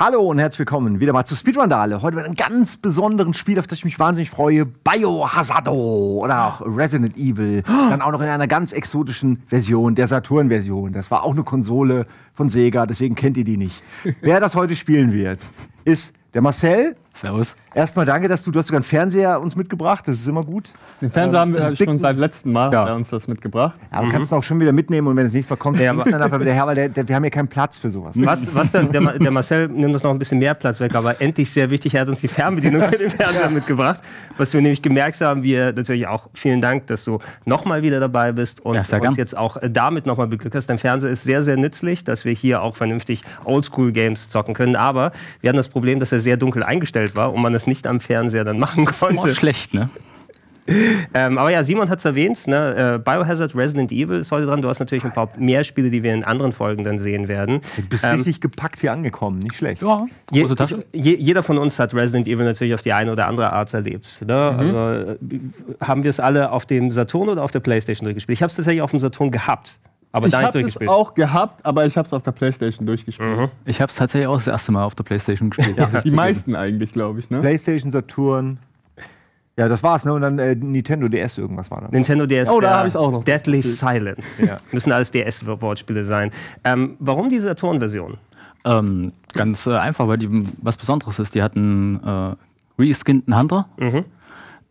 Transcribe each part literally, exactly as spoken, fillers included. Hallo und herzlich willkommen wieder mal zu Speedrundale. Heute mit einem ganz besonderen Spiel, auf das ich mich wahnsinnig freue. Biohazard oder auch Resident Evil. Dann auch noch in einer ganz exotischen Version, der Saturn-Version. Das war auch eine Konsole von Sega, deswegen kennt ihr die nicht. Wer das heute spielen wird, ist der Marcel. Servus. Erstmal danke, dass du, du hast sogar einen Fernseher uns mitgebracht, das ist immer gut. Den Fernseher ähm, haben wir schon seit letztem Mal ja. uns das mitgebracht. Ja, aber mhm. kannst du auch schon wieder mitnehmen und wenn es nächstes Mal kommt, ja, dann einfach wieder her, weil der, der, wir haben ja keinen Platz für sowas. Was, was der, der, der Marcel nimmt uns noch ein bisschen mehr Platz weg, aber endlich sehr wichtig, er hat uns die Fernbedienung für den Fernseher ja. mitgebracht, was wir nämlich gemerkt haben, wir natürlich auch vielen Dank, dass du nochmal wieder dabei bist und ja, uns gern. jetzt auch damit nochmal beglückt hast. Dein Fernseher ist sehr, sehr nützlich, dass wir hier auch vernünftig Oldschool-Games zocken können, aber wir hatten das Problem, dass er sehr dunkel eingestellt war und man es nicht am Fernseher dann machen konnte. Das ist immer schlecht, ne? ähm, aber ja, Simon hat es erwähnt, ne? Biohazard, Resident Evil ist heute dran. Du hast natürlich ein paar mehr Spiele, die wir in anderen Folgen dann sehen werden. Du bist ähm, richtig gepackt hier angekommen, nicht schlecht. Ja, große Tasche. Je, jeder von uns hat Resident Evil natürlich auf die eine oder andere Art erlebt. Ne? Mhm. Also, haben wir es alle auf dem Saturn oder auf der PlayStation durchgespielt? Ich habe es tatsächlich auf dem Saturn gehabt. Aber ich habe es auch gehabt, aber ich habe es auf der PlayStation durchgespielt. Mhm. Ich habe es tatsächlich auch das erste Mal auf der PlayStation gespielt. Ja, die meisten eigentlich, glaube ich. Ne? PlayStation, Saturn. Ja, das war's, ne? Und dann äh, Nintendo D S irgendwas war da. Nintendo D S. Oh, da habe ich auch noch. Deadly Silence. Ja. Müssen alles D S-Wortspiele sein. Ähm, warum die Saturn-Version? Ähm, ganz äh, einfach, weil die was Besonderes ist. Die hatten einen äh, reskinnten Hunter mhm.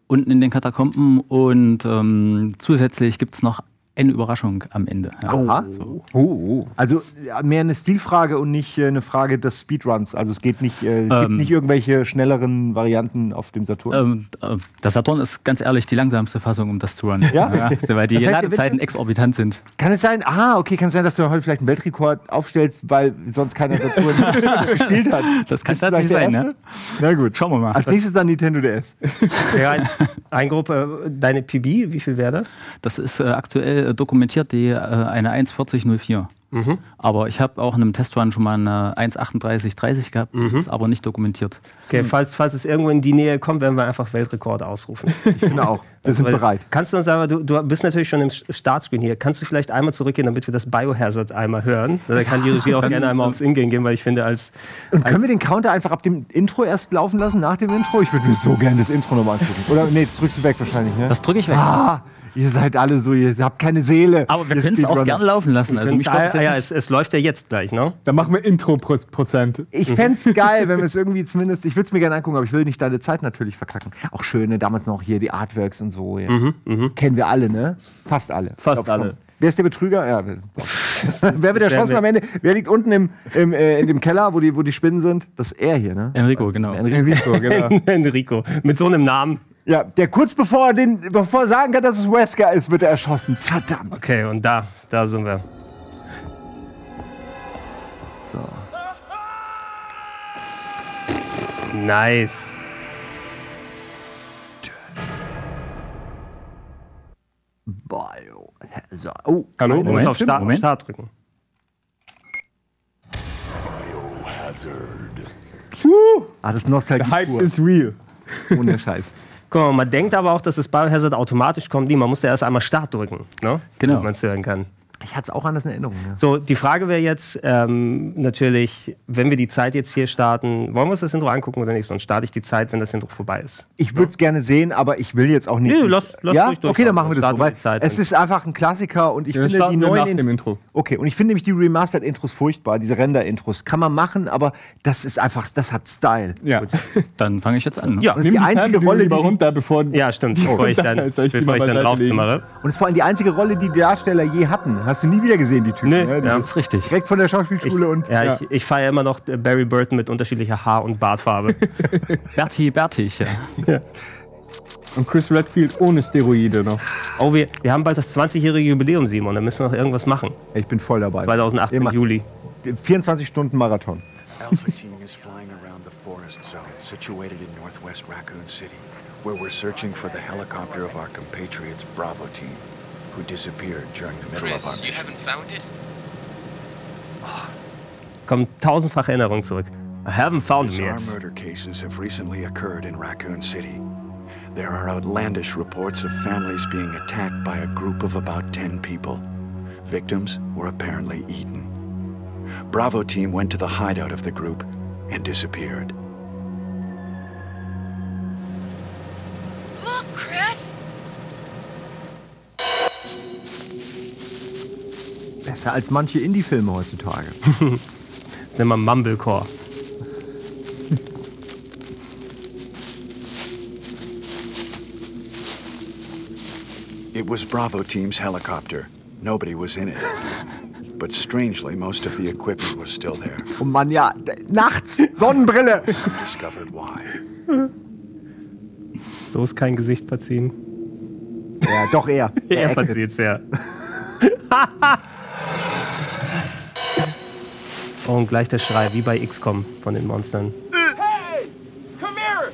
unten in den Katakomben und ähm, zusätzlich gibt es noch eine Überraschung am Ende. Ja. Aha. So. Oh, oh. Also mehr eine Stilfrage und nicht eine Frage des Speedruns. Also es geht nicht, äh, es ähm, gibt nicht irgendwelche schnelleren Varianten auf dem Saturn. Ähm, der Saturn ist ganz ehrlich die langsamste Fassung, um das zu runnen. Ja? Ja, weil die das heißt, Ladezeiten exorbitant sind. Kann es sein, ah, okay, kann es sein, dass du heute vielleicht einen Weltrekord aufstellst, weil sonst keiner Saturn gespielt hat? Das kann natürlich sein, ne? Na gut, schauen wir mal. Als nächstes dann Nintendo D S. Ja, ein, ein Gruppe, deine P B, wie viel wäre das? Das ist äh, aktuell dokumentiert die äh, eine eins vierzig null vier. Mhm. Aber ich habe auch in einem Testrun schon mal eine eins achtunddreißig dreißig gehabt, mhm. ist aber nicht dokumentiert. Okay, mhm. falls, falls es irgendwo in die Nähe kommt, werden wir einfach Weltrekord ausrufen. Ich finde auch. Wir sind also, bereit. Kannst du uns einmal, du, du bist natürlich schon im Startscreen hier, kannst du vielleicht einmal zurückgehen, damit wir das Biohazard einmal hören? Da kann die Regie auch gerne einmal ähm, aufs Ingame gehen, weil ich finde als... als können wir den Counter einfach ab dem Intro erst laufen lassen, nach dem Intro? Ich würde mir so gerne das Intro nochmal angucken. Oder, nee, das drückst du weg wahrscheinlich, ne? Das drücke ich weg. Ah. Ihr seid alle so, ihr habt keine Seele. Aber wir können es auch gerne laufen lassen. Also mich ah, ja, es, es läuft ja jetzt gleich, ne? Dann machen wir Intro-Prozent. Ich fände es geil, wenn wir es irgendwie zumindest, ich würde es mir gerne angucken, aber ich will nicht deine Zeit natürlich verkacken. Auch schöne, damals noch hier die Artworks und so. Ja. Mhm, mh. Kennen wir alle, ne? Fast alle. Fast glaub, alle. Komm. Wer ist der Betrüger? Ja, das, das, wer wird erschossen am Ende? Wer liegt unten im, im, äh, in dem Keller, wo die, wo die Spinnen sind? Das ist er hier, ne? Enrico, genau. Enrico, genau. Enrico, mit so einem Namen. Ja, der kurz bevor er, den, bevor er sagen kann, dass es Wesker ist, wird er erschossen. Verdammt. Okay, und da, da sind wir. So. Nice. Biohazard. Oh, hallo, du musst auf Start, Moment. Start drücken. Biohazard. Uh, ah, das ist Nostalgie. The hype is real. Ohne Scheiß. Guck mal, man denkt aber auch, dass das Biohazard automatisch kommt. Man muss ja erst einmal Start drücken, ne? Genau. Damit man es hören kann. Ich hatte es auch anders in Erinnerung. Ja. So, die Frage wäre jetzt ähm, natürlich, wenn wir die Zeit jetzt hier starten, wollen wir uns das Intro angucken oder nicht? Sonst starte ich die Zeit, wenn das Intro vorbei ist. Ich würde es ja? gerne sehen, aber ich will jetzt auch nicht. Nee, lass, lass ja? durch, durch. Okay, dann machen wir das so, weil es ist einfach ein Klassiker und ich ja, finde die neuen nach dem Intro. Okay, und ich finde nämlich die Remastered-Intros furchtbar, diese Render-Intros. Kann man machen, aber das ist einfach, das hat Style. Ja. Gut. Dann fange ich jetzt an. Ne? Ja, das ist die, die einzige Rolle, die runter, bevor ja, stimmt, bevor ich dann, bevor ich dann draufzimmere. Und es ist vor allem die einzige Rolle, die die Darsteller je hatten. Hast du nie wieder gesehen, die Typen? Nee, ja, das ja. ist richtig. Direkt von der Schauspielschule ich, und... Ja, ja. Ich, ich feiere immer noch Barry Burton mit unterschiedlicher Haar- und Bartfarbe. Berti, Bertig, ja. ja. Und Chris Redfield ohne Steroide noch. Oh, wir, wir haben bald das zwanzigjährige Jubiläum, Simon. Da müssen wir noch irgendwas machen. Ich bin voll dabei. zweitausendachtzehn Immer. Juli. vierundzwanzig Stunden Marathon. Alpha Team is flying around the forest zone, situated in northwest Raccoon City, where we're searching for the helicopter of our compatriots Bravo Team. Who disappeared during the middle Chris, of our you haven't found it? Oh. Kommt tausendfach Erinnerung zurück. I haven't found it yet. Bizarre murder cases have recently occurred in Raccoon City. There are outlandish reports of families being attacked by a group of about ten people. Victims were apparently eaten. Bravo Team went to the hideout of the group, and disappeared. Look, Chris! Besser als manche Indie-Filme heutzutage. Das nennt man Mumblecore. It was Bravo Team's helicopter. Nobody was in it. But strangely, most of the equipment was still there. Oh Mann, ja, nachts, Sonnenbrille! Discovered why. Bloß kein Gesicht verziehen. Ja, doch eher. Er verzieht's, ja. Und gleich der Schrei, wie bei X COM von den Monstern. Hey, come here!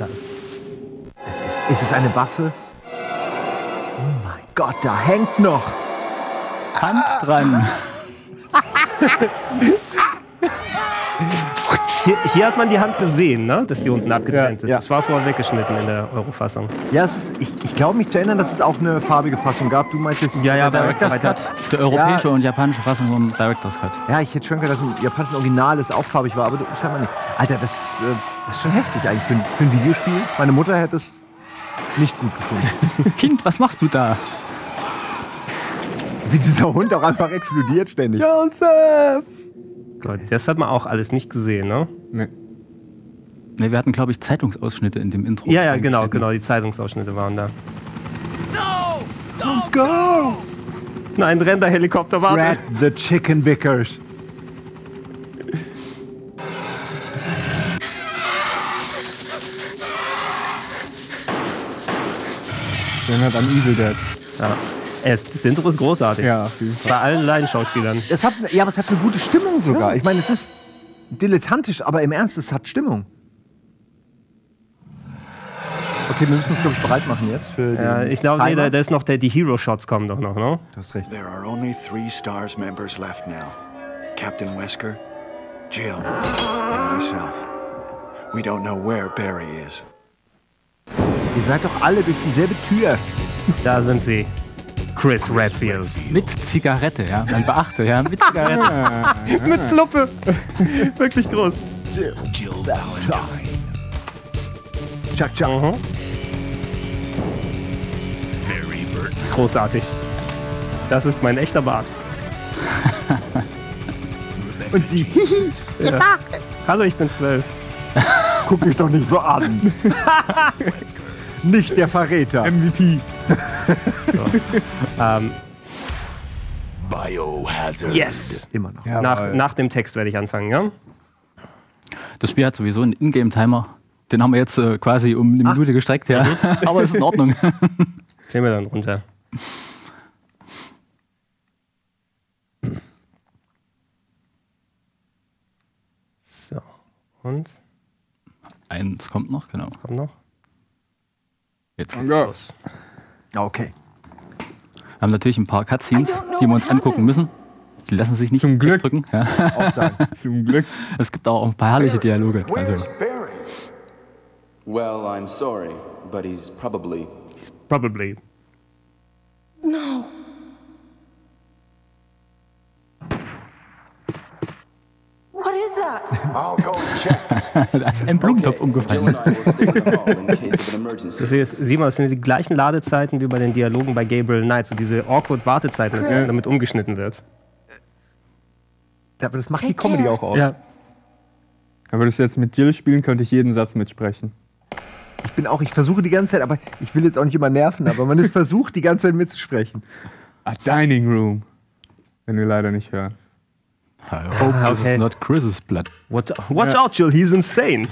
Da ist es. Es ist, ist es eine Waffe? Oh mein Gott, da hängt noch! Hand dran! Hier, hier hat man die Hand gesehen, ne? Dass die unten abgetrennt ja, ist. Ja. Das war vorher weggeschnitten in der Euro-Fassung. Ja, es ist, ich, ich glaube mich zu erinnern, dass es auch eine farbige Fassung gab. Du meinst jetzt ja, ja, der Director's Cut? Cut. Der europäische ja. und japanische Fassung vom Director's Cut. Ja, ich hätte schon gedacht, dass im japanischen Original es auch farbig war, aber scheinbar nicht. Alter, das, das ist schon heftig eigentlich für ein, für ein Videospiel. Meine Mutter hätte es nicht gut gefunden. Kind, was machst du da? Wie dieser Hund auch einfach explodiert ständig. Joseph! Gott, das hat man auch alles nicht gesehen, ne? Nee. Nee, wir hatten, glaube ich, Zeitungsausschnitte in dem Intro. Ja, ja, genau, genau, die Zeitungsausschnitte waren da. No! Don't go! Nein, renn der Helikopter, warte! Red the Chicken Vickers. Den hat an Evil Dead. Ja. Es, das Intro ist großartig. Ja, bei allen Laienschauspielern. Es hat, ja, aber es hat eine gute Stimmung sogar. Ja. Ich meine, es ist dilettantisch, aber im Ernst, es hat Stimmung. Okay, wir müssen uns, glaube ich, bereit machen jetzt für ja, ich glaube, nee, da, da ist noch der, die Hero-Shots kommen doch noch, ne? Du hast recht. There are only three Stars members left now. Captain Wesker, Jill and myself. We don't know where Barry is. Ihr seid doch alle durch dieselbe Tür. Da sind sie. Chris Redfield. Mit Zigarette, ja. Man beachte, ja. Mit Zigarette. Mit Fluppe. Wirklich groß. Jill, Jill Valentine. Chuck, Chuck. Mhm. Barry Burton. Großartig. Das ist mein echter Bart. Und sie. Ja. Hallo, ich bin zwölf. Guck mich doch nicht so an. Nicht der Verräter. M V P. So. ähm. Biohazard. Yes! Immer noch. Ja, nach, nach dem Text werde ich anfangen, ja? Das Spiel hat sowieso einen Ingame-Timer. Den haben wir jetzt äh, quasi um eine Minute Ach. gestreckt, ja. Aber es ist in Ordnung. Zählen wir dann runter. So. Und? Eins kommt noch, genau. Eins kommt noch. Jetzt geht's los. Okay. Wir haben natürlich ein paar Cutscenes, die wir uns angucken müssen. Die lassen sich nicht zum Glück drücken. Ja. Zum Glück. Es gibt auch ein paar herrliche Dialoge. Also. Well, I'm sorry, but he's probably. He's probably. No. What is that? I'll go check. Da ist ein Blumentopf umgefallen. Das ist, sieh mal, das sind die gleichen Ladezeiten wie bei den Dialogen bei Gabriel Knight. So diese awkward Wartezeiten, damit umgeschnitten wird. Aber das macht Take die Comedy care. auch aus. Ja. Aber würdest du jetzt mit Jill spielen, könnte ich jeden Satz mitsprechen. Ich bin auch, ich versuche die ganze Zeit, aber ich will jetzt auch nicht immer nerven, aber man ist versucht, die ganze Zeit mitzusprechen. A dining room. Wenn wir leider nicht hören. I hope ah, okay. this is not Chris's blood. What, watch yeah. out, Jill, he's insane.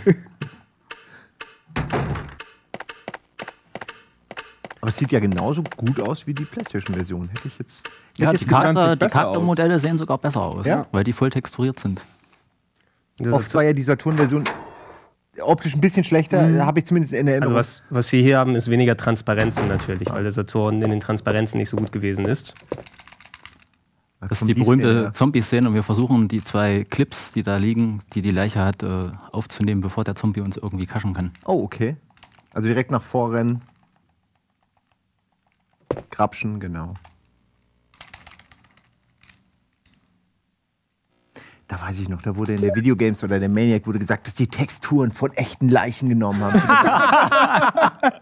Aber es sieht ja genauso gut aus wie die PlayStation-Version. Hätte ich jetzt. Ja, hätte die Charaktermodelle sehen sogar besser aus, ja. weil die voll texturiert sind. Das Oft war ja die Saturn-Version optisch ein bisschen schlechter, mhm. habe ich zumindest in Erinnerung. Also, was, was wir hier haben, ist weniger Transparenzen natürlich, weil der Saturn in den Transparenzen nicht so gut gewesen ist. Das ist die berühmte Zombie-Szene und wir versuchen, die zwei Clips, die da liegen, die die Leiche hat, aufzunehmen, bevor der Zombie uns irgendwie kaschen kann. Oh, okay. Also direkt nach vorrennen. Krapschen, genau. weiß ich noch, da wurde in der Videogames oder der Maniac wurde gesagt, dass die Texturen von echten Leichen genommen haben.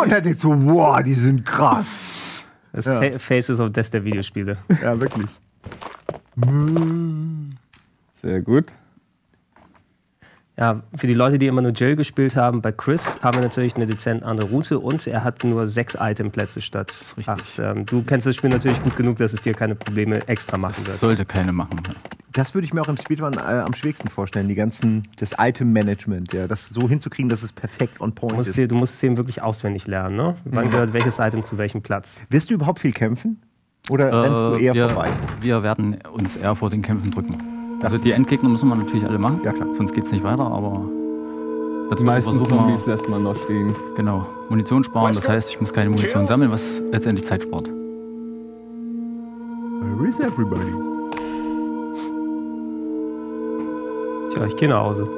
Und dann denkst du, wow, die sind krass. Das ja. Faces of Death der Videospiele. Ja, wirklich. Sehr gut. Ja, für die Leute, die immer nur Jill gespielt haben, bei Chris haben wir natürlich eine dezent andere Route und er hat nur sechs Itemplätze statt acht. Ähm, du kennst das Spiel natürlich gut genug, dass es dir keine Probleme extra machen wird. Das sollte keine machen. Das würde ich mir auch im Speedrun äh, am schwierigsten vorstellen, die ganzen, das Item-Management, ja, das so hinzukriegen, dass es perfekt on point ist. Du musst es eben wirklich auswendig lernen, ne? Wann mhm. gehört welches Item zu welchem Platz? Wirst du überhaupt viel kämpfen? Oder äh, rennst du eher wir, vorbei? Wir werden uns eher vor den Kämpfen drücken. Also die Endgegner müssen wir natürlich alle machen, ja, klar. Sonst geht es nicht weiter, aber die meisten Zombies lässt man noch stehen. Genau, Munition sparen, das heißt, ich muss keine Munition sammeln, was letztendlich Zeit spart. Where is everybody? Tja, ich gehe nach Hause.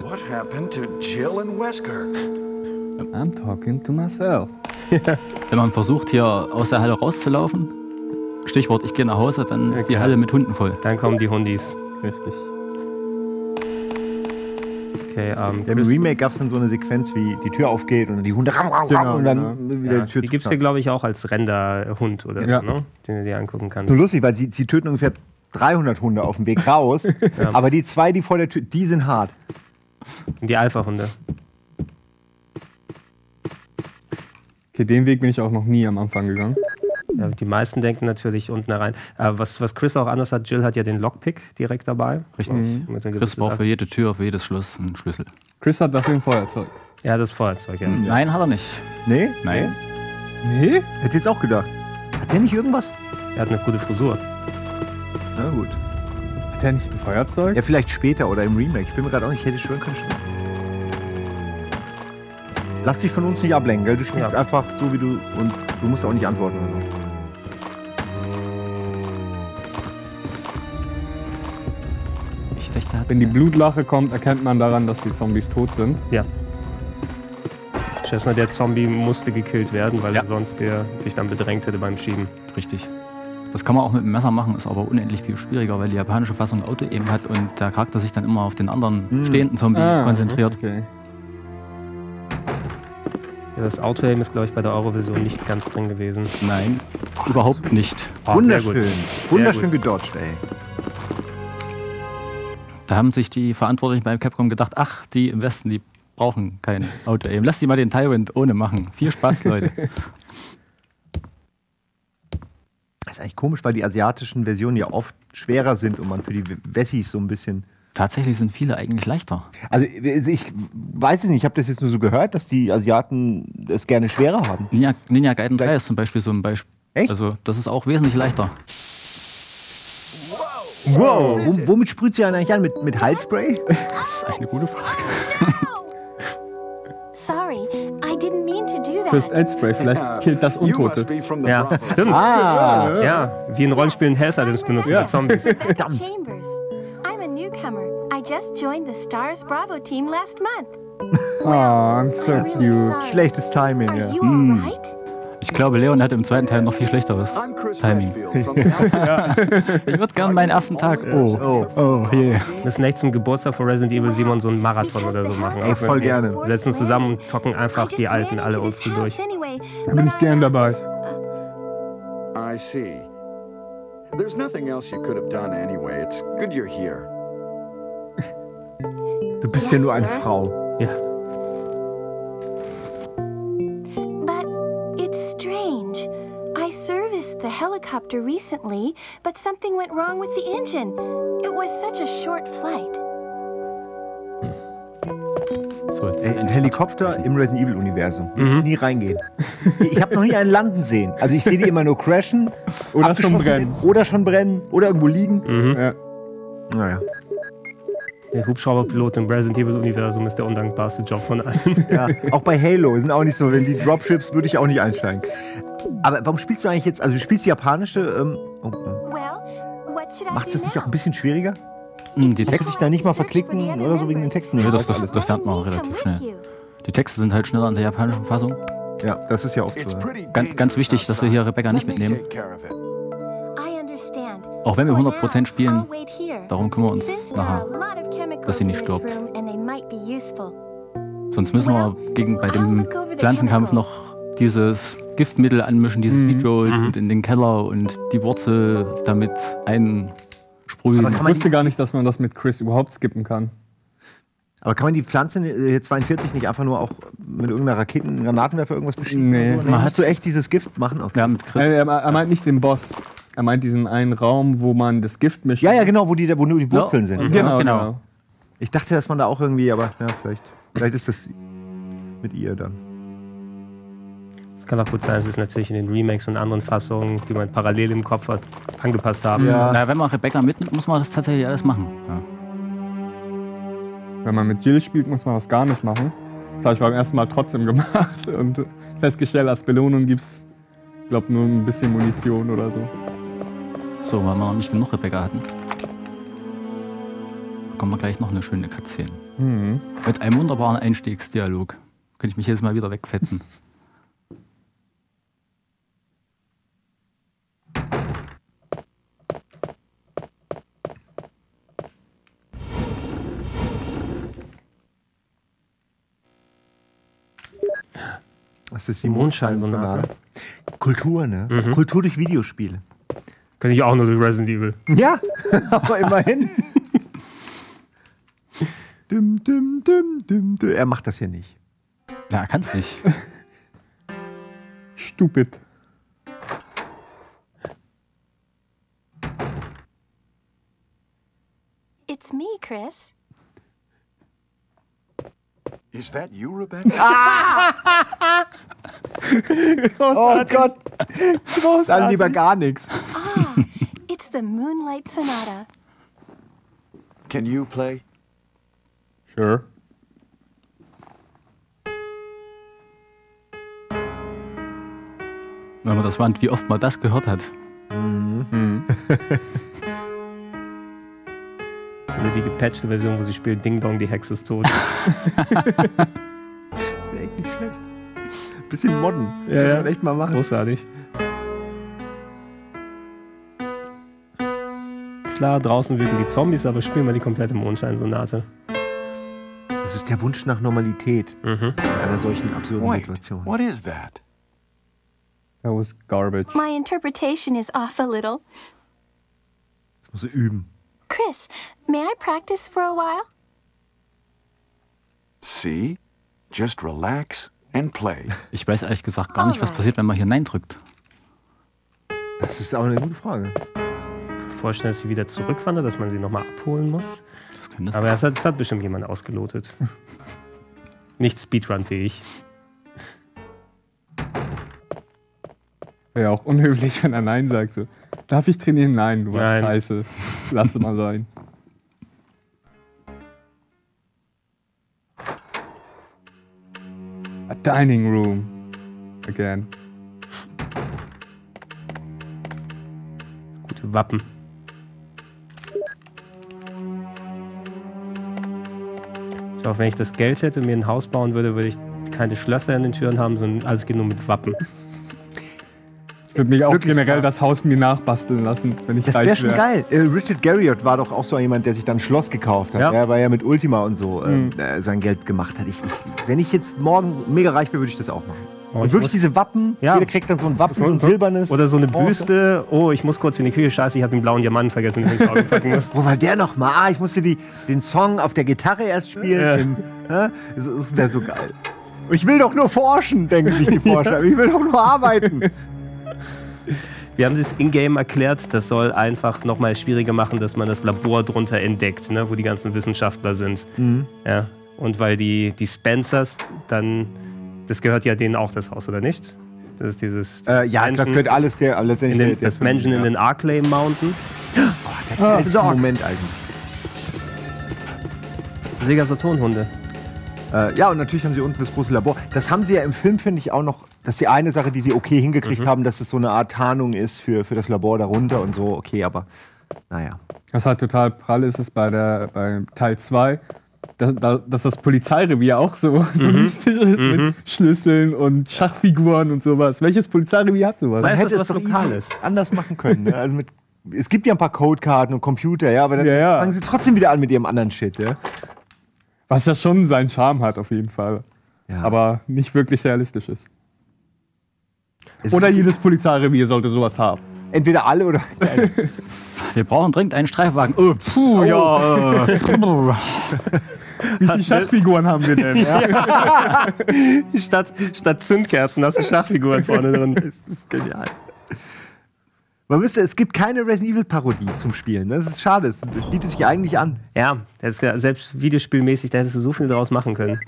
What happened to Jill and Wesker? I'm talking to myself. Wenn man versucht, hier aus der Halle rauszulaufen, Stichwort, ich gehe nach Hause, dann ist die Halle mit Hunden voll. Dann kommen die Hundis. Richtig. Okay, ähm, ja, im Remake gab es dann so eine Sequenz, wie die Tür aufgeht und die Hunde ram, ram, ram, genau, und dann genau. wieder ja. die Tür. Die gibt es dir, glaube ich, auch als Renderhund oder ja. so, ne? Den du dir angucken kannst. So lustig, weil sie, sie töten ungefähr dreihundert Hunde auf dem Weg raus, ja. aber die zwei, die vor der Tür, die sind hart. Die Alpha-Hunde. Okay, den Weg bin ich auch noch nie am Anfang gegangen. Ja, die meisten denken natürlich unten rein. Äh, was, was Chris auch anders hat, Jill hat ja den Lockpick direkt dabei. Richtig. Mhm. Chris braucht für jede Tür, für jedes Schloss einen Schlüssel. Chris hat dafür ein Feuerzeug. Er hat das Feuerzeug, ja. Mhm. Nein, hat er nicht. Nee? Nein. Nee? Hätte ich jetzt auch gedacht. Hat der nicht irgendwas? Er hat eine gute Frisur. Na gut. Hat er nicht ein Feuerzeug? Ja, vielleicht später oder im Remake. Ich bin mir gerade auch nicht, ich hätte schwören können. Lass dich von uns nicht ablenken, gell? Du spielst ja. einfach so, wie du... Und du musst auch nicht antworten. Oder? Wenn die Blutlache kommt, erkennt man daran, dass die Zombies tot sind. Ja. Ich schätze mal, der Zombie musste gekillt werden, weil ja. er sonst der dich dann bedrängt hätte beim Schieben. Richtig. Das kann man auch mit dem Messer machen, ist aber unendlich viel schwieriger, weil die japanische Fassung Auto eben hat und der Charakter sich dann immer auf den anderen mhm. stehenden Zombie ah, konzentriert. Okay. Ja, das Auto-Aim ist, glaube ich, bei der Euro-Version nicht ganz drin gewesen. Nein, oh, überhaupt so. nicht. Oh, wunderschön. Sehr gut. Sehr Wunderschön gut. gedodged, ey. Da haben sich die Verantwortlichen beim Capcom gedacht, ach, die im Westen, die brauchen kein Auto-Aim. Lass die mal den Tyrant ohne machen. Viel Spaß, Leute. Das ist eigentlich komisch, weil die asiatischen Versionen ja oft schwerer sind und man für die Wessis so ein bisschen... Tatsächlich sind viele eigentlich leichter. Also ich weiß es nicht, ich habe das jetzt nur so gehört, dass die Asiaten es gerne schwerer haben. Ninja, Ninja Gaiden drei ist zum Beispiel so ein Beispiel. Echt? Also das ist auch wesentlich leichter. Wow, w womit sprüht sie einen eigentlich an? Mit, mit Halsspray? Das ist eine gute Frage. Sorry, I didn't mean to do that. First Aid Spray, vielleicht killt das Untote. Ja, stimmt. Ah, ja, wie in Rollenspielen Health Items benutzen ja. mit Zombies. Verdammt. I'm a newcomer. I just joined the Stars Bravo team last month. Oh, I'm so cute. Schlechtes Timing, ja. Ich glaube, Leon hatte im zweiten Teil noch viel schlechteres Timing. ja. Ich würde gerne meinen ersten Tag. Oh, oh, oh yeah. Wir müssen echt zum Geburtstag von Resident Evil Simon so einen Marathon oder so machen. Ey, voll gerne. Wir setzen uns zusammen und zocken einfach die alten alle uns durch. Da bin ich gern dabei. I see. There's nothing else you could have done anyway. It's good you're here. Du bist ja nur eine Frau. Ja. Strange. I serviced the helicopter recently, but something went wrong with the engine. It was such a short flight. So, ein Helikopter im Resident Evil Universum. Mhm. Nie reingehen. Ich habe noch nie einen landen sehen. Also ich sehe die immer nur crashen oder schon brennen oder schon brennen oder irgendwo liegen. Mhm. Ja. Naja. Der Hubschrauberpilot im Resident Evil Universum ist der undankbarste Job von allen. Ja, auch bei Halo sind auch nicht so, wenn die Dropships würde ich auch nicht einsteigen. Aber warum spielst du eigentlich jetzt, also du spielst die japanische, ähm, oh, äh. macht es das nicht auch ein bisschen schwieriger? Hm, die Texte sich da nicht mal verklicken oder so wegen den Texten? Ja, das, das, das lernt man auch relativ schnell. Die Texte sind halt schneller in der japanischen Fassung. Ja, das ist ja oft so. Ganz, ganz wichtig, dass wir hier Rebecca nicht mitnehmen. Auch wenn wir hundert Prozent spielen, Darum kümmern wir uns nachher, dass sie nicht stirbt. Sonst müssen wir gegen, bei dem Pflanzenkampf noch dieses Giftmittel anmischen, dieses mhm. Speedroll mhm. und in den Keller und die Wurzel damit einsprühen. Ich wusste gar nicht, dass man das mit Chris überhaupt skippen kann. Aber kann man die Pflanze zweiundvierzig nicht einfach nur auch mit irgendeiner Raketen, einem Granatenwerfer irgendwas beschießen? Nee. So? Nee. Man hast du echt dieses Gift machen? Okay. Ja, mit Chris. Er, er, er meint nicht den Boss. Er meint diesen einen Raum, wo man das Gift mischt. Ja, ja, genau, wo, die, wo nur die Wurzeln ja. sind. Mhm. Genau, genau, genau. Ich dachte, dass man da auch irgendwie, aber ja, vielleicht, vielleicht ist das mit ihr dann. Es kann auch gut sein, dass es natürlich in den Remakes und anderen Fassungen, die man parallel im Kopf hat, angepasst haben. Ja. Na, wenn man Rebecca mitnimmt, muss man das tatsächlich alles machen. Ja. Wenn man mit Jill spielt, muss man das gar nicht machen. Das habe ich beim ersten Mal trotzdem gemacht und festgestellt, als Belohnung gibt es, glaube nur ein bisschen Munition oder so. So, weil wir noch nicht genug Rebecca hatten, bekommen wir gleich noch eine schöne Cutscene. Mhm. Mit einem wunderbaren Einstiegsdialog. Könnte ich mich jedes Mal wieder wegfetzen. Das ist die Mondscheinsonate. Kultur, ne? Mhm. Kultur durch Videospiele. Kann ich auch nur durch Resident Evil. Ja, aber immerhin. Dum, dum, dum, dum, dum. Er macht das hier nicht. Ja, er kann's nicht. Stupid. It's me, Chris. Is that you, Rebecca? Ah! Oh Gott! Großartig. Dann lieber gar nichts. Ah, it's the Moonlight Sonata. Can you play? Sure. Wenn man das wand, wie oft man das gehört hat. Mhm. Also die gepatchte Version, wo sie spielt, Ding Dong, die Hexe ist tot. Das wäre echt nicht schlecht. Ein bisschen modden. Ja, ja. Echt mal machen. Großartig. Klar, draußen wirken die Zombies, aber spielen wir die komplette Mondscheinsonate. Das ist der Wunsch nach Normalität. Mhm. In einer solchen absurden Wait, Situation. What is that? That was garbage. My interpretation is off a little. Das muss ich üben. Chris, may I practice for a while? See? Just relax and play. Ich weiß ehrlich gesagt gar nicht, was passiert, wenn man hier Nein drückt. Das ist auch eine gute Frage. Ich kann vorstellen, dass sie wieder zurückwandert, dass man sie nochmal abholen muss. Das das Aber das hat, das hat bestimmt jemand ausgelotet. Nicht Speedrun-fähig. Wäre ja auch unhöflich, wenn er Nein sagt. So. Darf ich trainieren? Nein, du warst scheiße. Lass es mal sein. A dining room. Again. Das gute Wappen. Ich glaube, wenn ich das Geld hätte und mir ein Haus bauen würde, würde ich keine Schlösser an den Türen haben, sondern alles geht nur mit Wappen. Ich würde mich auch Wirklich, generell ja. das Haus mir nachbasteln lassen, wenn ich reich wäre. Das wäre schon geil. Äh, Richard Garriott war doch auch so jemand, der sich dann ein Schloss gekauft hat. Ja. Er war ja mit Ultima und so äh, mhm. sein Geld gemacht hat. Ich, ich, wenn ich jetzt morgen mega reich wäre, würde ich das auch machen. Oh, und wirklich diese Wappen, ja. jeder kriegt dann so ein Wappen, so ein silbernes. Oder so eine Büste. Oh, ich muss kurz in die Küche, scheiße, ich habe den blauen Diamanten vergessen, den ich ins Auge packen muss. Wo war der nochmal? Ah, ich musste die, den Song auf der Gitarre erst spielen. Ja. Das, das wäre so geil. Ich will doch nur forschen, denken sich die Forscher. Ich will doch nur arbeiten. Wir haben es in-game erklärt, das soll einfach nochmal schwieriger machen, dass man das Labor drunter entdeckt, ne, wo die ganzen Wissenschaftler sind. Mhm. Ja. Und weil die, die Spencers, dann, das gehört ja denen auch das Haus, oder nicht? Das ist dieses... dieses äh, ja, Menschen, das gehört alles der, letztendlich... In den, das Menschen ja. in den Arklay Mountains. Oh, der ah, ist ein Moment eigentlich. Sega Saturn-Hunde. Äh, ja, und natürlich haben sie unten das große Labor. Das haben sie ja im Film, finde ich, auch noch... Das ist die eine Sache, die sie okay hingekriegt mhm. haben, dass es so eine Art Tarnung ist für, für das Labor darunter und so. Okay, aber naja. Was halt total prall ist, ist bei, der, bei Teil zwei, dass, dass das Polizeirevier auch so, mhm. so mystisch ist mhm. mit Schlüsseln und Schachfiguren und sowas. Welches Polizeirevier hat sowas? Man hätte es doch anders machen können. Ne? Also mit es gibt ja ein paar Codekarten und Computer, ja, aber dann ja, ja. fangen sie trotzdem wieder an mit ihrem anderen Shit, ja. Was ja schon seinen Charme hat, auf jeden Fall. Ja. Aber nicht wirklich realistisch ist. Es oder jedes Polizeirevier sollte sowas haben. Entweder alle oder keine. Wir brauchen dringend einen Streifwagen. Oh, puh, oh. ja. Äh. Wie viele Schachfiguren haben wir denn? Ja. Ja. statt, statt Zündkerzen hast du Schachfiguren vorne drin. Das ist genial. Man wüsste, es gibt keine Resident Evil-Parodie zum Spielen. Das ist schade, es bietet sich eigentlich an. Ja, das ist, selbst videospielmäßig, da hättest du so viel draus machen können.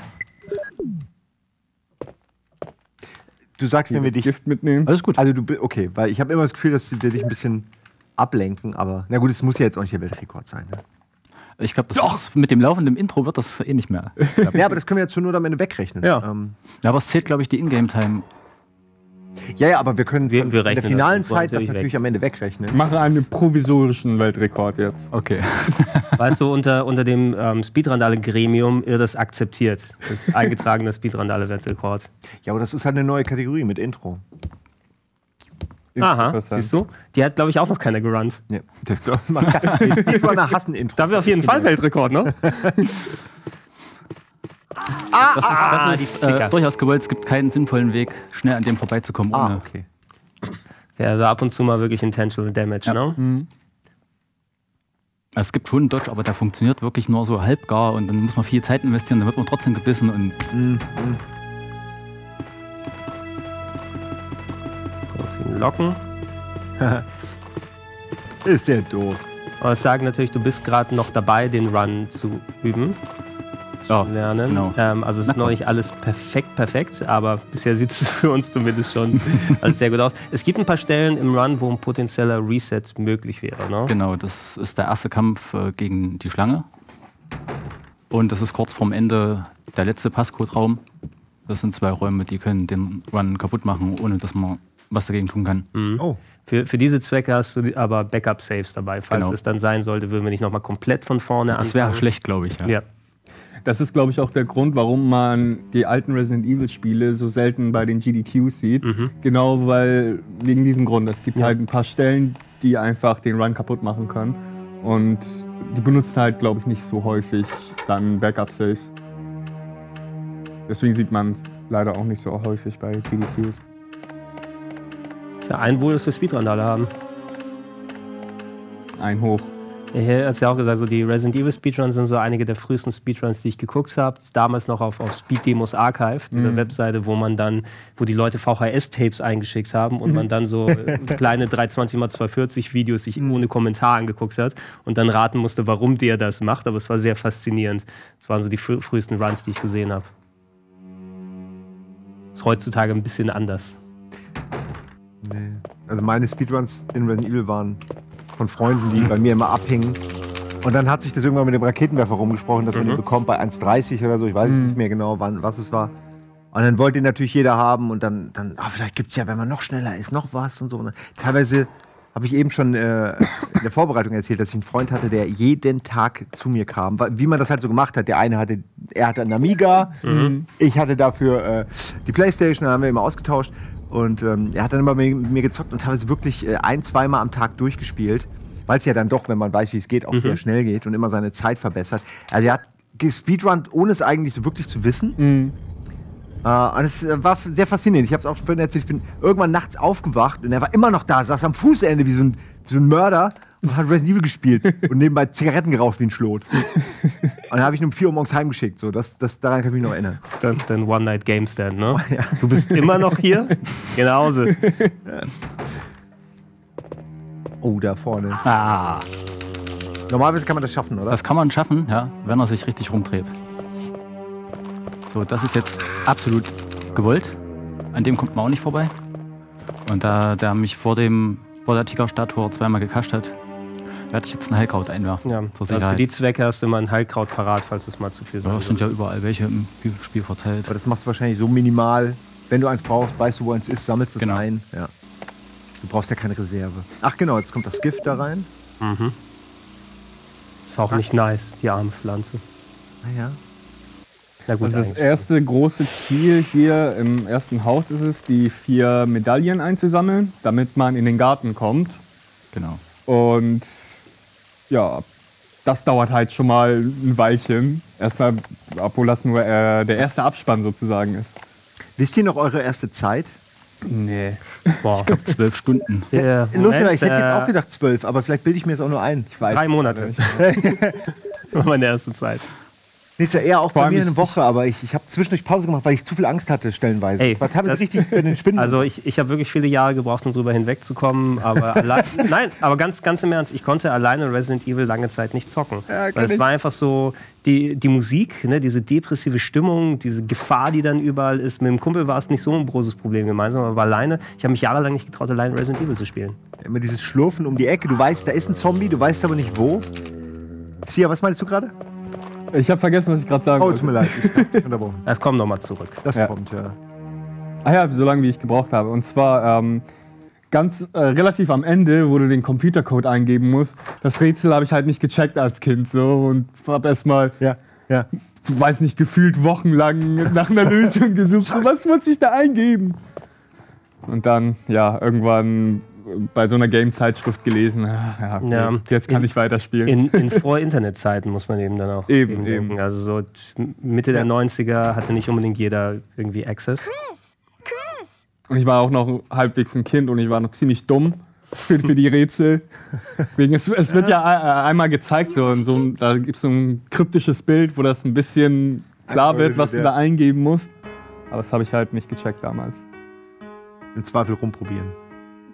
Du sagst, wenn wir dich Gift mitnehmen. Alles gut. Also du, okay, weil ich habe immer das Gefühl, dass wir dich ein bisschen ablenken, aber na gut, es muss ja jetzt auch nicht der Weltrekord sein. Ne? Ich glaube, mit dem laufenden Intro wird das eh nicht mehr. Ja, aber das können wir jetzt schon nur am Ende wegrechnen. Ja, ähm. ja aber es zählt, glaube ich, die Ingame-Time. Ja, ja, aber wir können wir, wir in der finalen das Zeit das natürlich weg. am Ende wegrechnen. Wir machen einen provisorischen Weltrekord jetzt. Okay. Weißt du, unter, unter dem ähm, Speedrandale-Gremium wird das akzeptiert. Das eingetragene Speedrandale-Weltrekord. Ja, aber das ist halt eine neue Kategorie mit Intro. Aha, siehst du? Die hat, glaube ich, auch noch keiner gerannt. Ja, das ist doch eine Hassen-Intro. Da haben wir auf jeden Fall Weltrekord, ne? Ah, das ist, ah, das ist äh, durchaus gewollt. Es gibt keinen sinnvollen Weg, schnell an dem vorbeizukommen. Ah, ohne. Okay. Okay, also ab und zu mal wirklich intentional damage, ja. ne? Mhm. Es gibt schon einen Dodge, aber der funktioniert wirklich nur so halbgar und dann muss man viel Zeit investieren, dann wird man trotzdem gebissen und... Mhm. Kurz ihn locken. Ist der doof. Aber es sagen natürlich, du bist gerade noch dabei, den Run zu üben. Oh, lernen. Genau. Ähm, also es ist noch nicht alles perfekt, perfekt, aber bisher sieht es für uns zumindest schon alles sehr gut aus. Es gibt ein paar Stellen im Run, wo ein potenzieller Reset möglich wäre, ne? Genau, das ist der erste Kampf äh, gegen die Schlange. Und das ist kurz vorm Ende der letzte Passcode-Raum. Das sind zwei Räume, die können den Run kaputt machen, ohne dass man was dagegen tun kann. Mhm. Oh. Für, für diese Zwecke hast du aber Backup-Saves dabei. Falls genau. es dann sein sollte, würden wir nicht nochmal komplett von vorne anfangen. Das wäre schlecht, glaube ich. Ja. ja. Das ist, glaube ich, auch der Grund, warum man die alten Resident Evil-Spiele so selten bei den G D Qs sieht. Mhm. Genau, weil wegen diesem Grund. Es gibt ja. halt ein paar Stellen, die einfach den Run kaputt machen können. Und die benutzen halt, glaube ich, nicht so häufig dann Backup-Saves. Deswegen sieht man es leider auch nicht so häufig bei G D Qs. Ja, ein Wohl, dass wir Speedrandale haben. Ein Hoch. Ich hatte es ja auch gesagt, so die Resident Evil Speedruns sind so einige der frühesten Speedruns, die ich geguckt habe. Damals noch auf, auf Speed Demos Archive, dieser mhm. Webseite, wo man dann, wo die Leute V H S-Tapes eingeschickt haben und man dann so kleine dreihundertzwanzig mal zweihundertvierzig Videos sich mhm. ohne Kommentar angeguckt hat und dann raten musste, warum der das macht. Aber es war sehr faszinierend. Das waren so die frü frühesten Runs, die ich gesehen habe. Ist heutzutage ein bisschen anders. Nee. Also meine Speedruns in Resident Evil waren von Freunden, die bei mir immer abhingen. Und dann hat sich das irgendwann mit dem Raketenwerfer rumgesprochen, dass mhm. man den bekommt bei eins dreißig oder so. Ich weiß mhm. nicht mehr genau, wann, was es war. Und dann wollte ihn natürlich jeder haben. Und dann, dann ah, vielleicht gibt es ja, wenn man noch schneller ist, noch was und so. Und dann, teilweise habe ich eben schon äh, in der Vorbereitung erzählt, dass ich einen Freund hatte, der jeden Tag zu mir kam. Wie man das halt so gemacht hat. Der eine hatte, er hatte einen Amiga. Mhm. Ich hatte dafür äh, die Playstation. Da haben wir immer ausgetauscht. Und ähm, er hat dann immer mit mir gezockt und teilweise wirklich äh, ein-, zweimal am Tag durchgespielt, weil es ja dann doch, wenn man weiß, wie es geht, auch mhm. sehr schnell geht und immer seine Zeit verbessert. Also er hat gespeedrunnt, ohne es eigentlich so wirklich zu wissen. Mhm. Äh, und es war sehr faszinierend. Ich habe es auch schon vorhin erzählt, ich bin irgendwann nachts aufgewacht und er war immer noch da, saß am Fußende wie so ein, wie so ein Mörder und hat Resident Evil gespielt und nebenbei Zigaretten geraucht wie ein Schlot. Und dann habe ich ihn um vier Uhr morgens heimgeschickt. So, das, das, daran kann ich mich noch erinnern. Dann, dann One-Night-Game-Stand, ne? Oh, ja. Du bist immer noch hier? Geh nach Hause. Ja. Oh, da vorne. Ah. Normalerweise kann man das schaffen, oder? Das kann man schaffen, ja, wenn er sich richtig rumdreht. So, das ist jetzt absolut gewollt. An dem kommt man auch nicht vorbei. Und da der mich vor dem vor der Tigerstatue zweimal gekascht hat, werde ich jetzt ein Heilkraut einwerfen. Ja, also für die Zwecke hast du immer ein Heilkraut parat, falls es mal zu viel sein ja, das sind ja überall welche im Spiel verteilt. Aber das machst du wahrscheinlich so minimal. Wenn du eins brauchst, weißt du, wo eins ist, sammelst es genau. ein. Ja. Du brauchst ja keine Reserve. Ach genau, jetzt kommt das Gift da rein. Mhm. Ist auch nicht nice, die arme Pflanze. Naja. Na gut, also das erste große Ziel hier im ersten Haus ist es, die vier Medaillen einzusammeln, damit man in den Garten kommt. Genau. Und ja, das dauert halt schon mal ein Weilchen. Erstmal, obwohl das nur äh, der erste Abspann sozusagen ist. Wisst ihr noch eure erste Zeit? Nee. Boah. Ich glaube zwölf Stunden. Ja, Lustig, ich hätte jetzt auch gedacht zwölf, aber vielleicht bilde ich mir jetzt auch nur ein. Ich weiß Drei Monate. War meine erste Zeit. Nee, ist ja eher auch Vor bei mir eine Woche, aber ich, ich habe zwischendurch Pause gemacht, weil ich zu viel Angst hatte, stellenweise. Ey, was habe ich richtig bei den Spinnen? Also ich, ich habe wirklich viele Jahre gebraucht, um drüber hinwegzukommen, aber allein, nein, aber ganz, ganz im Ernst, ich konnte alleine Resident Evil lange Zeit nicht zocken. Ja, weil es war einfach so, die, die Musik, ne, diese depressive Stimmung, diese Gefahr, die dann überall ist. Mit dem Kumpel war es nicht so ein großes Problem gemeinsam, aber alleine, ich habe mich jahrelang nicht getraut, alleine Resident Evil zu spielen. Immer dieses Schlurfen um die Ecke, du weißt, da ist ein Zombie, du weißt aber nicht wo. Sia, was meinst du gerade? Ich habe vergessen, was ich gerade sagen wollte. Oh, tut mir leid. Ich unterbrochen. Das kommt nochmal zurück. Das ja. kommt, ja. Ah ja, so lange, wie ich gebraucht habe. Und zwar ähm, ganz äh, relativ am Ende, wo du den Computercode eingeben musst. Das Rätsel habe ich halt nicht gecheckt als Kind. So, und habe erstmal, ja. ja. weiß nicht, gefühlt wochenlang nach einer Lösung gesucht. Was muss ich da eingeben? Und dann, ja, irgendwann bei so einer Game-Zeitschrift gelesen, ja, okay, ja, jetzt kann in, ich weiterspielen. In, in Vor-Internet-Zeiten muss man eben dann auch eben, eben denken. Eben. Also so Mitte der neunziger hatte nicht unbedingt jeder irgendwie Access. Chris, Chris. Und ich war auch noch halbwegs ein Kind und ich war noch ziemlich dumm für, für die Rätsel. Wegen, es, es wird ja, ja einmal gezeigt, so, und so, da gibt es so ein kryptisches Bild, wo das ein bisschen klar ein wird, was du da eingeben musst. Aber das habe ich halt nicht gecheckt damals. Im Zweifel rumprobieren.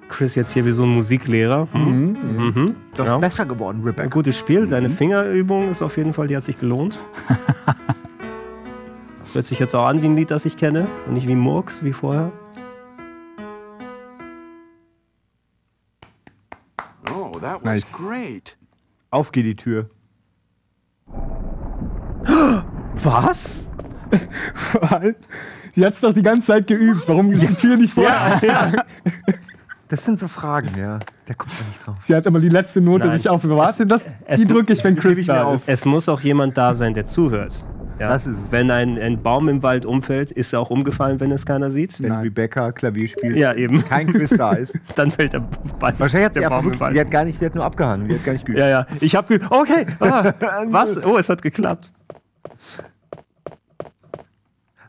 Chris jetzt hier wie so ein Musiklehrer. Mhm. Mhm. Doch ja. besser geworden, Rebecca. Ein gutes Spiel. Deine Fingerübung ist auf jeden Fall, die hat sich gelohnt. Hört sich jetzt auch an wie ein Lied, das ich kenne und nicht wie Murks, wie vorher. Oh, that was nice. Great. Auf geht die Tür. Was? Die hat's doch die ganze Zeit geübt. Warum ist die Tür nicht vorher? Ja, ja. Das sind so Fragen, ja. Der guckt da nicht drauf. Sie hat immer die letzte Note Nein. sich aufbewahrte. Die drücke ich, wenn Chris da ist. Es muss auch jemand da sein, der zuhört. Ja. Das ist es. Wenn ein, ein Baum im Wald umfällt, ist er auch umgefallen, wenn es keiner sieht. Wenn Nein. Rebecca Klavier spielt, ja, eben. kein Chris da ist, dann fällt der Baum. Wahrscheinlich hat sie einfach wirklich, die hat gar nicht, die hat nur abgehangen, die hat gar nicht geübt. Ja, ja. Ich hab geübt. Okay. Ah, was? Oh, es hat geklappt.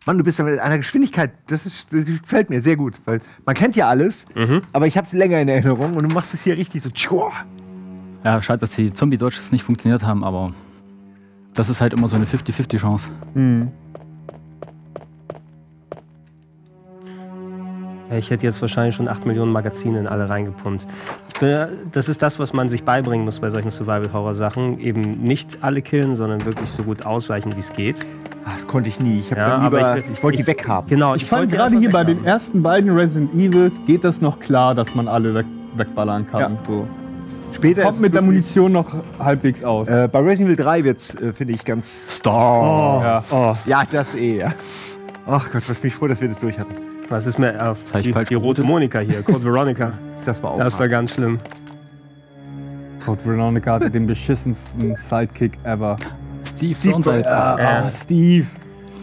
Mann, du bist ja mit einer Geschwindigkeit, das, ist, das gefällt mir sehr gut, weil man kennt ja alles, mhm. aber ich habe es länger in Erinnerung und du machst es hier richtig so. Tschua. Ja, schade, dass die Zombie-Dodges nicht funktioniert haben, aber das ist halt immer so eine fifty fifty Chance. Mhm. Ich hätte jetzt wahrscheinlich schon acht Millionen Magazine in alle reingepumpt. Ich bin, das ist das, was man sich beibringen muss bei solchen Survival-Horror-Sachen. Eben nicht alle killen, sondern wirklich so gut ausweichen, wie es geht. Das konnte ich nie. Ich, ja, lieber, ich, ich wollte die weghaben. Genau, ich, ich fand gerade hier bei den ersten beiden Resident Evils geht das noch klar, dass man alle weg, wegballern kann. Ja. So. Später kommt mit der Munition noch halbwegs aus. Äh, bei Resident Evil drei wird es, äh, finde ich, ganz... Stop. Oh, ja. Oh. ja, das eh, ja. Ach Gott, was bin ich froh, dass wir das durch hatten. Was ist mir... Äh, die, die rote Monika hier, Code Veronica. Das war auch Das hart. war ganz schlimm. Code Veronica hatte den beschissensten Sidekick ever. Steve Burnside. Ah, oh, Steve.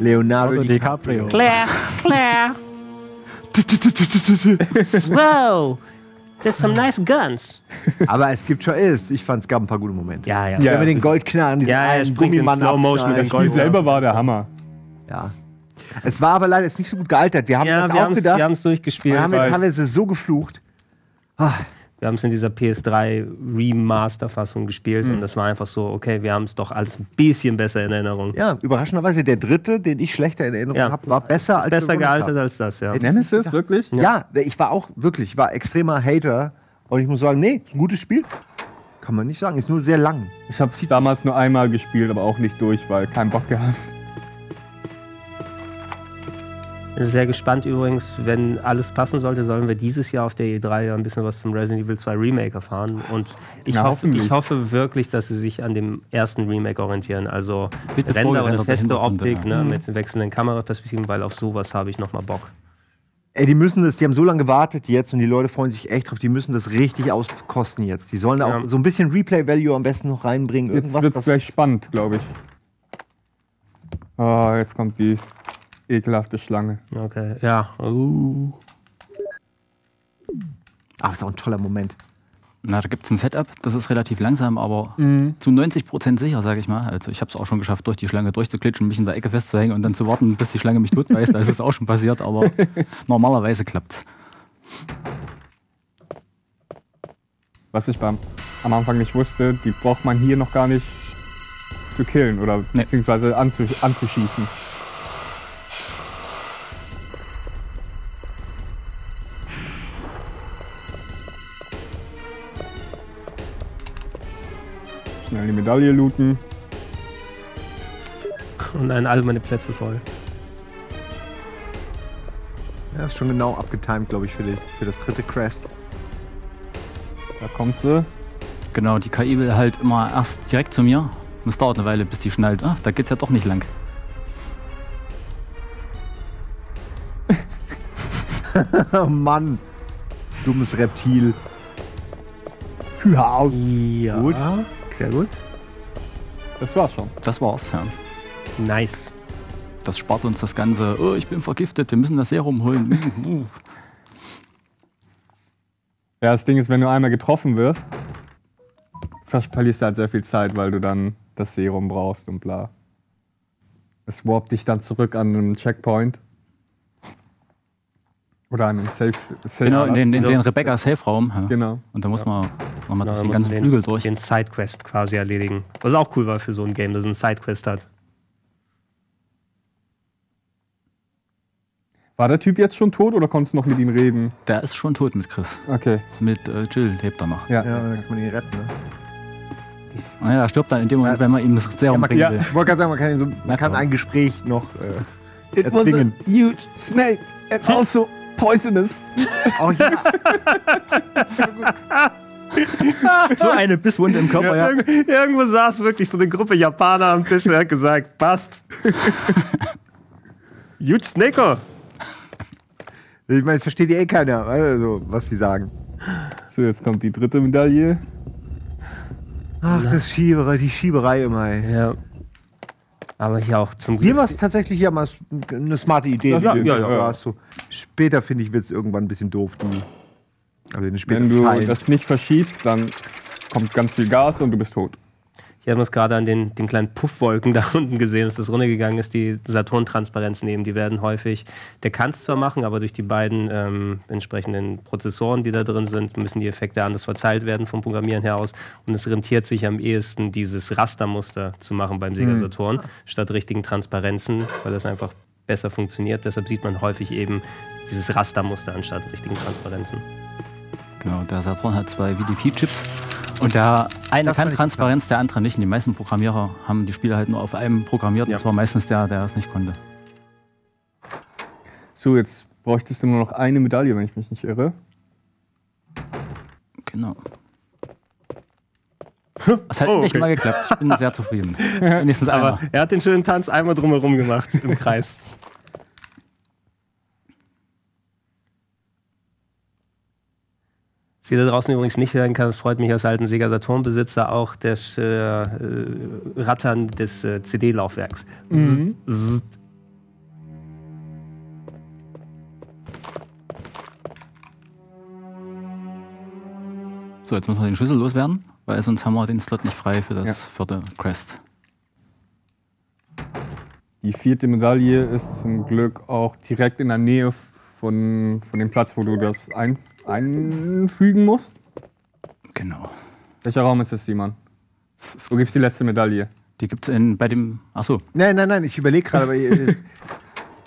Leonardo DiCaprio. Claire, Claire. Wow, that's some nice guns. Aber es gibt schon ist. Ich fand, es gab ein paar gute Momente. Ja, ja. ja. Mit den Goldknarren, diesen ja, ja, Gummimann Slow Motion mit dem Gold. Das Spiel selber war der Hammer. Ja. Es war aber leider jetzt nicht so gut gealtert. Wir haben ja, das wir auch haben's, gedacht. Wir haben es durchgespielt. Wir haben teilweise so geflucht. Ach. Wir haben es in dieser P S drei Remaster-Fassung gespielt mhm. und das war einfach so, okay, wir haben es doch alles ein bisschen besser in Erinnerung. Ja, überraschenderweise der dritte, den ich schlechter in Erinnerung ja. habe, war besser als besser gealtert als das, ja. Nemesis, wirklich? Ja. ja, ich war auch wirklich, ich war extremer Hater und ich muss sagen, nee, ist ein gutes Spiel. Kann man nicht sagen, ist nur sehr lang. Ich habe es damals nur einmal gespielt, aber auch nicht durch, weil keinen Bock gehabt. Sehr gespannt übrigens, wenn alles passen sollte, sollen wir dieses Jahr auf der E drei ein bisschen was zum Resident Evil zwei Remake erfahren. Und ich, Na, hoffe, ich hoffe wirklich, dass sie sich an dem ersten Remake orientieren. Also Bitte Render und feste Optik ne, mit wechselnden Kameraperspektiven, weil auf sowas habe ich nochmal Bock. Ey, die müssen das, die haben so lange gewartet jetzt und die Leute freuen sich echt drauf, die müssen das richtig auskosten jetzt. Die sollen ja. auch so ein bisschen Replay-Value am besten noch reinbringen. Jetzt wird es gleich spannend, glaube ich. Oh, jetzt kommt die... ekelhafte Schlange. Okay, ja. Uh. Ach, ist auch ein toller Moment. Na, da gibt es ein Setup, das ist relativ langsam, aber mhm. zu neunzig Prozent sicher, sage ich mal. Also ich habe es auch schon geschafft, durch die Schlange durchzuklitschen, mich in der Ecke festzuhängen und dann zu warten, bis die Schlange mich totbeißt. Das ist auch schon passiert, aber normalerweise klappt's. Was ich beim, am Anfang nicht wusste, die braucht man hier noch gar nicht zu killen oder nee. beziehungsweise anzu, anzuschießen. Schnell die Medaille looten. Und dann alle meine Plätze voll. Ja, ist schon genau abgetimt, glaube ich, für, die, für das dritte Crest. Da kommt sie. Genau, die K I will halt immer erst direkt zu mir. Und es dauert eine Weile, bis die schnallt. Ach, da geht's ja doch nicht lang. Mann! Dummes Reptil. Ja, ja. Gut. Sehr gut. Das war's schon. Das war's, ja. Nice. Das spart uns das Ganze. Oh, ich bin vergiftet, wir müssen das Serum holen. Ja, das Ding ist, wenn du einmal getroffen wirst, verlierst du halt sehr viel Zeit, weil du dann das Serum brauchst und bla. Es warpt dich dann zurück an einem Checkpoint. Oder an einem Safe. Safe genau, in den, in den Rebecca Safe Raum. Ja. Genau. Und da muss ja. man nochmal genau, durch den ganzen Flügel durch. Den Sidequest quasi erledigen. Was auch cool war für so ein Game, dass es einen Sidequest hat. War der Typ jetzt schon tot oder konntest du noch mit ihm reden? Der ist schon tot mit Chris. Okay. Mit äh, Jill lebt er noch. Ja, ja, dann kann man ihn retten, ne? Ah ja, er stirbt dann in dem Moment, ja. wenn man ihm das Serum ja, man, bringen ja. will. Ich wollte gerade sagen, man kann, ihn so, man kann ein Gespräch noch äh, erzwingen. It was a huge snake and also poisonous. Oh ja. So eine Bisswunde im Körper, ja. ja. Irgend, irgendwo saß wirklich so eine Gruppe Japaner am Tisch und hat gesagt, passt. Huge Snake. Ich meine, es versteht ja eh keiner, also, was sie sagen. So, jetzt kommt die dritte Medaille. Ach, das Schieberei, die Schieberei immer, ey. Ja. Aber hier auch zum Glück. Hier war es tatsächlich ja mal eine smarte Idee. Das ja, ja, ja. ja. So. Später, finde ich, wird es irgendwann ein bisschen doof. Die, also später Wenn du Teilen. das nicht verschiebst, dann kommt ganz viel Gas und du bist tot. Ich habe das gerade an den, den kleinen Puffwolken da unten gesehen, dass das runtergegangen ist, die Saturn-Transparenz nehmen. Die werden häufig, der kann es zwar machen, aber durch die beiden ähm, entsprechenden Prozessoren, die da drin sind, müssen die Effekte anders verteilt werden vom Programmieren her aus. Und es rentiert sich am ehesten, dieses Rastermuster zu machen beim Sega Saturn, mhm. statt richtigen Transparenzen, weil das einfach besser funktioniert. Deshalb sieht man häufig eben dieses Rastermuster anstatt richtigen Transparenzen. Genau, der Saturn hat zwei V D P-Chips. Und der eine das kann Transparenz, der andere nicht. Und die meisten Programmierer haben die Spiele halt nur auf einem programmiert. Ja. Und zwar meistens der, der es nicht konnte. So, jetzt bräuchtest du nur noch eine Medaille, wenn ich mich nicht irre. Genau. Es hat oh, okay. nicht mal geklappt. Ich bin sehr zufrieden. Wenigstens einmal. Aber er hat den schönen Tanz einmal drumherum gemacht im Kreis. Was ihr da draußen übrigens nicht hören kann, es freut mich als alten Sega Saturn-Besitzer auch das äh, Rattern des äh, C D-Laufwerks. Mhm. So, jetzt müssen wir den Schlüssel loswerden, weil sonst haben wir den Slot nicht frei für das ja. vierte Crest. Die vierte Medaille ist zum Glück auch direkt in der Nähe von, von dem Platz, wo du das ein einfügen musst. Genau. Welcher Raum ist das, Simon? Wo gibt's die letzte Medaille? Die gibt's in bei dem. Achso. Nein, nein, nein, ich überlege gerade, aber.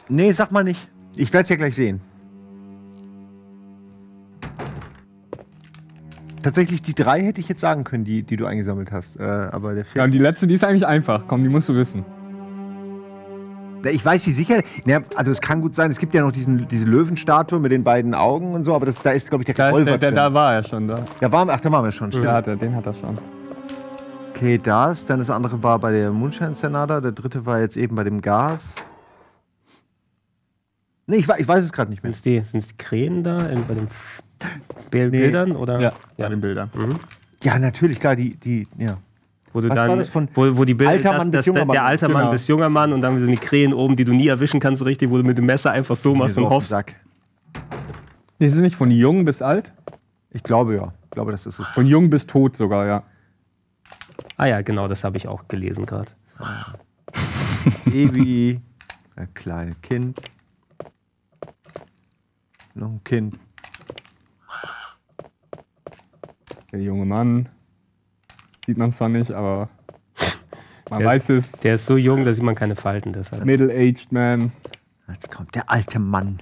Nee, sag mal nicht. Ich werde es ja gleich sehen. Tatsächlich, die drei hätte ich jetzt sagen können, die, die du eingesammelt hast. Äh, aber der ja, und die letzte, die ist eigentlich einfach. Komm, die musst du wissen. Ich weiß die sicher. Also es kann gut sein, es gibt ja noch diesen, diese Löwenstatue mit den beiden Augen und so, aber das, da ist, glaube ich, der Revolver drin. Der, der, da war er schon da. Ja, war, ach, da waren wir schon, stimmt. Ja, der, den hat er schon. Okay, das, dann das andere war bei der Mundscheinsenada, der dritte war jetzt eben bei dem Gas. Nee, ich, ich weiß es gerade nicht mehr. Sind es die, die Krähen da in, bei den nee. Bildern? Oder? Ja, ja, bei den Bildern. Mhm. Ja, natürlich, klar, die, die ja. Wo du Was dann, war das von wo, wo die Bilder, alter Mann das, das, bis junger Mann. Der alter Mann genau. bis junger Mann und dann sind die Krähen oben, die du nie erwischen kannst, richtig, wo du mit dem Messer einfach so machst und hoffst. Das ist nicht von jung bis alt? Ich glaube ja. Ich glaube, das ist es. Von jung bis tot sogar, ja. Ah ja, genau, das habe ich auch gelesen gerade. Evi, ein kleines Kind. Noch ein Kind. Der junge Mann. Sieht man zwar nicht, aber man der, weiß es. Der ist so jung, da sieht man keine Falten. Deshalb. Middle-aged man. Jetzt kommt der alte Mann.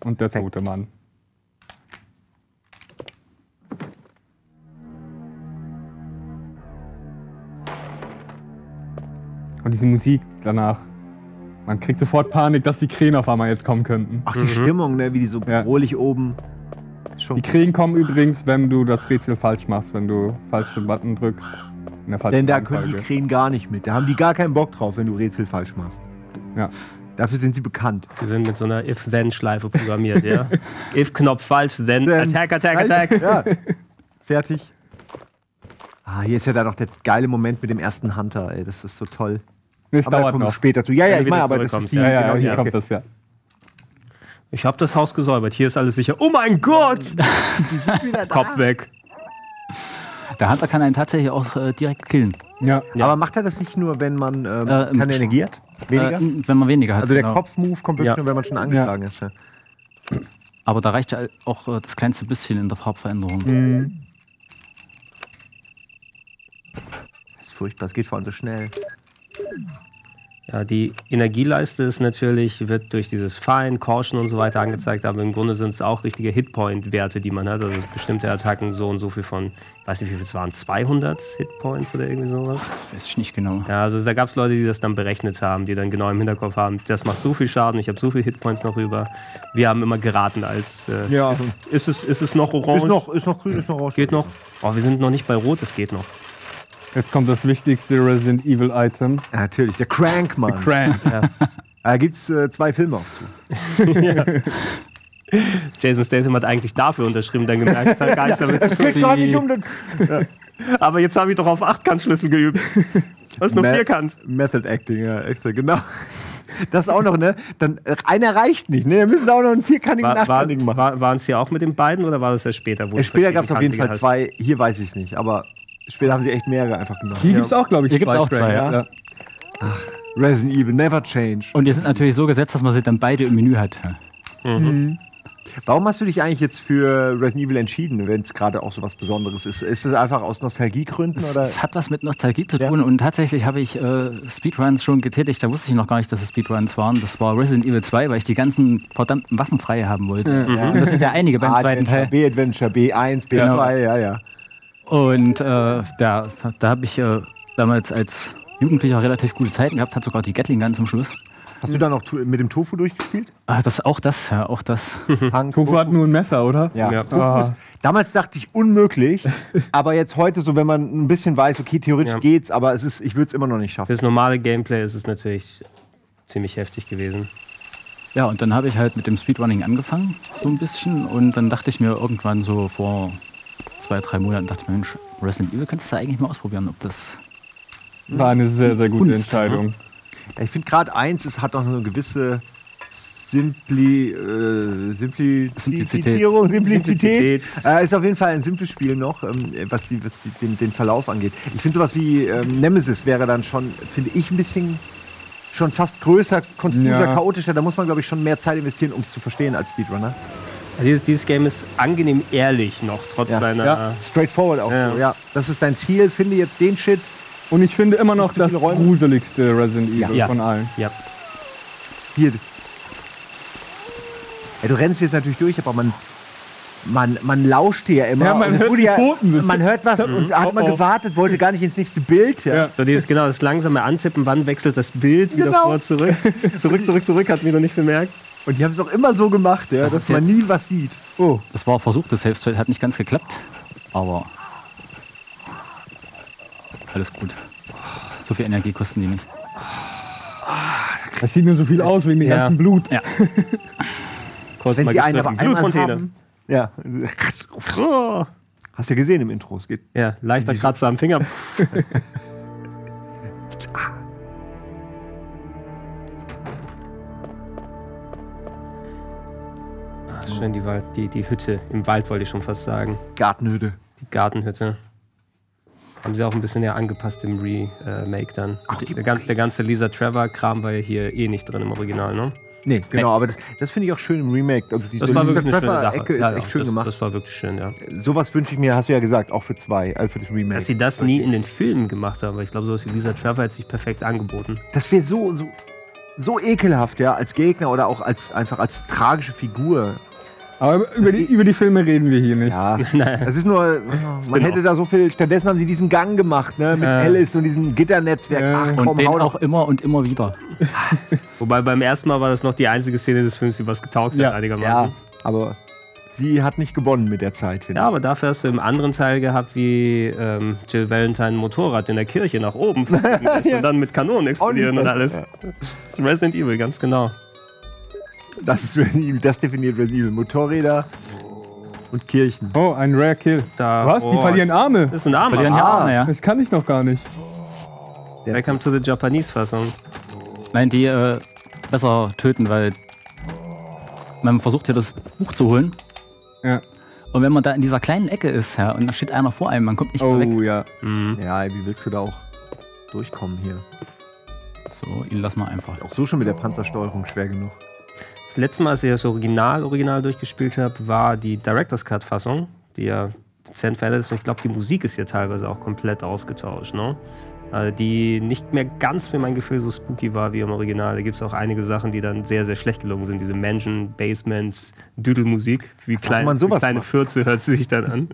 Und der tote Mann. Und diese Musik danach. Man kriegt sofort Panik, dass die Krähen auf einmal jetzt kommen könnten. Ach, die mhm. Stimmung, ne? Wie die so bedrohlich ja. oben. Schon. Die Krähen kommen übrigens, wenn du das Rätsel falsch machst, wenn du falsche Button drückst. In der falschen Denn da Anfrage. Können die Krähen gar nicht mit. Da haben die gar keinen Bock drauf, wenn du Rätsel falsch machst. Ja. Dafür sind sie bekannt. Die sind mit so einer If-Then-Schleife programmiert, ja. If-Knopf falsch, then, then Attack, Attack, Attack. Ja. Fertig. Ah, hier ist ja dann noch der geile Moment mit dem ersten Hunter, ey. Das ist so toll. Das aber dauert da noch. Später zu. Ja, ja, ich meine, aber das ist die, ja, ja, genau, hier okay. kommt das, ja. Ich habe das Haus gesäubert. Hier ist alles sicher. Oh mein Gott! Sie sind wieder da. Kopf weg. Der Hunter kann einen tatsächlich auch äh, direkt killen. Ja. ja. Aber macht er das nicht nur, wenn man ähm, äh, kann er negiert? Weniger? Äh, wenn man weniger hat. Also der genau. Kopfmove kommt wirklich ja. nur, wenn man schon angeschlagen ja. ist. Ja. Aber da reicht ja auch äh, das kleinste bisschen in der Farbveränderung. Mhm. Das ist furchtbar. Es geht vor allem so schnell. Ja, die Energieleiste ist natürlich, wird durch dieses Fallen, Caution und so weiter angezeigt, aber im Grunde sind es auch richtige Hitpoint-Werte, die man hat. Also bestimmte Attacken so und so viel von, ich weiß nicht, wie viel es waren, zweihundert Hitpoints oder irgendwie sowas. Ach, das weiß ich nicht genau. Ja, also da gab es Leute, die das dann berechnet haben, die dann genau im Hinterkopf haben, das macht so viel Schaden, ich habe so viel Hitpoints noch rüber. Wir haben immer geraten als, äh, ja. ist, ist, es, ist es noch orange? Ist noch, ist noch grün, ist noch orange. Geht noch? Oh, wir sind noch nicht bei rot, es geht noch. Jetzt kommt das wichtigste Resident Evil Item. Ja, natürlich, der Crank, Mann. Der Crank. Ja. Da gibt es äh, zwei Filme auch zu. Ja. Jason Statham hat eigentlich dafür unterschrieben, dann gemerkt, es hat gar nichts damit zu tun. Aber jetzt habe ich doch auf Achtkantschlüssel geübt. Das ist nur Me Vierkant. Method Acting, ja, extra, genau. Das auch noch, ne? Dann, einer reicht nicht, ne? Wir müssen auch noch einen vierkantigen war, Achtkantigen machen. War, waren es hier auch mit den beiden oder war das ja später? Wo ja, später gab es auf jeden Fall hast. zwei, hier weiß ich es nicht, aber. Später haben sie echt mehrere einfach gemacht. Hier ja. gibt es auch, glaube ich, hier zwei. Gibt's auch zwei ja. Ja. Ach, Resident Evil, never change. Und die sind natürlich so gesetzt, dass man sie dann beide im Menü hat. Mhm. Mhm. Warum hast du dich eigentlich jetzt für Resident Evil entschieden, wenn es gerade auch so was Besonderes ist? Ist es einfach aus Nostalgiegründen? Es, oder? Es hat was mit Nostalgie zu tun ja. und tatsächlich habe ich äh, Speedruns schon getätigt. Da wusste ich noch gar nicht, dass es Speedruns waren. Das war Resident Evil zwei, weil ich die ganzen verdammten Waffen frei haben wollte. Mhm. Ja. Und das sind ja einige beim zweiten Teil. B-Adventure, B eins, B zwei, genau. ja, ja. Und äh, da, da habe ich äh, damals als Jugendlicher relativ gute Zeiten gehabt, hat sogar die Gatling Gun zum Schluss. Hast du dann auch mit dem Tofu durchgespielt? Ah, das, auch das, ja, auch das. Tofu, Tofu hat nur ein Messer, oder? Ja. ja. Ah. Ist, damals dachte ich, unmöglich, aber jetzt heute so, wenn man ein bisschen weiß, okay, theoretisch ja. geht's, aber es ist, ich würde es immer noch nicht schaffen. Fürs normale Gameplay ist es natürlich ziemlich heftig gewesen. Ja, und dann habe ich halt mit dem Speedrunning angefangen, so ein bisschen, und dann dachte ich mir irgendwann so vor zwei, drei Monaten dachte ich mir, Mensch, Resident Evil kannst du eigentlich mal ausprobieren, ob das... War eine sehr, sehr gute Kunst, Entscheidung. Ja. Ich finde gerade eins, es hat doch eine gewisse Simpli, äh, Simpli Simplizität. Simplizität. Äh, ist auf jeden Fall ein simples Spiel noch, ähm, was, die, was die, den, den Verlauf angeht. Ich finde sowas wie ähm, Nemesis wäre dann schon, finde ich, ein bisschen schon fast größer, konfuser, ja. chaotischer. Da muss man, glaube ich, schon mehr Zeit investieren, um es zu verstehen als Speedrunner. Dieses, dieses Game ist angenehm ehrlich noch, trotz ja, deiner... Ja, straightforward auch. Ja. So, ja. Das ist dein Ziel, finde jetzt den Shit. Und ich finde immer noch das Räume. gruseligste Resident Evil ja. Ja. von allen. Ja. Hier. Ja, du rennst jetzt natürlich durch, aber man... Man, man lauscht ja immer. Ja, man, und hört ja, man hört was mhm. und hat man gewartet, wollte gar nicht ins nächste Bild. Ja. Ja. So dieses, genau, das langsame Antippen, wann wechselt das Bild wieder genau. vor, zurück. Zurück, zurück, zurück, hat mir noch nicht bemerkt. Und die haben es auch immer so gemacht, ja, dass man nie was sieht. Oh. Das war ein Versuch, das Selbstfeld hat nicht ganz geklappt, aber alles gut. So viel Energie kosten die nicht. Das sieht nur so viel aus wegen dem ja. ganzen Blut. Ja. Wenn sie einen aber Blutfontäne. Ja. Hast du ja gesehen im Intro, es geht. Ja, leichter Kratzer am Finger. schön die, Wald, die, die Hütte im Wald, wollte ich schon fast sagen. Gartenhütte. Die Gartenhütte. Haben sie auch ein bisschen näher angepasst im Remake dann. Ach, die der, ganze, der ganze Lisa Trevor-Kram war ja hier eh nicht drin im Original, ne? Nee, genau, aber das, das finde ich auch schön im Remake. Also diese das war Lisa wirklich eine schöne Sache. Ecke ist ja, echt ja, schön das, gemacht. Das war wirklich schön, ja. Sowas wünsche ich mir, hast du ja gesagt, auch für zwei, also für das Remake. Dass sie das nie in den Filmen gemacht haben, weil ich glaube, sowas wie Lisa Trevor hat sich perfekt angeboten. Das wäre so, so, so ekelhaft, ja, als Gegner oder auch als, einfach als tragische Figur. Aber über die, über die Filme reden wir hier nicht. Ja, das ist nur, man hätte da so viel, stattdessen haben sie diesen Gang gemacht, ne, mit äh. Alice und diesem Gitternetzwerk. Äh. Ach komm, und den auch immer und immer wieder. Wobei beim ersten Mal war das noch die einzige Szene des Films, die was getaugt ja. hat einigermaßen. Ja, aber sie hat nicht gewonnen mit der Zeit, finde ich. Ja, aber dafür hast du im anderen Teil gehabt, wie ähm, Jill Valentine ein Motorrad in der Kirche nach oben fliegen lässt ja. und dann mit Kanonen explodieren und alles. Ja. Das ist Resident Evil, ganz genau. Das ist Resident Evil, das definiert Resident Evil. Motorräder und Kirchen. Oh, ein Rare Kill. Da, was? Oh. Die verlieren Arme. Das sind Arme. Verlieren ah, Arme, ja. Das kann ich noch gar nicht. Welcome to the Japanese-Fassung. Nein, die äh, besser töten, weil man versucht ja das Buch zu holen. Ja. Und wenn man da in dieser kleinen Ecke ist, ja, und da steht einer vor einem, man kommt nicht mehr oh, weg. Oh ja. Mhm. Ja, wie willst du da auch durchkommen hier? So, ihn lassen wir einfach. Auch so schon mit der Panzersteuerung schwer genug. Das letzte Mal, als ich das Original, Original durchgespielt habe, war die Director's Cut-Fassung, die ja dezent verändert ist. Und ich glaube, die Musik ist hier teilweise auch komplett ausgetauscht, ne? Also die nicht mehr ganz für mein Gefühl so spooky war wie im Original. Da gibt es auch einige Sachen, die dann sehr, sehr schlecht gelungen sind. Diese Mansion, Basements, Düdelmusik, wie, klein, wie kleine Fürze hört sie sich dann an.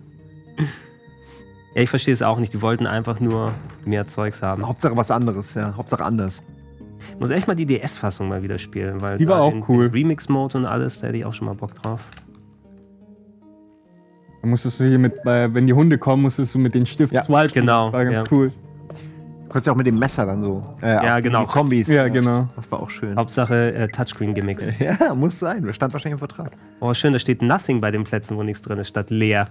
Ja, ich verstehe es auch nicht. Die wollten einfach nur mehr Zeugs haben. Hauptsache was anderes, ja. Hauptsache anders. Ich muss echt mal die D S-Fassung mal wieder spielen, weil die war auch cool. Remix-Mode und alles, da hätte ich auch schon mal Bock drauf. Da musstest du hier mit, äh, wenn die Hunde kommen, musstest du mit den Stift swalken. Genau. Das war ganz ja. cool. Du konntest ja auch mit dem Messer dann so. Äh, ja, genau. Die Kombis. Ja, genau. Das war auch schön. Hauptsache äh, Touchscreen-Gimmicks. Ja, muss sein. Das stand wahrscheinlich im Vertrag. Oh, schön, da steht nothing bei den Plätzen, wo nichts drin ist, statt leer.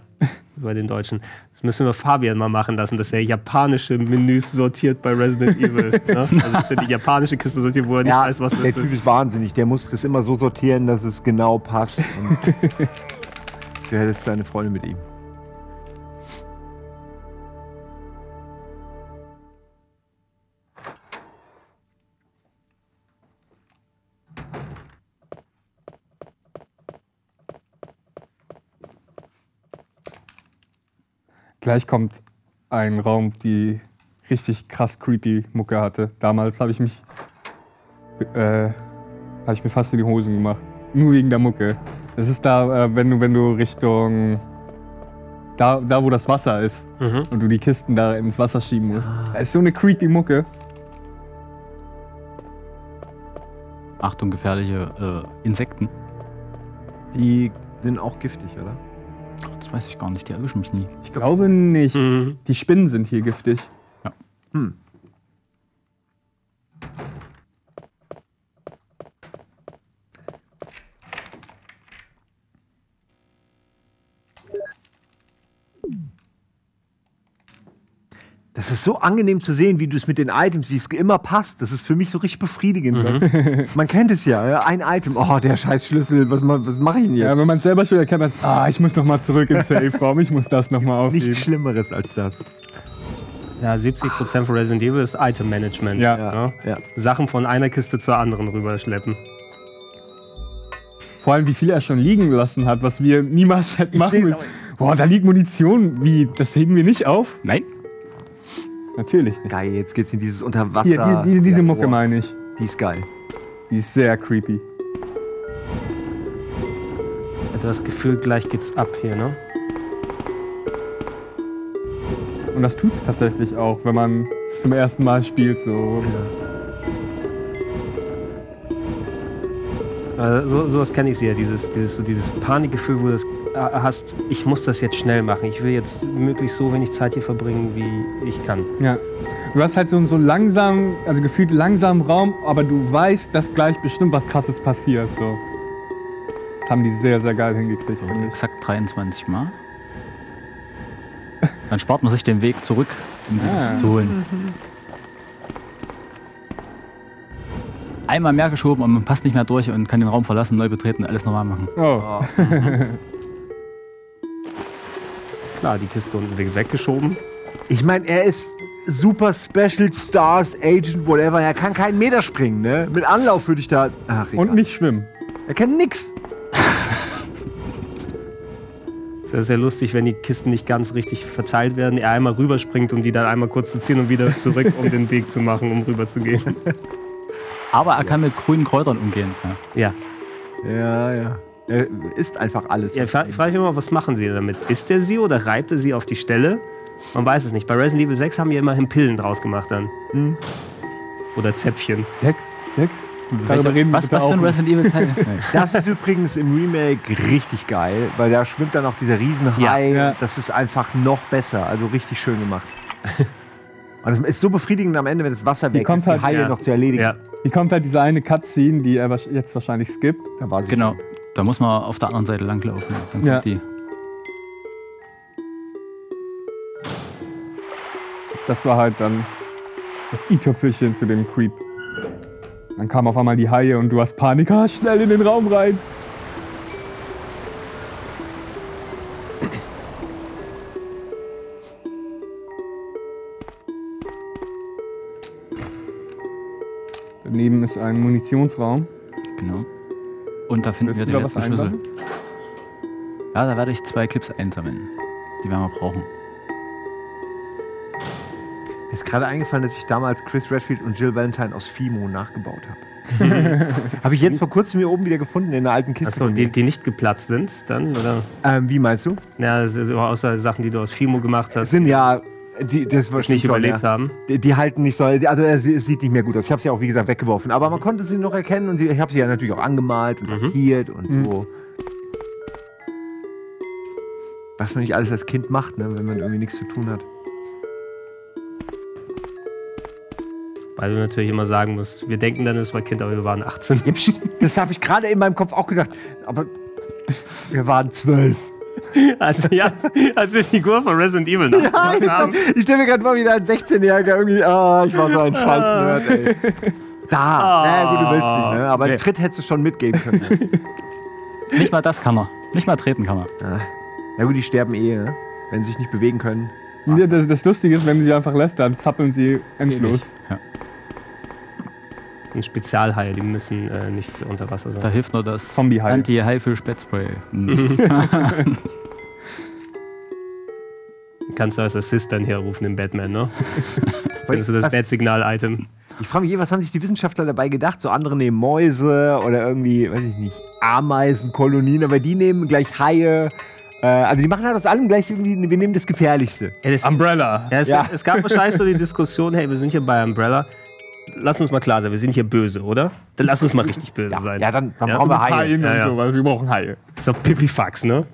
Bei den Deutschen. Das müssen wir Fabian mal machen lassen, dass er japanische Menüs sortiert bei Resident Evil. Ne? Also dass er die japanische Kiste sortiert, wo er ja, nicht weiß, was das ist. Der Typ ist wahnsinnig. Der muss das immer so sortieren, dass es genau passt. Und du hättest deine Freunde mit ihm. Gleich kommt ein Raum, die richtig krass creepy Mucke hatte. Damals habe ich mich, äh, habe ich mir fast in die Hosen gemacht, nur wegen der Mucke. Es ist da, äh, wenn du, wenn du Richtung da, da wo das Wasser ist mhm. und du die Kisten da ins Wasser schieben musst. Es ah. ist so eine creepy Mucke. Achtung, gefährliche äh, Insekten. Die sind auch giftig, oder? Das weiß ich gar nicht, die erwischen mich nie. Ich glaube nicht. Mhm. Die Spinnen sind hier giftig. Ja. Hm. Das ist so angenehm zu sehen, wie du es mit den Items, wie es immer passt. Das ist für mich so richtig befriedigend. Mhm. Man kennt es ja, ein Item. Oh, der scheiß Schlüssel, was, was mache ich denn hier? Ja, wenn man es selber schon erkennt, als, ah, ich muss nochmal zurück ins Safe-Raum, ich muss das nochmal aufnehmen. Nichts Schlimmeres als das. Ja, siebzig Prozent von Resident Evil ist Item-Management. Ja. Ja. Ja. Sachen von einer Kiste zur anderen rüberschleppen. Vor allem, wie viel er schon liegen gelassen hat, was wir niemals hätten machen müssen. Boah, da liegt Munition, wie, das heben wir nicht auf? Nein. Natürlich nicht. Geil, jetzt geht's in dieses Unterwasser. Ja, die, die, diese ja, Mucke meine ich. Die ist geil. Die ist sehr creepy. Also das Gefühl, gleich geht's ab hier, ne? Und das tut's tatsächlich auch, wenn man es zum ersten Mal spielt, so. Ja. Also, sowas kenne ich sehr, dieses, dieses, so dieses Panikgefühl, wo das hast, ich muss das jetzt schnell machen. Ich will jetzt möglichst so wenig Zeit hier verbringen, wie ich kann. Ja. Du hast halt so einen so langsamen, also gefühlt langsamen Raum, aber du weißt, dass gleich bestimmt was Krasses passiert. So. Das haben die sehr, sehr geil hingekriegt. So, exakt dreiundzwanzig Mal. Dann spart man sich den Weg zurück, um die ja. zu holen. einmal mehr geschoben und man passt nicht mehr durch und kann den Raum verlassen, neu betreten, alles normal machen. Oh. Oh. Klar, die Kiste unten weg, weggeschoben. Ich meine, er ist super Special Stars, Agent, whatever. Er kann keinen Meter springen, ne? Mit Anlauf würde ich da... Ach, egal. Und nicht schwimmen. Er kann nix. Das ist ja lustig, wenn die Kisten nicht ganz richtig verteilt werden, er einmal rüberspringt, um die dann einmal kurz zu ziehen und wieder zurück, um den Weg zu machen, um rüber zu gehen. Aber er kann mit grünen Kräutern umgehen. Ja. Ja, ja. ja. Er isst einfach alles. Ja, ich frage mich immer, was machen sie damit? Isst er sie oder reibt er sie auf die Stelle? Man weiß es nicht. Bei Resident Evil sechs haben wir immerhin Pillen draus gemacht dann. Mhm. Oder Zäpfchen. Sechs? Sechs? Reden, was, was für ein Resident Evil Teil? Das ist übrigens im Remake richtig geil, weil da schwimmt dann auch dieser Riesenhai. Ja. Das ist einfach noch besser, also richtig schön gemacht. Und es ist so befriedigend am Ende, wenn das Wasser weg ist, halt, die Haie ja. noch zu erledigen. Ja. Hier kommt halt diese eine Cutscene, die er jetzt wahrscheinlich skippt. Da war sie genau, schon. Da muss man auf der anderen Seite langlaufen. Dann ja. kommt die. Das war halt dann das i-Tüpfelchen zu dem Creep. Dann kamen auf einmal die Haie und du hast Panik. Ah, schnell in den Raum rein. Daneben ist ein Munitionsraum. Genau. Und da finden wir den letzten Schlüssel. Ja, da werde ich zwei Clips einsammeln. Die werden wir brauchen. Mir ist gerade eingefallen, dass ich damals Chris Redfield und Jill Valentine aus Fimo nachgebaut habe. Habe ich jetzt vor kurzem hier oben wieder gefunden in der alten Kiste. Achso, die, die nicht geplatzt sind dann, oder? Ähm, wie meinst du? Ja, also außer Sachen, die du aus Fimo gemacht hast. Sind ja, die das wahrscheinlich nicht überlebt schon, ja. haben. Die, die halten nicht so, also es sieht nicht mehr gut aus. Ich habe sie ja auch, wie gesagt, weggeworfen. Aber man konnte sie noch erkennen und ich habe sie ja natürlich auch angemalt und mhm. markiert und mhm. so. Was man nicht alles als Kind macht, ne, wenn man irgendwie nichts zu tun hat. Weil du natürlich immer sagen musst, wir denken dann, es war Kind, aber wir waren achtzehn. Das habe ich gerade in meinem Kopf auch gedacht. Aber wir waren zwölf. Also, ja, als wir die Figur von Resident Evil nachgemacht haben. Ja, ich stelle mir gerade mal wieder einen sechzehnjähriger irgendwie, ah, oh, ich war so ein Scheiß-Nerd, ey. Da, oh, naja, gut, du willst nicht, ne? Aber okay. Einen Tritt hättest du schon mitgeben können. Nicht mal das kann er. Nicht mal treten kann er. Ja, ja gut, die sterben eh, ne? Wenn sie sich nicht bewegen können. Ja, das, das Lustige ist, wenn man sie einfach lässt, dann zappeln sie endlos. Ja. Ein Spezialhai, die müssen äh, nicht unter Wasser sein. Da hilft nur das Anti-Hai für Spätspray. Mhm. Kannst du als Assist dann herrufen im Batman, ne? Findest du das Bat-Signal-Item? Ich frage mich eh, was haben sich die Wissenschaftler dabei gedacht? So andere nehmen Mäuse oder irgendwie, weiß ich nicht, Ameisenkolonien, aber die nehmen gleich Haie. Also die machen halt aus allem gleich irgendwie, wir nehmen das Gefährlichste. Ja, das Umbrella. Ja, es, ja. es gab wahrscheinlich so die Diskussion, hey, wir sind hier bei Umbrella. Lass uns mal klar sein, wir sind hier böse, oder? Dann lass uns mal richtig böse ja, sein. Ja, dann, dann ja, brauchen wir Haie. Haie ja, ja. So, weil wir brauchen Haie. Das ist doch Pipifax, ne?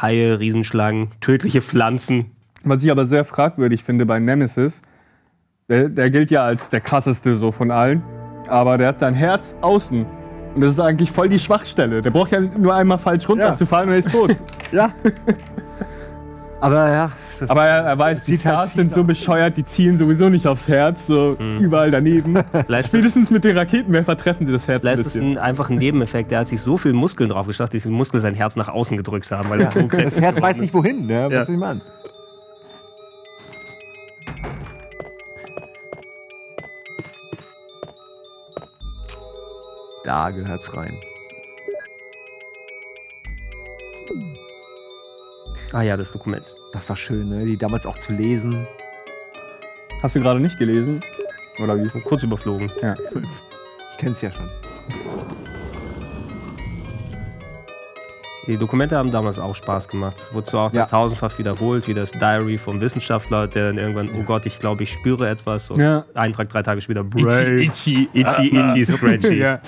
Haie, Riesenschlangen, tödliche Pflanzen. Was ich aber sehr fragwürdig finde bei Nemesis, der, der gilt ja als der krasseste so von allen, aber der hat sein Herz außen. Und das ist eigentlich voll die Schwachstelle. Der braucht ja nur einmal falsch runterzufallen ja. und er ist tot. Ja. Aber ja, das aber er, er weiß, die Stars halt sind so bescheuert, die zielen sowieso nicht aufs Herz, so mhm. überall daneben. Spätestens mit den Raketenwerfer treffen sie das Herz ein bisschen. Das ist einfach ein Nebeneffekt, der hat sich so viel Muskeln drauf geschafft, dass die Muskeln sein Herz nach außen gedrückt haben. Weil ja. das, so das Herz weiß nicht wohin, ne? Ja. Was will ich machen? Da gehört's rein. Ah ja, das Dokument. Das war schön, ne? Die damals auch zu lesen. Hast du gerade nicht gelesen? Oder wie? Kurz überflogen. Ja. Ich kenn's ja schon. Die Dokumente haben damals auch Spaß gemacht. Wurde so auch ja. tausendfach wiederholt, wie das Diary vom Wissenschaftler, der dann irgendwann, oh Gott, ich glaube, ich spüre etwas. Und ja. Eintrag drei Tage später, brave, itchy, itchy, itchy, itchy scratchy. Ja.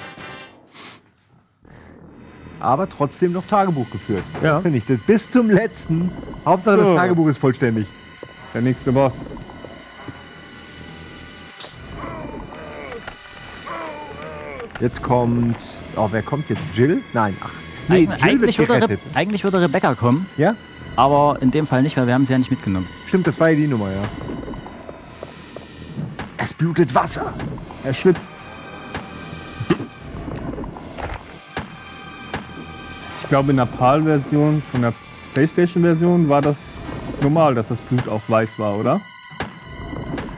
Aber trotzdem noch Tagebuch geführt. Ja. Das finde ich. Das bis zum letzten. Hauptsache, das Tagebuch ist vollständig. Der nächste Boss. Jetzt kommt... Oh, wer kommt jetzt? Jill? Nein, ach. Nee, Eig Jill eigentlich, wird würde eigentlich würde Rebecca kommen. Ja? Aber in dem Fall nicht, weil wir haben sie ja nicht mitgenommen. Stimmt, das war ja die Nummer, ja. Es blutet Wasser. Er schwitzt. Ich glaube, in der PAL-Version, von der PlayStation-Version, war das normal, dass das Blut auch weiß war, oder?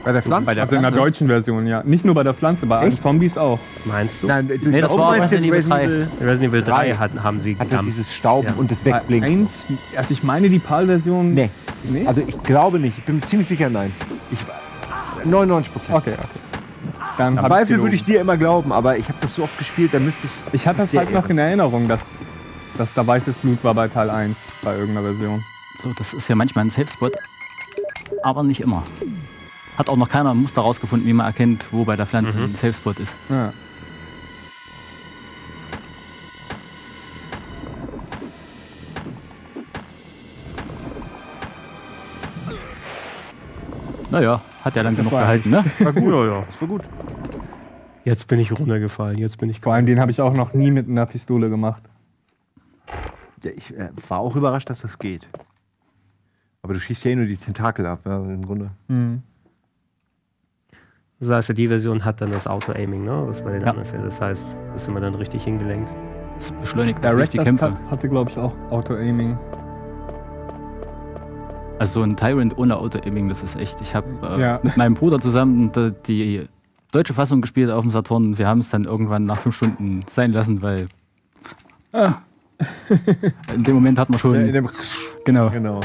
Bei der Pflanze? Bei der also Pflanze? In der deutschen Version, ja. Nicht nur bei der Pflanze, bei allen Zombies auch. Meinst du? Nein, du nee, das war auch Resident Evil drei. Resident Evil drei hatten, haben sie hatte dieses Stauben ja. und das Wegblinken. Eins, also ich meine die PAL-Version... Nee. nee. Also ich glaube nicht. Ich bin ziemlich sicher, nein. Ich, neunundneunzig Prozent. Okay, okay. Dann Im Zweifel würde ich dir immer glauben, aber ich habe das so oft gespielt, dann müsste es... Ich hatte das halt noch in Erinnerung, dass, dass da weißes Blut war bei Teil eins, bei irgendeiner Version. So, das ist ja manchmal ein Safe-Spot, aber nicht immer. Hat auch noch keiner ein Muster rausgefunden, wie man erkennt, wo bei der Pflanze mhm. ein Safe-Spot ist. Ja. Naja, hat ja dann genug gehalten, ne? War gut, ja, das war gut. Jetzt bin ich runtergefallen, jetzt bin ich... Vor allem den habe ich auch noch nie mit einer Pistole gemacht. Ja, ich äh, war auch überrascht, dass das geht. Aber du schießt ja eh nur die Tentakel ab, ja, im Grunde. Mhm. Das heißt, die Version hat dann das Auto-Aiming, ne? Das bei den ja. anderen Fällen. Das heißt, ist immer dann richtig hingelenkt. Das beschleunigt direkt die Kämpfe. Hat, hatte, glaube ich, auch Auto-Aiming. Also so ein Tyrant ohne Auto-Aiming, das ist echt. Ich habe äh, ja. mit meinem Bruder zusammen die deutsche Fassung gespielt auf dem Saturn. Wir haben es dann irgendwann nach fünf Stunden sein lassen, weil ah. in dem Moment hat man schon. Ja, in dem genau. genau.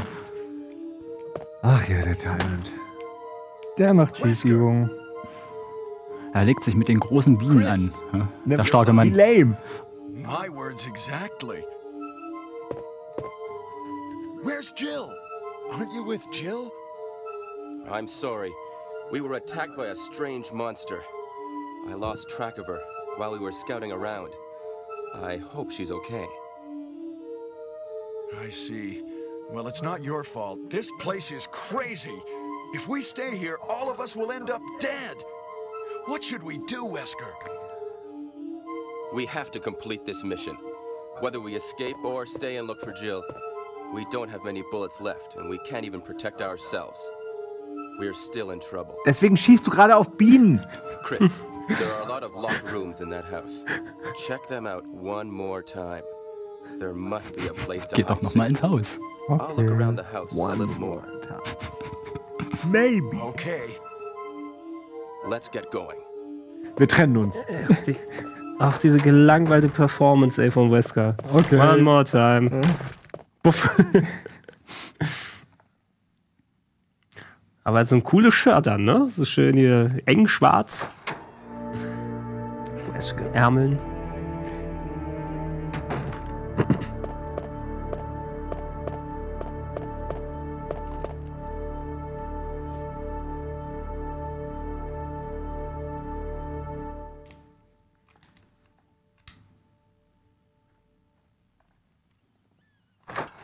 Ach ja, der Tyrant. Der macht Schießübungen. Er legt sich mit den großen Bienen Chris, an. Der starke Mann. Lame. My words exactly. Where's Jill? Aren't you with Jill? I'm sorry. We were attacked by a strange monster. I lost track of her while we were scouting around. I hope she's okay. I see. Well, it's not your fault. This place is crazy. If we stay here, all of us will end up dead. What should we do, Wesker? We have to complete this mission. Whether we escape or stay and look for Jill, we don't have many bullets left and we can't even protect ourselves. We're still in trouble. Deswegen schießt du gerade auf Bienen. Chris, there are a lot of locked rooms in that house. Check them out one more time. There must be a place to hide. Geht doch noch mal ins Haus. Okay. I'll look around the house one a little more. Time. Maybe. Okay. Let's get going. Wir trennen uns. Ach, diese gelangweilte Performance ey, von Wesker. Okay. One more time. Hm? Aber so ein cooles Shirt an, ne? So schön hier eng schwarz. Wesker. Ärmeln.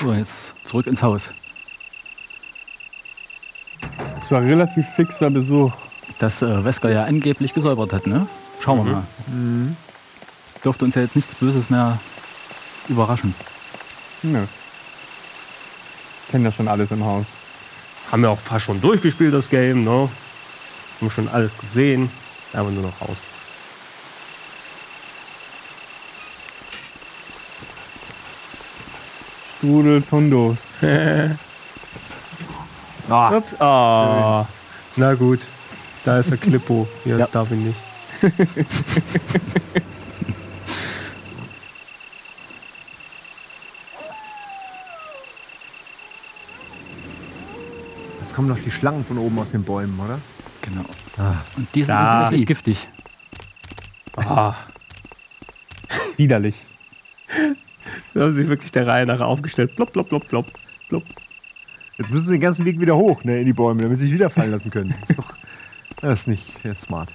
So, jetzt zurück ins Haus. Es war ein relativ fixer Besuch. Dass äh, Wesker ja angeblich gesäubert hat, ne? Schauen wir mhm. mal. Mhm. Das dürfte uns ja jetzt nichts Böses mehr überraschen. Nö. Kennen ja schon alles im Haus. Haben ja auch fast schon durchgespielt, das Game, ne? Haben schon alles gesehen, aber nur noch raus. Strudels Hundos. ah. Ups. Oh. Na gut, da ist der Klippo. Hier ja. darf ich nicht. Jetzt kommen noch die Schlangen von oben aus den Bäumen, oder? Genau. Ah. Und die sind tatsächlich giftig. Ah. Widerlich. Da haben sie wirklich der Reihe nach aufgestellt. Plopp, plopp, plopp, plopp, plopp. Jetzt müssen sie den ganzen Weg wieder hoch, ne, in die Bäume, damit sie sich wieder fallen lassen können. Das ist doch das ist nicht das ist smart.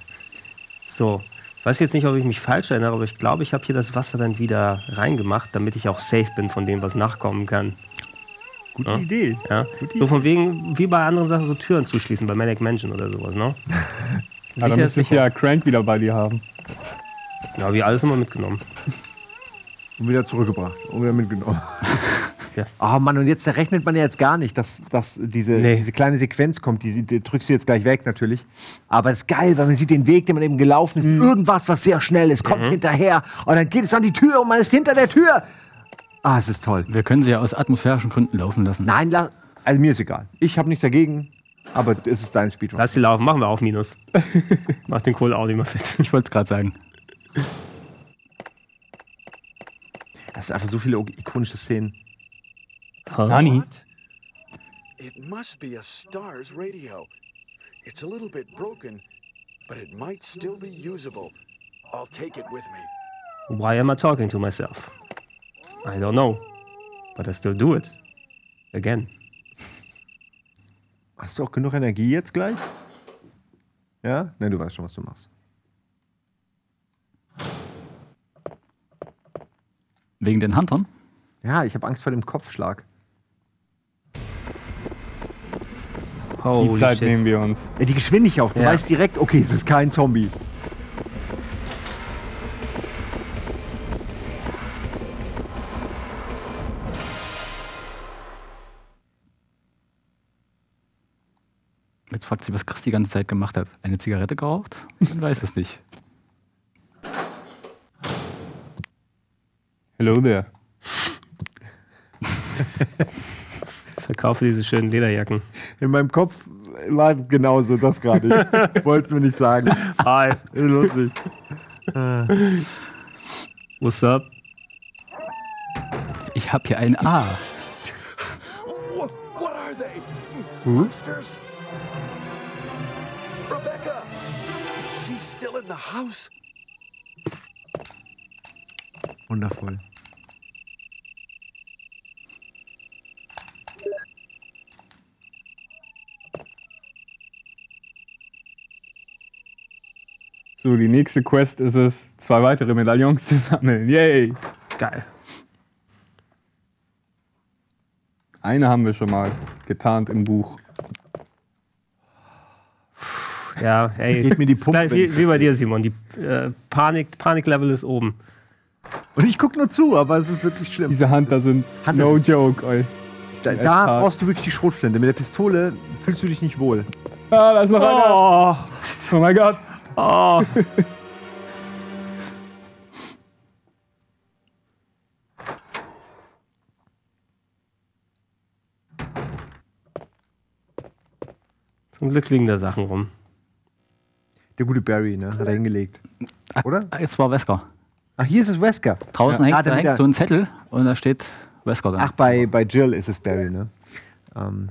So, ich weiß jetzt nicht, ob ich mich falsch erinnere, aber ich glaube, ich habe hier das Wasser dann wieder reingemacht, damit ich auch safe bin von dem, was nachkommen kann. Gute ja? Idee. Ja. Gute so von wegen, wie bei anderen Sachen, so Türen zuschließen, bei Manic Mansion oder sowas, ne? Aber dann müsste ich ja Crank wieder bei dir haben. Ja, wir alles immer mitgenommen. Und wieder zurückgebracht. Und wieder mitgenommen. Ja. Oh Mann, und jetzt rechnet man ja jetzt gar nicht, dass, dass diese, nee. diese kleine Sequenz kommt. Die, die drückst du jetzt gleich weg natürlich. Aber es ist geil, weil man sieht den Weg, den man eben gelaufen ist. Mhm. Irgendwas, was sehr schnell ist, kommt mhm. hinterher. Und dann geht es an die Tür und man ist hinter der Tür. Ah, es ist toll. Wir können sie ja aus atmosphärischen Gründen laufen lassen. Nein, la also mir ist egal. Ich habe nichts dagegen. Aber es ist dein Speedrun. Lass sie laufen, machen wir auch Minus. Mach den Kohl auch immer fit. Ich wollte es gerade sagen. Das ist einfach so viele ikonische Szenen. Honey. It must be a Star's radio. It's a little bit broken, but it might still be usable. I'll take it with me. Why am I talking to myself? I don't know, but I still do it. Again. Hast du auch genug Energie jetzt gleich? Ja? Nein, du weißt schon, was du machst. Wegen den Huntern? Ja, ich habe Angst vor dem Kopfschlag. Holy die Zeit shit. Nehmen wir uns. Ja, die Geschwindigkeit auch. Du ja. weißt direkt, okay, es ist kein Zombie. Jetzt fragt sie, was Chris die ganze Zeit gemacht hat. Eine Zigarette geraucht? Man weiß es nicht. Hello there. Verkaufe diese schönen Lederjacken. In meinem Kopf läuft genauso das gerade. Ich wollte es mir nicht sagen. Hi. Lustig. What's up? Ich hab hier ein A. What are they? Monsters? Still in the house. Wundervoll. So, die nächste Quest ist es, zwei weitere Medaillons zu sammeln. Yay! Geil. Eine haben wir schon mal getarnt im Buch. Ja, ey, geht mir die Pumpe. Wie, wie bei dir, Simon. Die äh, Panik, Paniklevel ist oben. Und ich guck nur zu, aber es ist wirklich schlimm. Diese Hunter sind Hunter no sind joke, ey. Da, da brauchst du wirklich die Schrotflinte. Mit der Pistole fühlst du dich nicht wohl. Ah, da ist noch oh. einer. Oh mein Gott. Oh. Zum Glück liegen da Sachen rum. Der gute Barry, ne? Hat er hingelegt. Oder? Ach, jetzt war Wesker. Ach, hier ist es Wesker. Draußen ja. hängt, ah, hängt so ein Zettel und da steht Wesker dran. Ach, bei, bei Jill ist es Barry, ne? Ähm.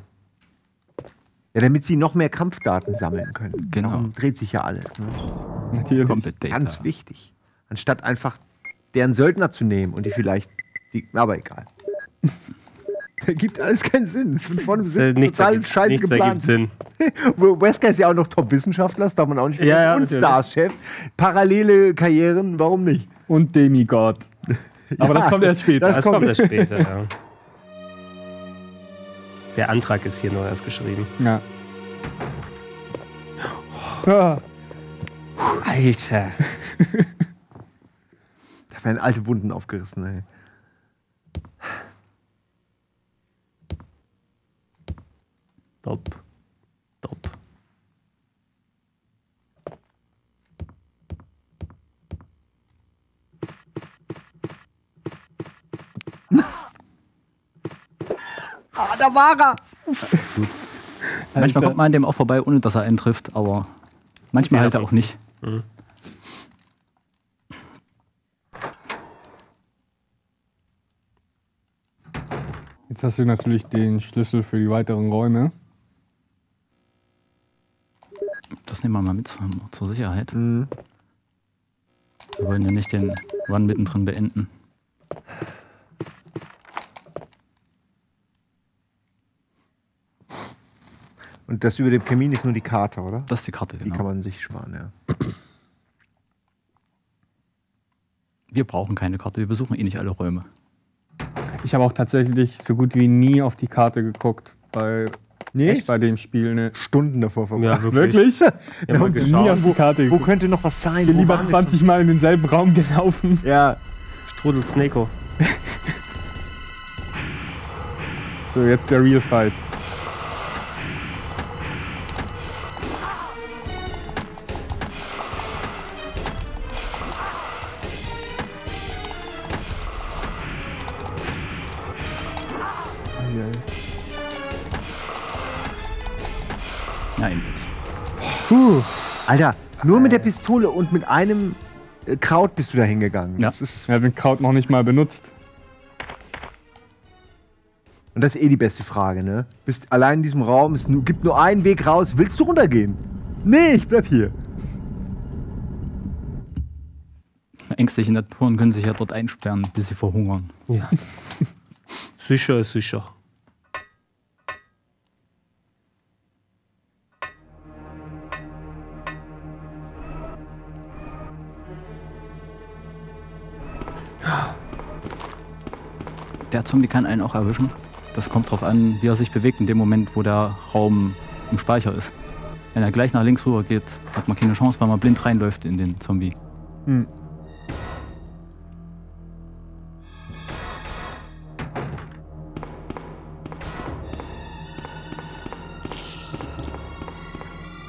Ja, damit sie noch mehr Kampfdaten sammeln können. Genau. Darum dreht sich ja alles. Ne? Natürlich. Komplett ganz Data. Wichtig. Anstatt einfach deren Söldner zu nehmen und die vielleicht. Die, aber egal. Da gibt alles keinen Sinn. Es ist von äh, nichts ergibt, scheiße nichts geplant. Sinn. Wesker ist ja auch noch Top-Wissenschaftler, das darf man auch nicht vergessen. Ja, und Starchef. Parallele Karrieren, warum nicht? Und Demigod. Aber ja, das kommt erst später. Das, das kommt erst später, ja. Der Antrag ist hier nur erst geschrieben. Ja. Oh. Alter. Da werden alte Wunden aufgerissen, ey. Top. Top. Ah, da war er! Manchmal kommt man an dem auch vorbei, ohne dass er einen trifft, aber manchmal halt auch nicht. Mhm. Jetzt hast du natürlich den Schlüssel für die weiteren Räume. Das nehmen wir mal mit zur Sicherheit. Mhm. Wir wollen ja nicht den Run mittendrin beenden. Und das über dem Kamin ist nur die Karte, oder? Das ist die Karte, genau. Die kann man sich sparen, ja. Wir brauchen keine Karte, wir besuchen eh nicht alle Räume. Ich habe auch tatsächlich so gut wie nie auf die Karte geguckt, bei Nicht? Bei dem Spiel eine Stunden davor verbracht. Ja, wirklich? Wir haben nie auf die Karte geguckt. Wo könnte noch was sein? Ich bin lieber zwanzig Mal in denselben Raum gelaufen. Ja. Strudel Sneko. So, jetzt der Real Fight. Nein. Puh. Alter, nur mit der Pistole und mit einem Kraut bist du da hingegangen. Ja. Das ist, er hat den Kraut noch nicht mal benutzt. Und das ist eh die beste Frage, ne? Bist allein in diesem Raum, es gibt nur einen Weg raus. Willst du runtergehen? Nee, ich bleib hier. Ängstliche Naturen können sich ja dort einsperren, bis sie verhungern. Ja. Sicher ist sicher. Der Zombie kann einen auch erwischen. Das kommt drauf an, wie er sich bewegt in dem Moment, wo der Raum im Speicher ist. Wenn er gleich nach links rüber geht, hat man keine Chance, weil man blind reinläuft in den Zombie. Hm.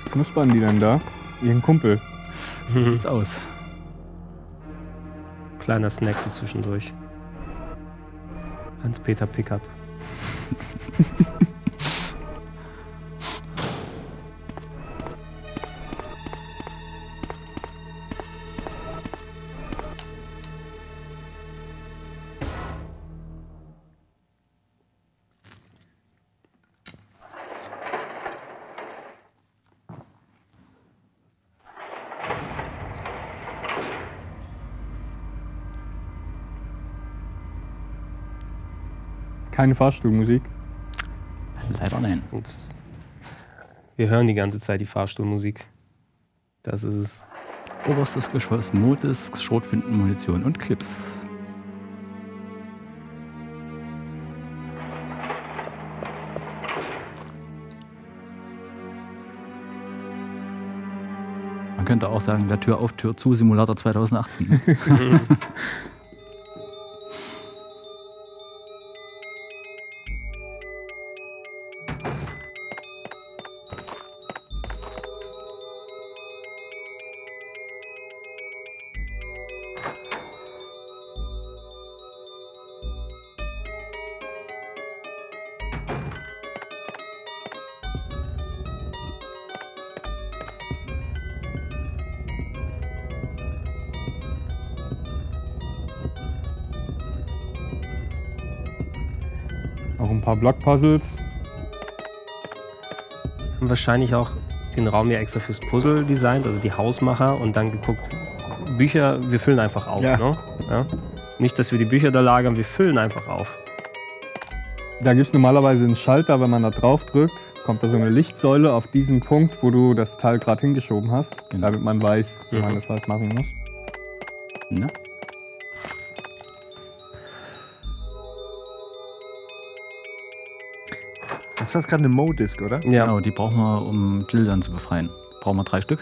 Was knuspern die denn da? Ihren Kumpel. So sieht's aus. Kleiner Snack zwischendurch. Hans-Peter Pickup. Keine Fahrstuhlmusik? Leider nein. Ups. Wir hören die ganze Zeit die Fahrstuhlmusik. Das ist es. Oberstes Geschoss, Modus, Schrotflinten, Munition und Clips. Man könnte auch sagen, der Tür auf, Tür zu, Simulator zweitausendachtzehn. Blockpuzzles. Und wahrscheinlich auch den Raum ja extra fürs Puzzle designt, also die Hausmacher, und dann geguckt, Bücher, wir füllen einfach auf. Ja. Ne? Ja? Nicht, dass wir die Bücher da lagern, wir füllen einfach auf. Da gibt es normalerweise einen Schalter, wenn man da drauf drückt, kommt da so eine Lichtsäule auf diesen Punkt, wo du das Teil gerade hingeschoben hast, genau, damit man weiß, wie mhm. man das halt machen muss. Na? Das war gerade eine Mo-Disc, oder? Ja. Genau, die brauchen wir, um Jill dann zu befreien. Brauchen wir drei Stück.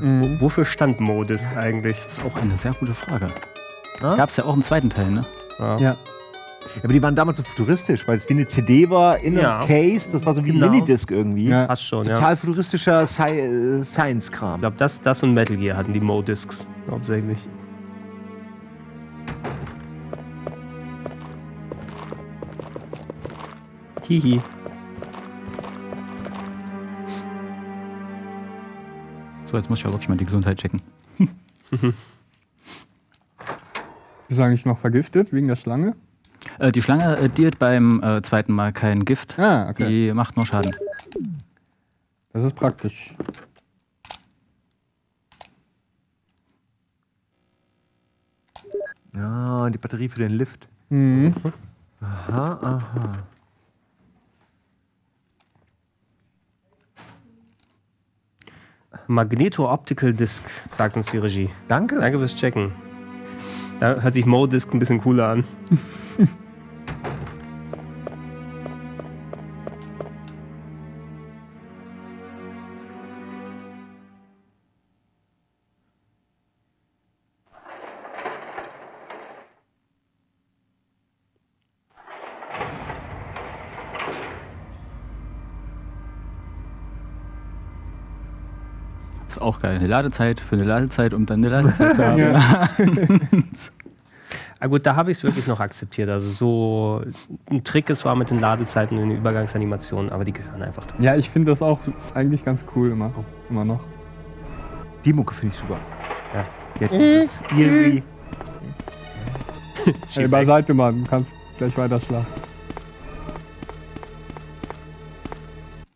Mhm. Wofür stand Mo-Disc eigentlich? Das ist auch eine sehr gute Frage. Ah? Gab es ja auch im zweiten Teil, ne? Ja. Ja. Aber die waren damals so futuristisch, weil es wie eine C D war, in ja. einem Case, das war so wie genau. eine Minidisc irgendwie. Ja. Passt schon, Total ja. futuristischer Sci Science-Kram. Ich glaube, das, das und Metal Gear hatten die Mo-Discs hauptsächlich. Hihi. So, jetzt muss ich ja wirklich mal die Gesundheit checken. Ist eigentlich noch vergiftet wegen der Schlange? Äh, die Schlange äh, dealt beim äh, zweiten Mal kein Gift. Ah, okay. Die macht nur Schaden. Das ist praktisch. Ja, die Batterie für den Lift. Mhm. Aha, aha. Magneto-Optical Disc, sagt uns die Regie. Danke. Danke fürs Checken. Da hört sich Mo-Disc ein bisschen cooler an. ist auch geil. Eine Ladezeit für eine Ladezeit, um dann eine Ladezeit zu haben. Ja. Ah gut, da habe ich es wirklich noch akzeptiert. Also so ein Trick, es war mit den Ladezeiten und den Übergangsanimationen, aber die gehören einfach dazu. Ja, ich finde das auch eigentlich ganz cool immer, oh. immer noch. Die Mucke finde ich super. Ja. Jetzt ist irgendwie. Ey, beiseite, Mann. Du kannst gleich weiter schlafen.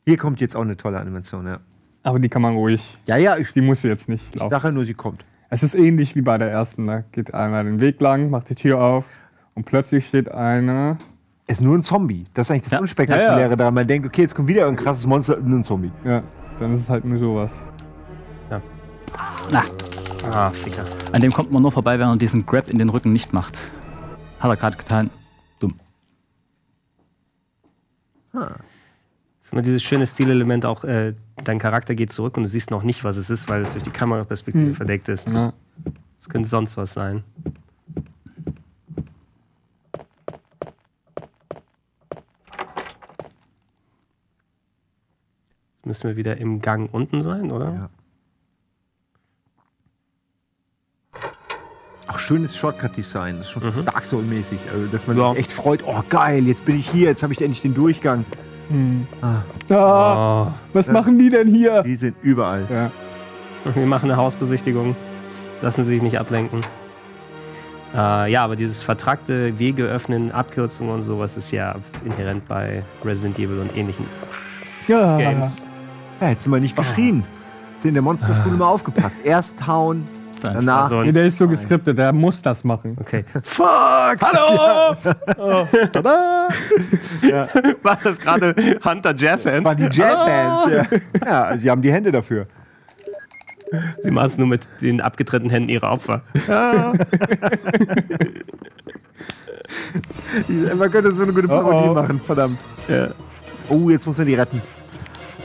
Hier kommt jetzt auch eine tolle Animation, ja. Aber die kann man ruhig. Ja, ja. Ich, die musst du jetzt nicht laufen. Ich sage nur, sie kommt. Es ist ähnlich wie bei der ersten. Da geht einer den Weg lang, macht die Tür auf und plötzlich steht einer... Es ist nur ein Zombie. Das ist eigentlich das ja. Unspektakuläre ja, ja. daran. Man denkt, okay, jetzt kommt wieder ein krasses Monster, nur ein Zombie. Ja, dann ist es halt nur sowas. Ja. Na. Ah, Ficker. An dem kommt man nur vorbei, wenn man diesen Grab in den Rücken nicht macht. Hat er gerade getan. Dumm. Ah. Dieses schöne Stilelement auch, äh, dein Charakter geht zurück und du siehst noch nicht, was es ist, weil es durch die Kameraperspektive hm. verdeckt ist. Es ja. könnte sonst was sein. Jetzt müssen wir wieder im Gang unten sein, oder? Ja. Auch schönes Shortcut-Design, das ist schon mhm. Dark Soul-mäßig, also, dass man ja. echt freut, oh geil, jetzt bin ich hier, jetzt habe ich endlich den Durchgang. Hm. Ah. Ah, oh. Was machen die denn hier? Die sind überall. Ja. Wir machen eine Hausbesichtigung. Lassen Sie sich nicht ablenken. Äh, ja, aber dieses vertrackte Wege öffnen, Abkürzungen und sowas ist ja inhärent bei Resident Evil und ähnlichen ja. Games. Ja, hättest du mal nicht geschrien. Sind in der Monsterschule ah. mal aufgepasst. Erst hauen, das danach... So nee, der ist so geskriptet, der muss das machen. Okay. Fuck! Hallo! Ja. Oh. Tada! Ja. War das gerade Hunter Jazzhands? War die Jazzhands, ja. Ja, also sie haben die Hände dafür. Sie machen es nur mit den abgetrennten Händen ihrer Opfer. Ah. Man könnte so eine gute Parodie oh oh. machen, verdammt. Ja. Oh, jetzt muss man die retten.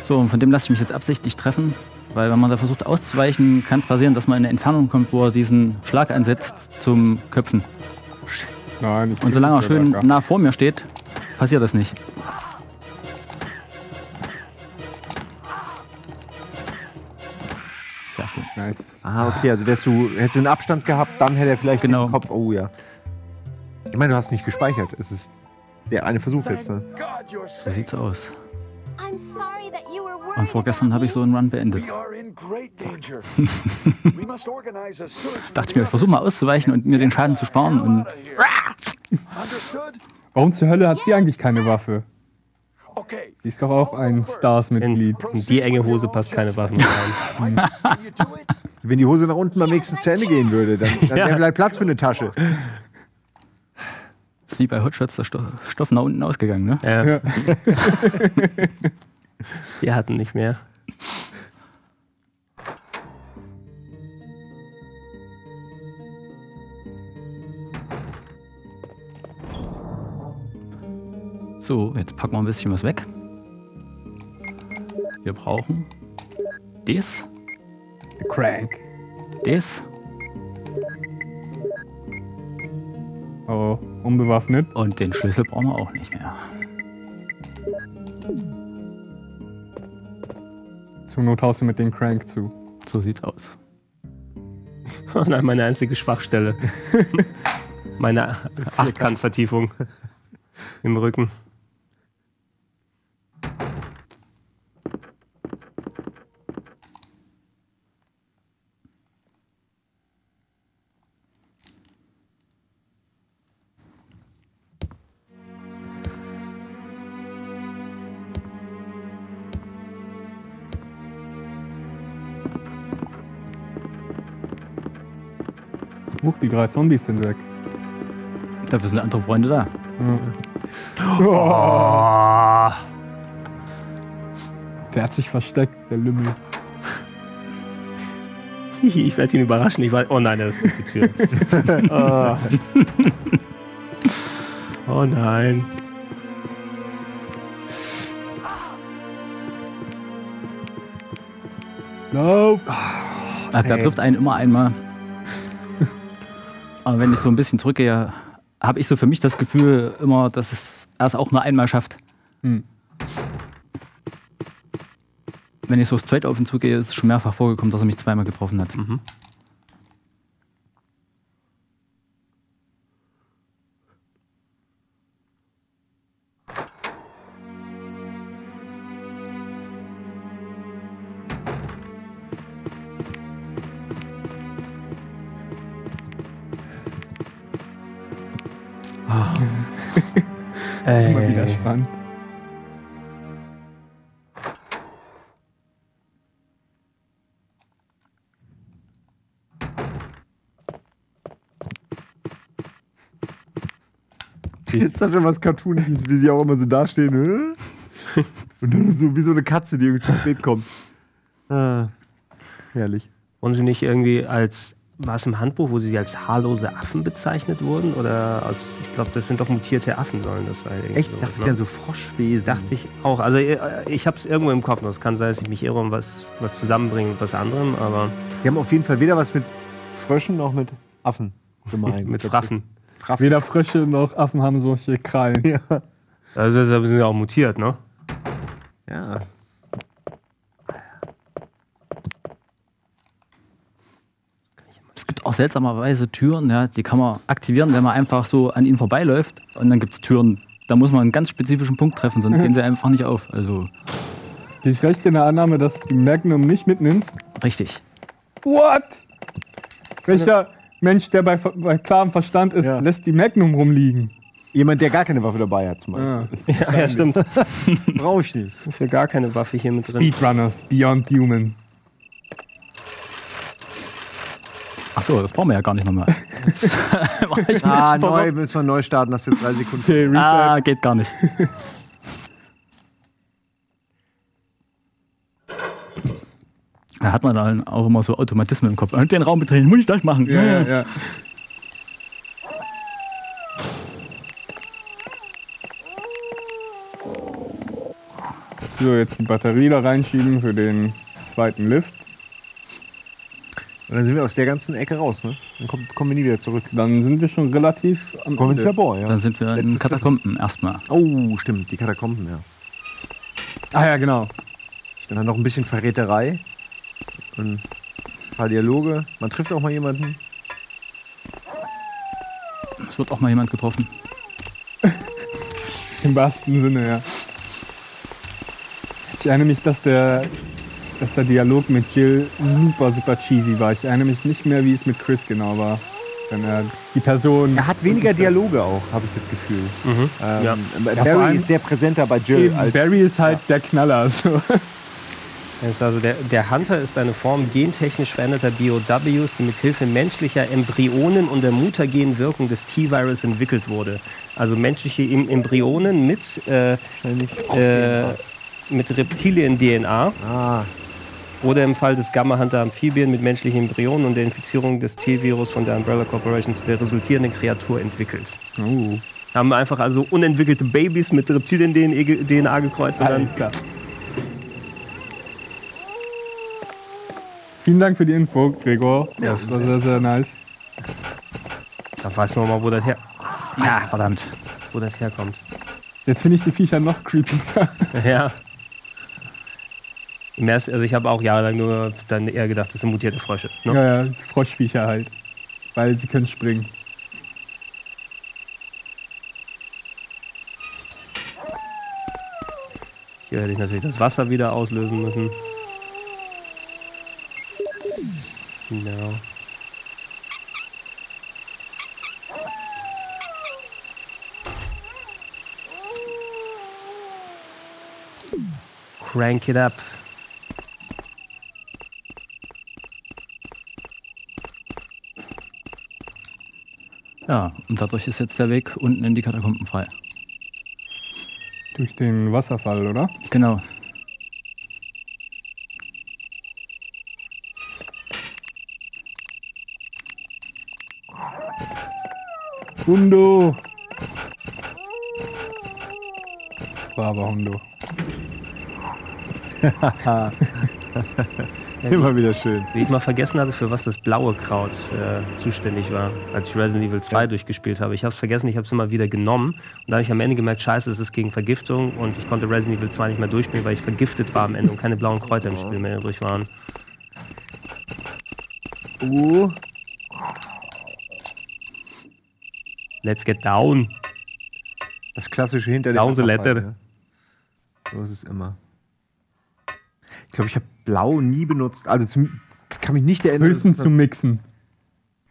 So, und von dem lasse ich mich jetzt absichtlich treffen. Weil wenn man da versucht auszuweichen, kann es passieren, dass man in eine Entfernung kommt, wo er diesen Schlag ansetzt zum Köpfen. Nein, und solange er schön nah vor mir steht, passiert das nicht. Sehr schön. Nice. Ah, okay, also wärst du, hättest du einen Abstand gehabt, dann hätte er vielleicht genau. den Kopf... Oh ja. Ich meine, du hast nicht gespeichert. Es ist der eine Versuch jetzt, ne? So sieht's aus. Und vorgestern habe ich so einen Run beendet. Dachte ich mir, ich versuche mal auszuweichen und mir den Schaden zu sparen. Und warum zur Hölle hat sie eigentlich keine Waffe? Sie ist doch auch ein Stars-Mitglied. In die enge Hose passt keine Waffe rein. Wenn die Hose nach unten am nächsten zu Ende gehen würde, dann, dann wäre vielleicht Platz für eine Tasche. Das ist wie bei Hotshots der Stoff nach unten ausgegangen, ne? Ja. Ja. Wir hatten nicht mehr. So, jetzt packen wir ein bisschen was weg. Wir brauchen das. The Crank. Das. Oh, unbewaffnet. Und den Schlüssel brauchen wir auch nicht mehr. Zur Not haust du mit dem Crank zu. So sieht's aus. Oh nein, meine einzige Schwachstelle. Meine Achtkantvertiefung im Rücken. Die drei Zombies sind weg. Dafür sind andere Freunde da. Mhm. Oh. Der hat sich versteckt, der Lümmel. Ich werde ihn überraschen. Ich weiß. Oh nein, er ist durch die Tür. Oh. Oh nein. Lauf! Ach, da trifft einen immer einmal. Aber wenn ich so ein bisschen zurückgehe, habe ich so für mich das Gefühl immer, dass es erst auch nur einmal schafft. Hm. wenn ich so straight auf ihn zugehe, ist es schon mehrfach vorgekommen, dass er mich zweimal getroffen hat. Mhm. Das ist immer wieder spannend. Jetzt hat schon was Cartooniges, wie sie auch immer so dastehen. Und dann so wie so eine Katze, die irgendwie zu spät kommt. Ah, herrlich. Und sie nicht irgendwie als... War es im Handbuch, wo sie als haarlose Affen bezeichnet wurden? Oder als, ich glaube, das sind doch mutierte Affen, sollen das sein. Echt? Ich dachte, das wären so Froschwesen. Dachte ich auch. Also ich habe es irgendwo im Kopf. Es kann sein, dass ich mich irre und was, was zusammenbringe mit was anderem, aber... Die haben auf jeden Fall weder was mit Fröschen noch mit Affen gemeint. mit Fraffen. Fraffen. Weder Frösche noch Affen haben solche Krallen. Ja. Also deshalb sind sie auch mutiert, ne? Ja. Auch seltsamerweise Türen, ja, die kann man aktivieren, wenn man einfach so an ihnen vorbeiläuft. Und dann gibt es Türen, da muss man einen ganz spezifischen Punkt treffen, sonst mhm. gehen sie einfach nicht auf. Also bin ich recht in der Annahme, dass du die Magnum nicht mitnimmst? Richtig. What? Welcher Mensch, der bei, bei klarem Verstand ist, ja. lässt die Magnum rumliegen? Jemand, der gar keine Waffe dabei hat zum Beispiel. Ja, ja, ja stimmt. Brauche ich nicht. Ist ja gar keine Waffe hier mit drin. Speedrunners, Beyond Human. Achso, das brauchen wir ja gar nicht nochmal. ah, neu, müssen wir neu starten, das jetzt drei Sekunden. Okay, ah, geht gar nicht. Da hat man dann auch immer so Automatismen im Kopf. Und den Raum betreten, muss ich das machen. Ja, ja, ja. So, jetzt die Batterie da reinschieben für den zweiten Lift. Und dann sind wir aus der ganzen Ecke raus, ne? Dann kommen, kommen wir nie wieder zurück. Dann sind wir schon relativ am Kommen wir ins Labor, ja. Dann sind wir Letztes in Katakomben erstmal. Oh, stimmt, die Katakomben, ja. Ah ja, genau. Dann noch ein bisschen Verräterei. Und ein paar Dialoge. Man trifft auch mal jemanden. Es wird auch mal jemand getroffen. Im wahrsten Sinne, ja. Ich erinnere mich, dass der... dass der Dialog mit Jill super, super cheesy war. Ich erinnere mich nicht mehr, wie es mit Chris genau war. Wenn er die Person... Er hat weniger Dialoge auch, habe ich das Gefühl. Mhm. Ähm, ja. Barry ja, ist sehr präsenter bei Jill. Als Barry ist halt ja. der Knaller. So. Ist also der, der Hunter ist eine Form gentechnisch veränderter B O Ws, die mit Hilfe menschlicher Embryonen und der Mutagenwirkung des T-Virus entwickelt wurde. Also menschliche Embryonen mit, äh, äh, mit Reptilien-D N A. Ah. Oder im Fall des Gamma-Hunter-Amphibien mit menschlichen Embryonen und der Infizierung des T-Virus von der Umbrella Corporation zu der resultierenden Kreatur entwickelt. Uh. Haben einfach also unentwickelte Babys mit Reptilien-D N A gekreuzt. Und dann klar. Vielen Dank für die Info, Gregor. Ja, das war sehr, sehr nice. Da weiß man mal, wo das her... Ja, verdammt. Wo das herkommt. Jetzt finde ich die Viecher noch creepier. Ja. Also ich habe auch jahrelang nur dann eher gedacht, das sind mutierte Frösche. Ne? Ja, ja, Froschviecher halt. Weil sie können springen. Hier hätte ich natürlich das Wasser wieder auslösen müssen. Genau. Crank it up. Ja, und dadurch ist jetzt der Weg unten in die Katakomben frei. Durch den Wasserfall, oder? Genau. Hundo! War aber Hundo. Ja, immer wieder schön. Wie ich mal vergessen hatte, für was das blaue Kraut äh, zuständig war, als ich Resident Evil zwei ja. durchgespielt habe. Ich habe es vergessen, ich habe es immer wieder genommen. Und da habe ich am Ende gemerkt, scheiße, es ist gegen Vergiftung. Und ich konnte Resident Evil zwei nicht mehr durchspielen, weil ich vergiftet war am Ende und keine blauen Kräuter im Spiel mehr übrig waren. Uh. Let's get down. Das klassische hinter der Down. So ist es immer. Ich glaube, ich habe Blau nie benutzt. Also zum, kann mich nicht erinnern. Höchstens zum Mixen.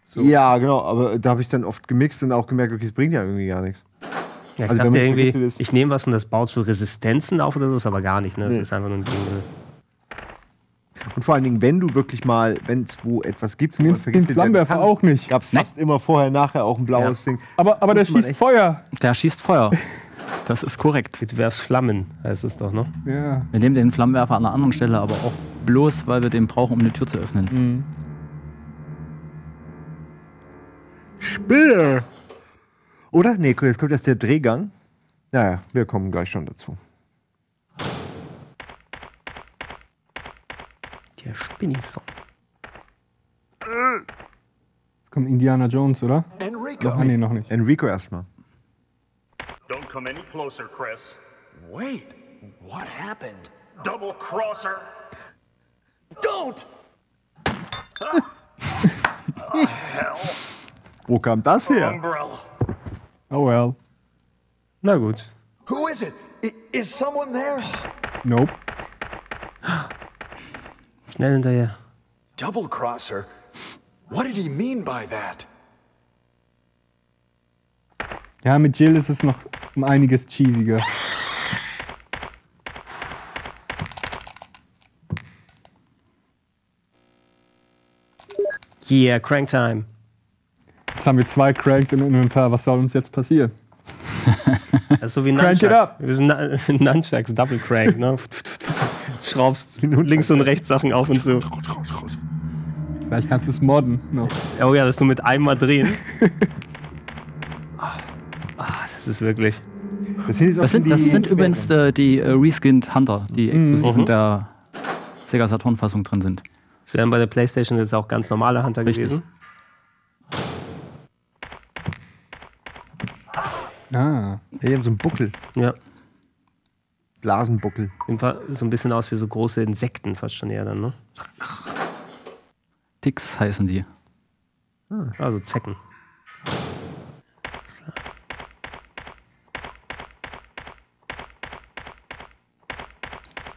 So. Ja, genau. Aber da habe ich dann oft gemixt und auch gemerkt, okay, es bringt ja irgendwie gar nichts. Ja, ich also, dachte irgendwie, ich, ich nehme was und das baut so Resistenzen auf oder so, ist aber gar nicht. Ne? Das nee. ist einfach nur ein Ding. Und vor allen Dingen, wenn du wirklich mal, wenn es wo etwas gibt, nimmst du den Flammenwerfer auch nicht. Gab es fast immer vorher, nachher auch ein blaues ja. Ding. Aber, aber der schießt Feuer. Der schießt Feuer. Das ist korrekt. Du werfst Flammen, heißt es doch, ne? Ja. Wir nehmen den Flammenwerfer an einer anderen Stelle, aber auch bloß, weil wir den brauchen, um eine Tür zu öffnen. Mhm. Spiel! Oder? Nee, jetzt kommt erst der Drehgang. Naja, wir kommen gleich schon dazu. Der Spinnisong. Jetzt kommt Indiana Jones, oder? Enrico. Noch, nee, noch nicht. Enrico erstmal. Don't come any closer, Chris. Wait, what happened? Double crosser. Don't. Oh, hell. Wo kam das her? Umbrella. Oh well. Na gut. Who is it? I is someone there? Nope. Schnell hinterher. Double crosser. What did he mean by that? Ja, mit Jill ist es noch um einiges cheesiger. Yeah, Crank Time. Jetzt haben wir zwei Cranks im Inventar. Was soll uns jetzt passieren? Das ist so wie Nunchucks. Crank it up. Wir sind Nunchucks, Double Crank, ne? Schraubst links und rechts Sachen auf und so. Vielleicht kannst du es modden noch. Oh ja, dass du mit einmal drehen. Ist wirklich. Das sind, das sind, das sind übrigens äh, die äh, Reskinned Hunter, die exklusiv mhm. in der Sega Saturn Fassung drin sind. Das wären bei der PlayStation jetzt auch ganz normale Hunter Richtig. gewesen. Ah, die haben so einen Buckel. Ja. Blasenbuckel. Jedenfalls so ein bisschen aus wie so große Insekten fast schon eher dann, ne? Ticks heißen die. Ah. Also Zecken.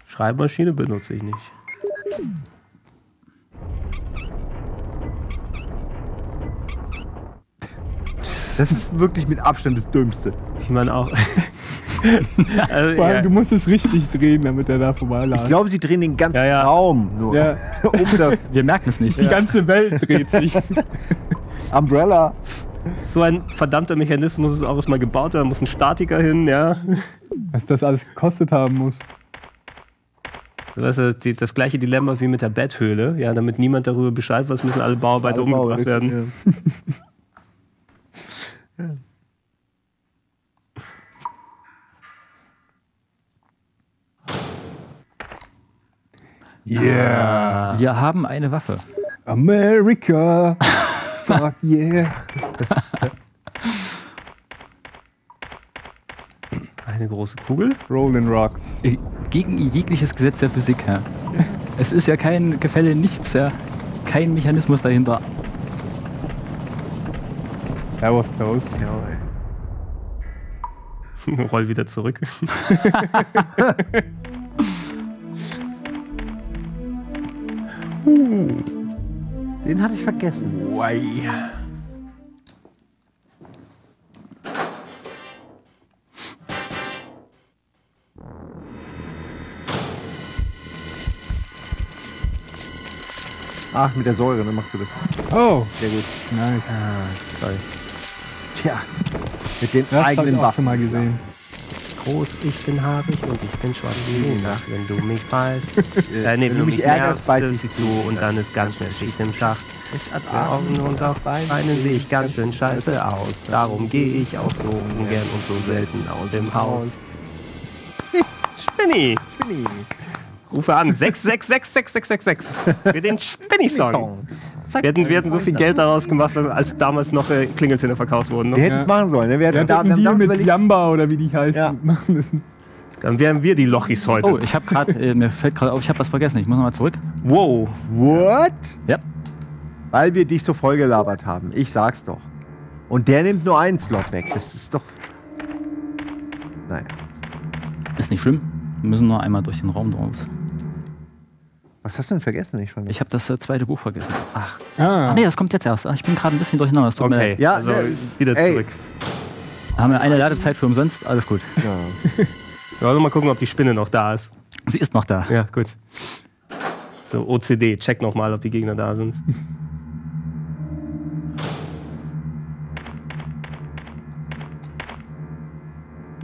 Schreibmaschine benutze ich nicht. Das ist wirklich mit Abstand das Dümmste. Ich meine auch. Also, Vor allem, ja. du musst es richtig drehen, damit er da vorbeiläuft. Ich glaube, sie drehen den ganzen ja, ja. Raum nur. Ja. Um das. Wir merken es nicht. Die ja. ganze Welt dreht sich. Umbrella. So ein verdammter Mechanismus ist auch erstmal gebaut. Da muss ein Statiker hin, ja. Was das alles gekostet haben muss. Das ist die, das gleiche Dilemma wie mit der Betthöhle. Ja, damit niemand darüber Bescheid weiß, müssen alle Bauarbeiter alle umgebracht Bauarbeiter, werden. Ja. ja. Yeah! Ah, wir haben eine Waffe. America! Fuck yeah! Eine große Kugel. Rolling Rocks. Gegen jegliches Gesetz der Physik, Herr. Ja. Es ist ja kein Gefälle, nichts, ja. Kein Mechanismus dahinter. That was close. Ja, roll wieder zurück. uh, den hatte ich vergessen. Why? Ach, mit der Säure, dann machst du das. Oh! Sehr gut. Nice. Ah, sorry. Tja, mit den das eigenen ich auch Waffen mal gesehen. Groß, ich bin haarig und ich bin schwarz wie die Nacht. Wenn du mich beißt, äh, nee, wenn, wenn du mich, mich ärgerst, beiß ich dich zu und dann ist ganz schnell Schicht im Schacht. Mit Ad Augen und auf Beinen sehe ich ganz schön scheiße aus. Darum gehe ich auch so ungern und so selten aus dem Haus. Spinni! Spinni! Rufe an. sechs sechs sechs sechs sechs sechs sechs. Für den Spinny-Song. Wir hätten, wir hätten so viel Geld daraus gemacht, als damals noch äh, Klingeltöne verkauft wurden. Ne? Wir hätten es ja. machen sollen. Ne? Wir, wir hätten da, die mit überlegt. Jamba oder wie die heißen ja. machen müssen. Dann wären wir die Lochis heute. Oh, ich habe gerade, äh, mir fällt gerade auf, ich habe was vergessen. Ich muss nochmal zurück. Wow. What? Ja. Weil wir dich so vollgelabert haben. Ich sag's doch. Und der nimmt nur einen Slot weg. Das ist doch... Naja. Ist nicht schlimm. Wir müssen nur einmal durch den Raum draus. Was hast du denn vergessen? Ich, ich habe das äh, zweite Buch vergessen. Ach. Ah. Ach nee, das kommt jetzt erst. Ich bin gerade ein bisschen durcheinander. Das tut okay. mir ja, also äh, wieder ey. zurück. Haben wir eine Ladezeit für umsonst? Alles gut. Ja. Wir wollen mal gucken, ob die Spinne noch da ist. Sie ist noch da. Ja, gut. So, O C D. Check nochmal, ob die Gegner da sind.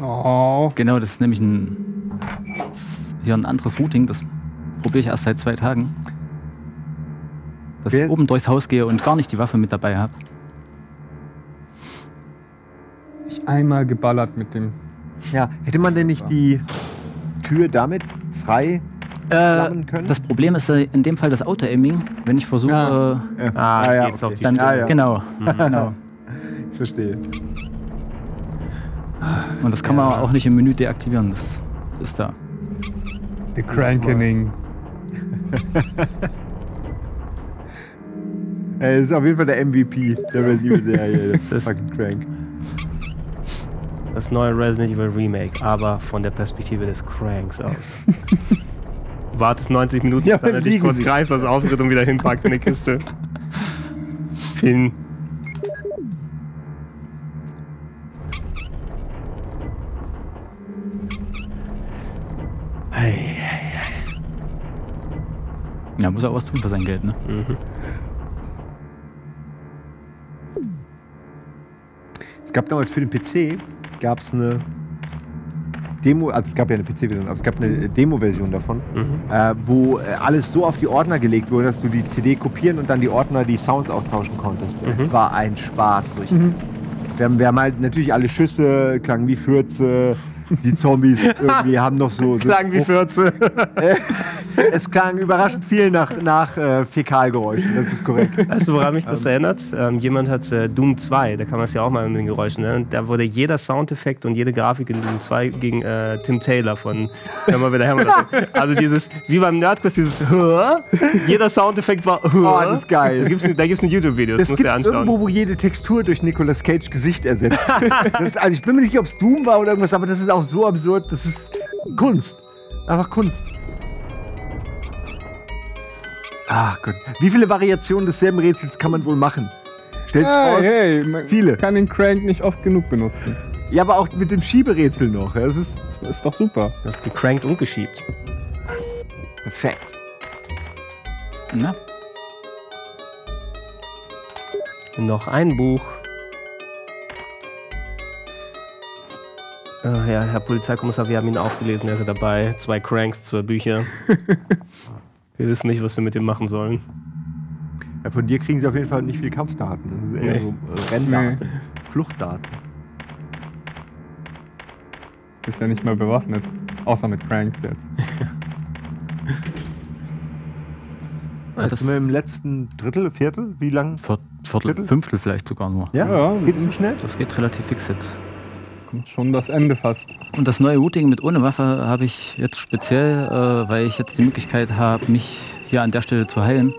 Oh. Genau, das ist nämlich ein, ist hier ein anderes Routing, das probiere ich erst seit zwei Tagen. Dass ich oben durchs Haus gehe und gar nicht die Waffe mit dabei habe. Ich einmal geballert mit dem... Ja, hätte man denn nicht die Tür damit frei flammen können? Äh, das Problem ist in dem Fall das Auto-Aiming, wenn ich versuche... Ja. Äh, ah, ah, ja, geht's okay. auf die dann, ah, ja. Genau, mhm. genau. Ich verstehe. Und das kann man ja. auch nicht im Menü deaktivieren, das ist da. The Crankening. Ey, das ist auf jeden Fall der M V P der Resident Evil-Serie. Das ist fucking Crank. Das neue Resident Evil Remake, aber von der Perspektive des Cranks aus. Wartest neunzig Minuten, ja, bis er dich kurz greift, was auftritt und wieder hinpackt in die Kiste. Finn. Ja, muss er auch was tun für sein Geld, ne? Mhm. Es gab damals für den P C, gab es eine Demo, also es gab ja eine P C-Version, aber es gab eine Demo-Version davon, mhm. äh, wo alles so auf die Ordner gelegt wurde, dass du die C D kopieren und dann die Ordner, die Sounds austauschen konntest. Mhm. Es war ein Spaß. Durch mhm. wir, haben, wir haben halt natürlich alle Schüsse, klangen wie Fürze. Die Zombies irgendwie haben noch so... Klang so wie Fürze. Es klang überraschend viel nach, nach äh, Fäkalgeräuschen, das ist korrekt. Weißt du, woran mich das erinnert? Ähm, jemand hat äh, Doom zwei, da kann man es ja auch mal mit den Geräuschen erinnern, da wurde jeder Soundeffekt und jede Grafik in Doom zwei gegen äh, Tim Taylor von... Hör mal wieder, hör mal dazu. Also dieses, wie beim Nerdquest, dieses... Jeder Soundeffekt war... Oh, das ist geil. Das gibt's, da gibt es ein YouTube-Video, das, das musst du anschauen. Irgendwo, wo jede Textur durch Nicolas Cage Gesicht ersetzt. Das ist, also ich bin mir nicht, ob es Doom war oder irgendwas, aber das ist auch so absurd, das ist Kunst. Einfach Kunst. Ach Gott. Wie viele Variationen desselben Rätsels kann man wohl machen? Stellt hey, vor, hey, man viele. Kann den Crank nicht oft genug benutzen. Ja, aber auch mit dem Schieberätsel noch. Das ist, das ist doch super. Das ist gecrankt und geschiebt. Perfekt. Na? Noch ein Buch. Oh ja, Herr Polizeikommissar, wir haben ihn aufgelesen, er ist ja dabei. Zwei Cranks, zwei Bücher. Wir wissen nicht, was wir mit dem machen sollen. Ja, von dir kriegen sie auf jeden Fall nicht viel Kampfdaten. Das ist eher nee. so Renndaten, nee. Fluchtdaten. Du bist ja nicht mehr bewaffnet. Außer mit Cranks jetzt. Das sind wir im letzten Drittel, Viertel? Wie lang? Viertel, Viertel, Fünftel vielleicht sogar nur. Ja, ja, das geht so schnell. Das geht relativ fix jetzt. Schon das Ende fast. Und das neue Routing mit ohne Waffe habe ich jetzt speziell, äh, weil ich jetzt die Möglichkeit habe, mich hier an der Stelle zu heilen.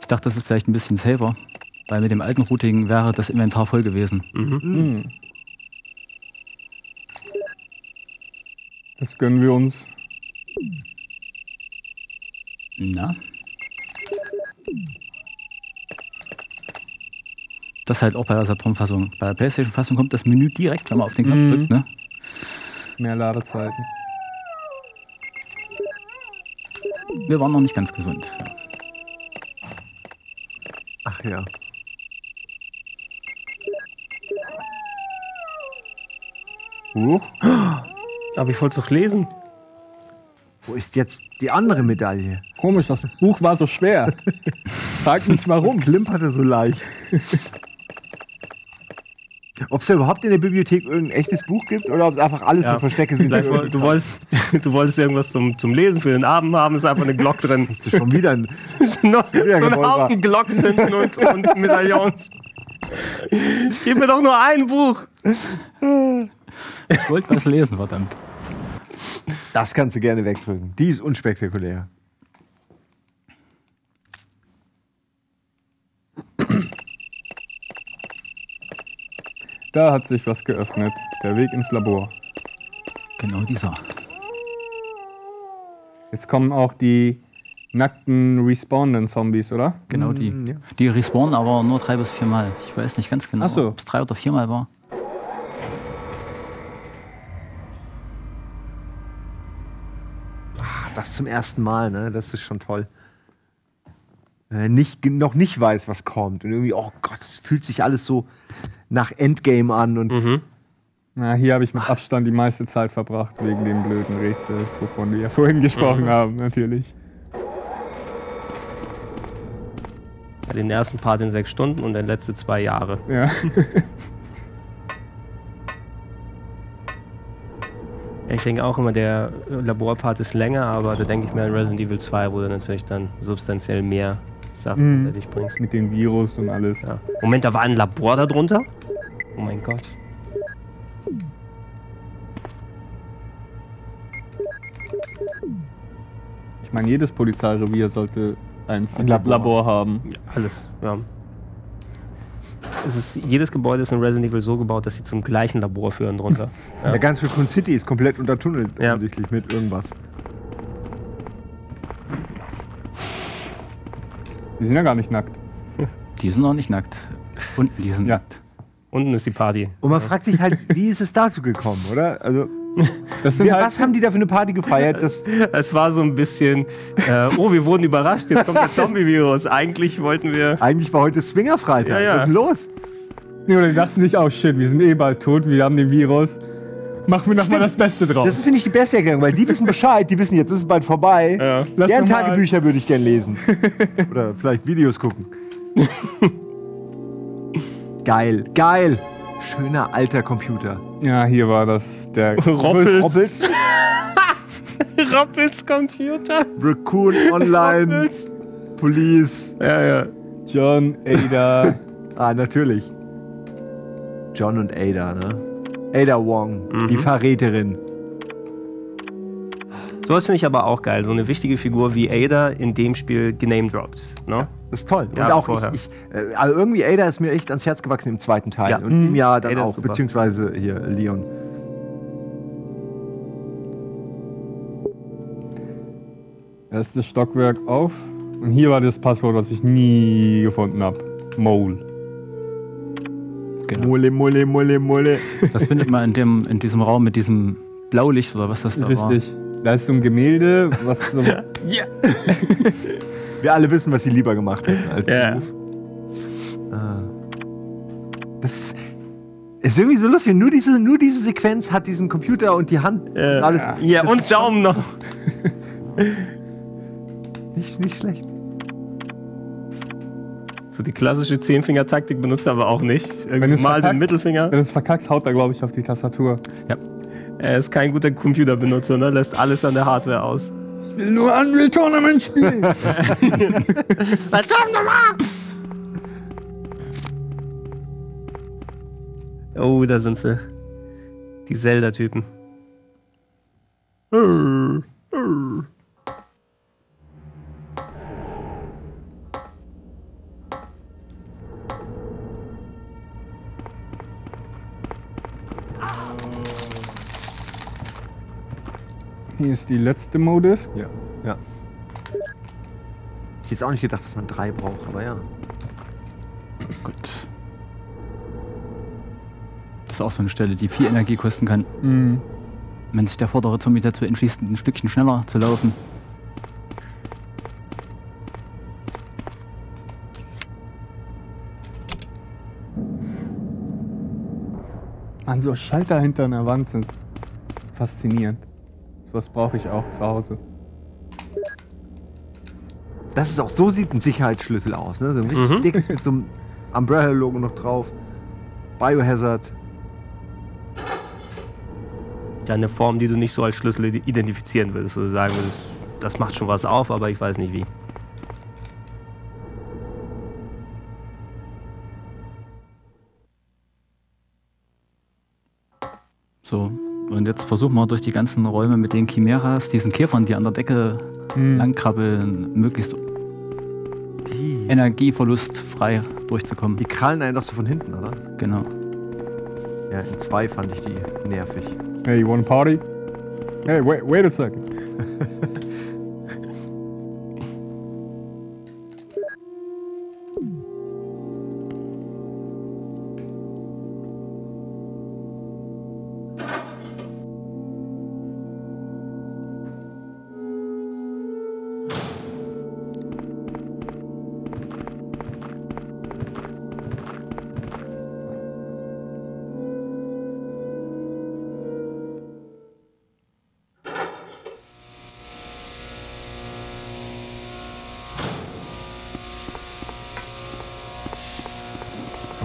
Ich dachte, das ist vielleicht ein bisschen safer, weil mit dem alten Routing wäre das Inventar voll gewesen. Mhm. Mhm. Das gönnen wir uns. Na? Das halt auch bei der Saturn-Fassung. Bei der PlayStation-Fassung kommt das Menü direkt, wenn man auf den Knopf drückt. Ne? Mehr Ladezeiten. Wir waren noch nicht ganz gesund. Ach ja. Huch. Aber ich wollte es doch lesen. Wo ist jetzt die andere Medaille? Komisch, das Buch war so schwer. Frag mich warum. Klimperte so leicht. Ob es ja überhaupt in der Bibliothek irgendein echtes Buch gibt oder ob es einfach alles ja. nur Verstecke sind. Woll, du, wolltest, du wolltest irgendwas zum, zum Lesen für den Abend haben, ist einfach eine Glock drin. Hast du schon wieder ein, no, wieder so ein Haufen Glocks hinten und, und Medaillons. Gib mir doch nur ein Buch. Ich wollte was lesen, verdammt. Das kannst du gerne wegdrücken. Die ist unspektakulär. Da hat sich was geöffnet. Der Weg ins Labor. Genau dieser. Jetzt kommen auch die nackten respawnenden Zombies, oder? Genau die. Ja. Die respawnen aber nur drei bis vier Mal. Ich weiß nicht ganz genau, Ach so. ob es drei oder vier Mal war. Ach, das zum ersten Mal, ne? Das ist schon toll. Nicht, noch nicht weiß, was kommt. Und irgendwie, oh Gott, es fühlt sich alles so nach Endgame an. Und mhm. Na, hier habe ich mit Abstand die meiste Zeit verbracht, wegen dem blöden Rätsel, wovon wir ja vorhin gesprochen mhm. haben, natürlich. Ja, den ersten Part in sechs Stunden und den letzten zwei Jahre. Ja. Ich denke auch immer, der Laborpart ist länger, aber da denke ich mir an Resident Evil zwei, wo du natürlich dann substanziell mehr Sachen hinter dich bringst. Mit dem Virus und alles. Ja. Moment, da war ein Labor da drunter? Oh mein Gott. Ich meine, jedes Polizeirevier sollte ein Labor, Labor haben. Ja, alles, ja. Es ist, jedes Gebäude ist in Resident Evil so gebaut, dass sie zum gleichen Labor führen drunter. Ja, ja, ganz Raccoon City ist komplett untertunnelt, ja. offensichtlich mit irgendwas. Die sind ja gar nicht nackt. Die sind noch nicht nackt. Unten, die sind ja. nackt. Unten ist die Party. Und man ja. fragt sich halt, wie ist es dazu gekommen, oder? Also, das sind wir, halt was haben die da für eine Party gefeiert? Das es war so ein bisschen, äh, oh, wir wurden überrascht, jetzt kommt der Zombie-Virus. Eigentlich wollten wir... Eigentlich war heute Swinger-Freitag. Ja, ja. Was ist los? Nee, oder die dachten sich auch, oh, shit, wir sind eh bald tot, wir haben den Virus. Machen wir nochmal das Beste drauf. Das ist, finde ich, die beste Erklärung, weil die wissen Bescheid, die wissen, jetzt ist es bald vorbei. Ja. Deren Tagebücher würde ich gern lesen. Oder vielleicht Videos gucken. Geil, geil. Schöner alter Computer. Ja, hier war das der Roppels. Roppels. Roppels Computer. Raccoon Online. Roppels. Police. Ja, ja. John, Ada. Ah, natürlich. John und Ada, ne? Ada Wong, mhm. die Verräterin. Sowas finde ich aber auch geil. So eine wichtige Figur wie Ada in dem Spiel genamedroppt. No? Ja, das ist toll. Ja, und auch vorher. Ich, ich, also irgendwie Ada ist mir echt ans Herz gewachsen im zweiten Teil. Ja. Und im Jahr dann Ada auch. Beziehungsweise hier Leon. Erstes Stockwerk auf. Und hier war das Passwort, was ich nie gefunden habe. Mole. Genau. Mole, Mole, Mole, Mole. Das findet man in, dem, in diesem Raum mit diesem Blaulicht oder was das da Richtig. war. Richtig. Da ist so ein Gemälde, was so... Yeah. Wir alle wissen, was sie lieber gemacht hätten als yeah. Beruf. Das ist irgendwie so lustig. Nur diese, nur diese Sequenz hat diesen Computer und die Hand und yeah. alles. Ja, yeah. und Daumen noch. nicht, nicht schlecht. So die klassische Zehnfinger-Taktik benutzt er aber auch nicht. Irgendwie mal den Mittelfinger. Wenn du es verkackst, haut er, glaube ich, auf die Tastatur. Ja. Er ist kein guter Computerbenutzer, ne? Lässt alles an der Hardware aus. Ich will nur Unreal Tournament spielen. Was haben wir? Oh, da sind sie. Die Zelda-Typen. Hier ist die letzte Modus. Ja. ja. Ich hätte auch nicht gedacht, dass man drei braucht, aber ja. Gut. Das ist auch so eine Stelle, die viel Energie kosten kann. Mhm. Wenn sich der vordere Zombie dazu entschließt, ein Stückchen schneller zu laufen. An so Schalter hinter einer Wand sind faszinierend. Sowas brauche ich auch zu Hause. Das ist auch, so sieht ein Sicherheitsschlüssel aus, ne? So ein richtig mhm. dickes mit so einem Umbrella-Logo noch drauf. Biohazard. Ja, eine Form, die du nicht so als Schlüssel identifizieren würdest, wo du sagen würdest, das macht schon was auf, aber ich weiß nicht wie. So, und jetzt versuchen wir durch die ganzen Räume mit den Chimeras, diesen Käfern, die an der Decke hm. langkrabbeln, möglichst die. energieverlustfrei durchzukommen. Die krallen einen doch so von hinten, oder? Genau. Ja, in zwei fand ich die nervig. Hey, you wanna party? Hey, wait, wait a second.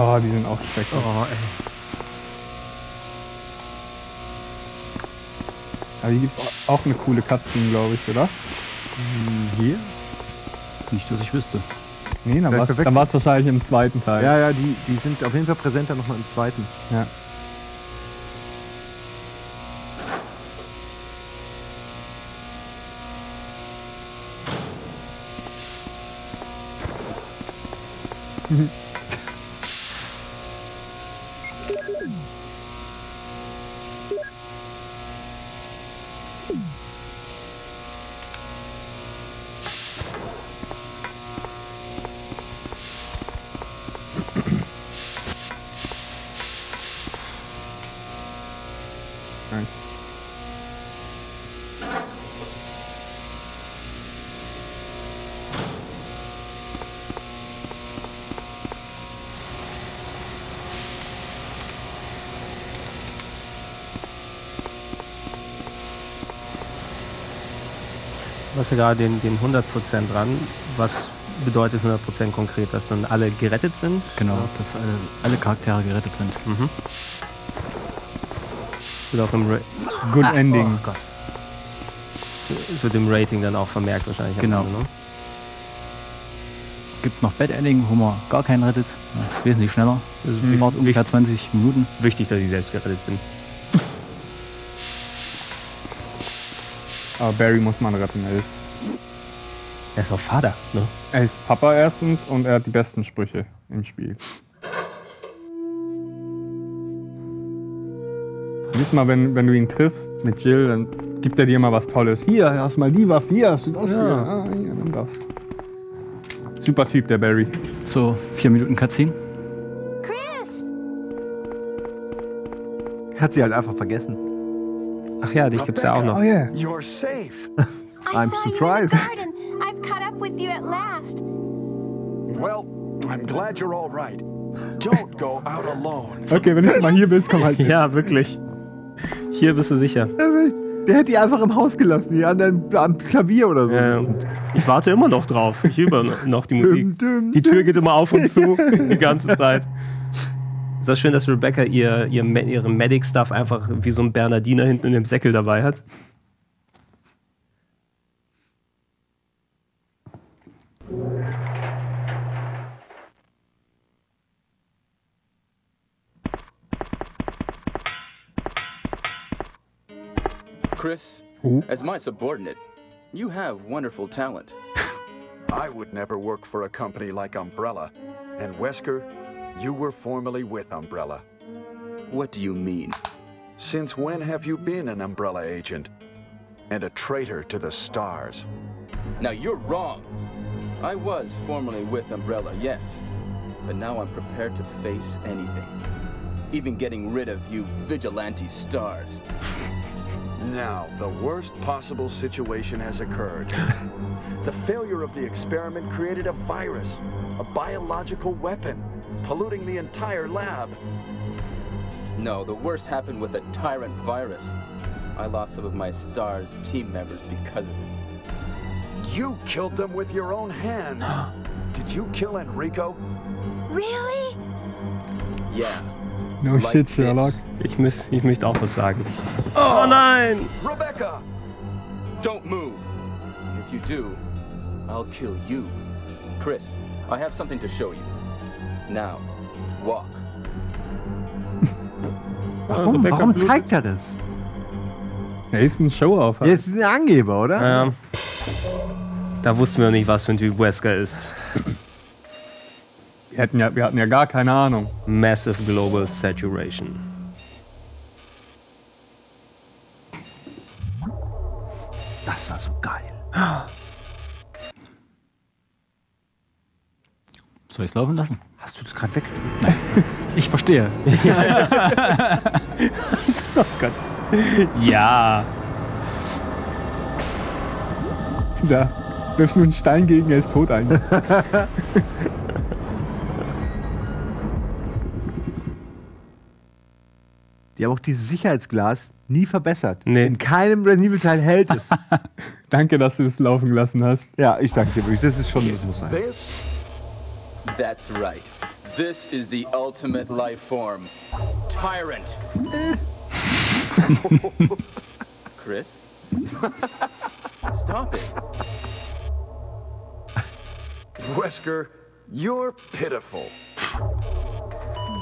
Oh, die sind auch schrecklich. Oh, aber hier gibt es auch eine coole Katzen, glaube ich, oder? Hier? Nicht, dass ich wüsste. Nee, dann war es wahrscheinlich im zweiten Teil. Ja, ja, die, die sind auf jeden Fall präsenter nochmal im zweiten. Ja. Sogar den, den hundert Prozent ran. Was bedeutet hundert Prozent konkret? Dass dann alle gerettet sind? Genau, ja. dass alle, alle Charaktere gerettet sind. Mhm. Das wird auch im Ra Good ah, Ending. Oh Gott. Das wird im Rating dann auch vermerkt wahrscheinlich. Genau. Ende, ne? Gibt noch Bad Ending, wo man gar keinen rettet. Das ist wesentlich schneller. Das mhm. dauert ungefähr zwanzig Minuten. Wichtig, dass ich selbst gerettet bin. Aber Barry muss man retten, er ist... Er ist auch Vater, ne? Er ist Papa erstens und er hat die besten Sprüche im Spiel. Jedes Mal, wenn, wenn du ihn triffst mit Jill, dann gibt er dir mal was Tolles. Hier, hast mal die Waffe, hier hast du das. Ja, hier. Ah, hier, nimm das. Super Typ, der Barry. So, vier Minuten Cutscene. Chris! Er hat sie halt einfach vergessen. Ach ja, dich gibt's ja auch noch. Oh yeah. You're safe. I'm surprised. I've caught up with you at last. Well, I'm glad you're all right. Don't go out alone. Okay, wenn du mal hier bist, komm halt mit. Ja, wirklich. Hier bist du sicher. Der hätte die einfach im Haus gelassen, hier an deinem am Klavier oder so. Ähm, ich warte immer noch drauf. Ich höre noch die Musik. Die Tür geht immer auf und zu die ganze Zeit. Es ist schön, dass Rebecca ihr, ihr, ihre Medic-Stuff einfach wie so ein Bernardiner hinten in dem Säckel dabei hat. Chris, oh. as my subordinate, you have wonderful talent. I would never work for a company like Umbrella and Wesker. You were formerly with Umbrella. What do you mean? Since when have you been an Umbrella agent? And a traitor to the stars. Now you're wrong. I was formerly with Umbrella, yes. But now I'm prepared to face anything. Even getting rid of you vigilante stars. Now, the worst possible situation has occurred. The failure of the experiment created a virus, a biological weapon. Polluting the entire lab. No, the worst happened with a tyrant virus. I lost some of my STARS team members because of it. You killed them with your own hands. Did you kill Enrico? Really? Yeah, No like shit, Sherlock. Ich, miss, ich möchte auch was sagen. Oh, oh nein! Rebecca! Don't move. If you do, I'll kill you. Chris, I have something to show you. Now, walk. Warum? Warum zeigt er das? Er ist ein Show-Off. Er ist ein Angeber, oder? Ja. Da wussten wir nicht, was für ein Typ Wesker ist. Wir hatten, ja, wir hatten ja gar keine Ahnung. Massive Global Saturation. Das war so geil. Soll ich es laufen lassen? Hast du das gerade weggedrückt? Nein. Ich verstehe. Ja, ja. Oh Gott. Ja. Da wirfst du einen Stein gegen, er ist tot eigentlich. Die haben auch dieses Sicherheitsglas nie verbessert. Nee. In keinem Resident Evil Teil hält es. Danke, dass du es laufen gelassen hast. Ja, ich danke dir wirklich. Das ist schon, das muss sein. This? That's right. This is the ultimate life form. Tyrant. Chris? Stop it. Wesker, you're pitiful.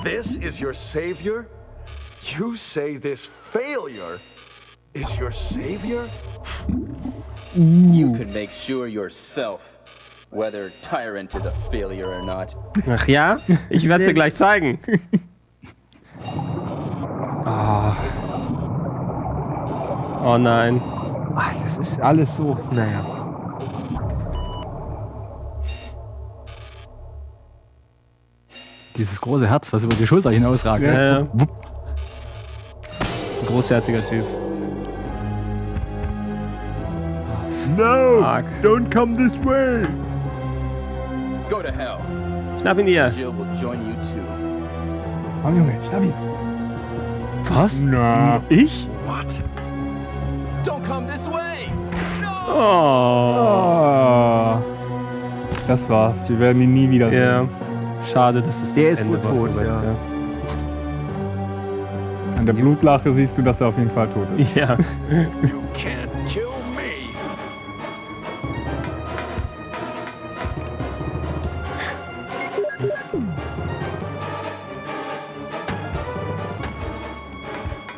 This is your savior? You say this failure is your savior? You can make sure yourself whether Tyrant is a failure or not. Ach ja? Ich werde es dir gleich zeigen. Oh. Oh nein. Ach, das ist alles so, naja. Dieses große Herz, was über die Schulter hinausragt. Ja, ja. Ein großherziger Typ. No! Fuck. Don't come this way! Go to hell. Schnapp ihn dir. Jill will join you too. Komm, Junge, schnapp ihn. Was? Na. Ich? What? Don't come this way. No. Oh. Oh. Das war's. Wir werden ihn nie wieder sehen. Yeah. Schade, dass es der das ist Ende tot, war. Ja. Ja. An der Blutlache siehst du, dass er auf jeden Fall tot ist. Ja. Yeah. You can't kill me.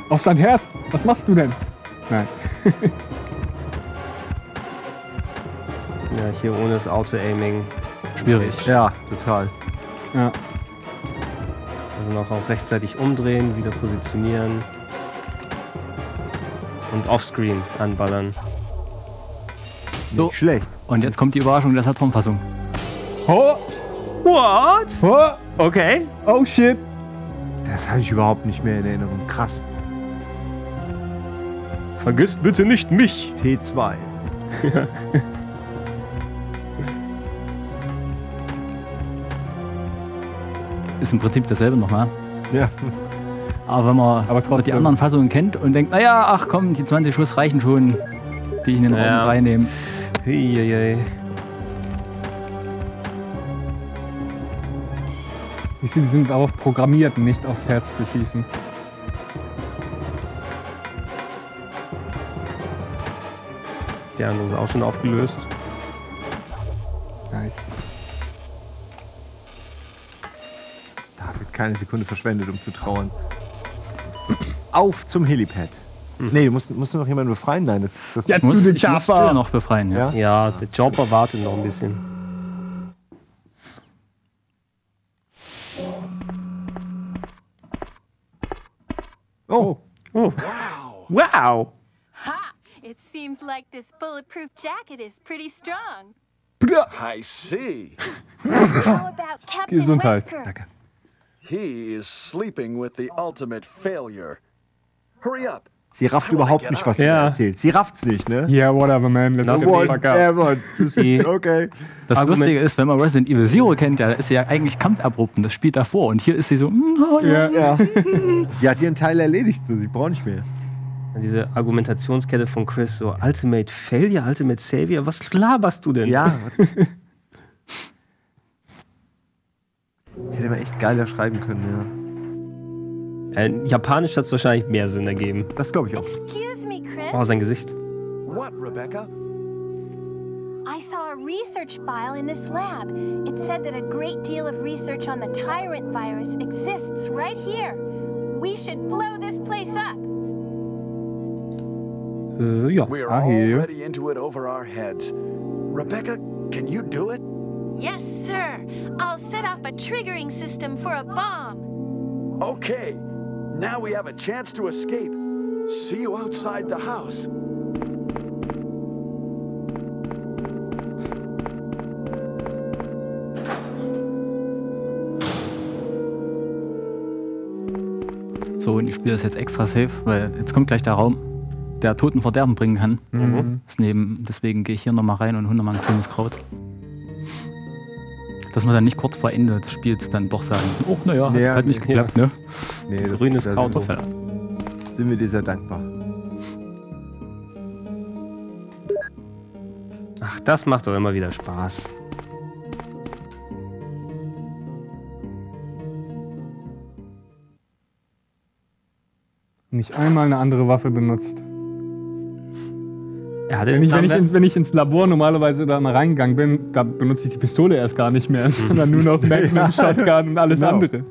Auf sein Herz! Was machst du denn? Nein. Ja, hier ohne das Auto-Aiming. Schwierig. Ja, total. Ja. Also noch auch rechtzeitig umdrehen, wieder positionieren. Und offscreen anballern. So. Nicht schlecht. Und jetzt kommt die Überraschung der Saturn-Fassung. Oh! What? Oh. Okay. Oh shit. Das habe ich überhaupt nicht mehr in Erinnerung. Krass. Vergisst bitte nicht mich. T zwei. Ja. Ist im Prinzip dasselbe nochmal. Ja. Aber wenn man aber die anderen Fassungen kennt und denkt, naja, ach komm, die zwanzig Schuss reichen schon, die ich in den Raum ja. reinnehme. Wie viele sind darauf programmiert, nicht aufs Herz zu schießen? Der andere ist auch schon aufgelöst. Nice. Da wird keine Sekunde verschwendet, um zu trauern. Auf zum Helipad. Hm. Nee, du musst, musst du noch jemanden befreien? Nein, das, das ja, muss, den Chopper. Ich muss Jill noch befreien. Ja? Ja, ja, der Chopper wartet noch ein bisschen. Oh. Oh. Wow. Wow. It seems like this bulletproof jacket is pretty strong. I see. How about Captain Wesker? He is sleeping with the ultimate failure. Hurry up. Sie rafft überhaupt nicht, was sie yeah. erzählt. Sie rafft's nicht, ne? Yeah, whatever, man. Let's get the fuck out. Okay. Das Argument. Lustige ist, wenn man Resident Evil Zero kennt, da ist sie ja eigentlich kampfabrupt und das spielt davor. Und hier ist sie so... Mm, oh, yeah. Yeah. Sie hat ihren Teil erledigt, so. Sie braucht nicht mehr. Diese Argumentationskette von Chris, so Ultimate Failure, Ultimate Savior, was laberst du denn? Ja, was? Das hätte man echt geiler schreiben können, ja. Äh, Japanisch hat es wahrscheinlich mehr Sinn ergeben. Das glaube ich auch. Excuse me, Chris. Oh, sein Gesicht. What, Rebecca? I saw a research file in this lab. It said that a great deal of research on the tyrant virus exists right here. We should blow this place up. Uh, ja, we're already into it over our heads. Rebecca, can you do it? Yes, sir. I'll set off a triggering system for a bomb. Okay. Now we have a chance to escape. See you outside the house. So, und ich spiele das jetzt extra safe, weil jetzt kommt gleich der Raum, der Toten Verderben bringen kann. Mhm. Das neben, deswegen gehe ich hier nochmal rein und hole nochmal ein grünes Kraut. Dass man dann nicht kurz vor Ende des Spiels dann doch sagen, oh, naja, nee, hat nicht geklappt, ne? Nee, das grünes Kraut. Sind, ja. sind wir dir sehr dankbar. Ach, das macht doch immer wieder Spaß. Nicht einmal eine andere Waffe benutzt. Er hatte wenn, ich, wenn, ich in, wenn ich ins Labor normalerweise da mal reingegangen bin, da benutze ich die Pistole erst gar nicht mehr, sondern nur noch Magnum, Shotgun und alles genau. andere.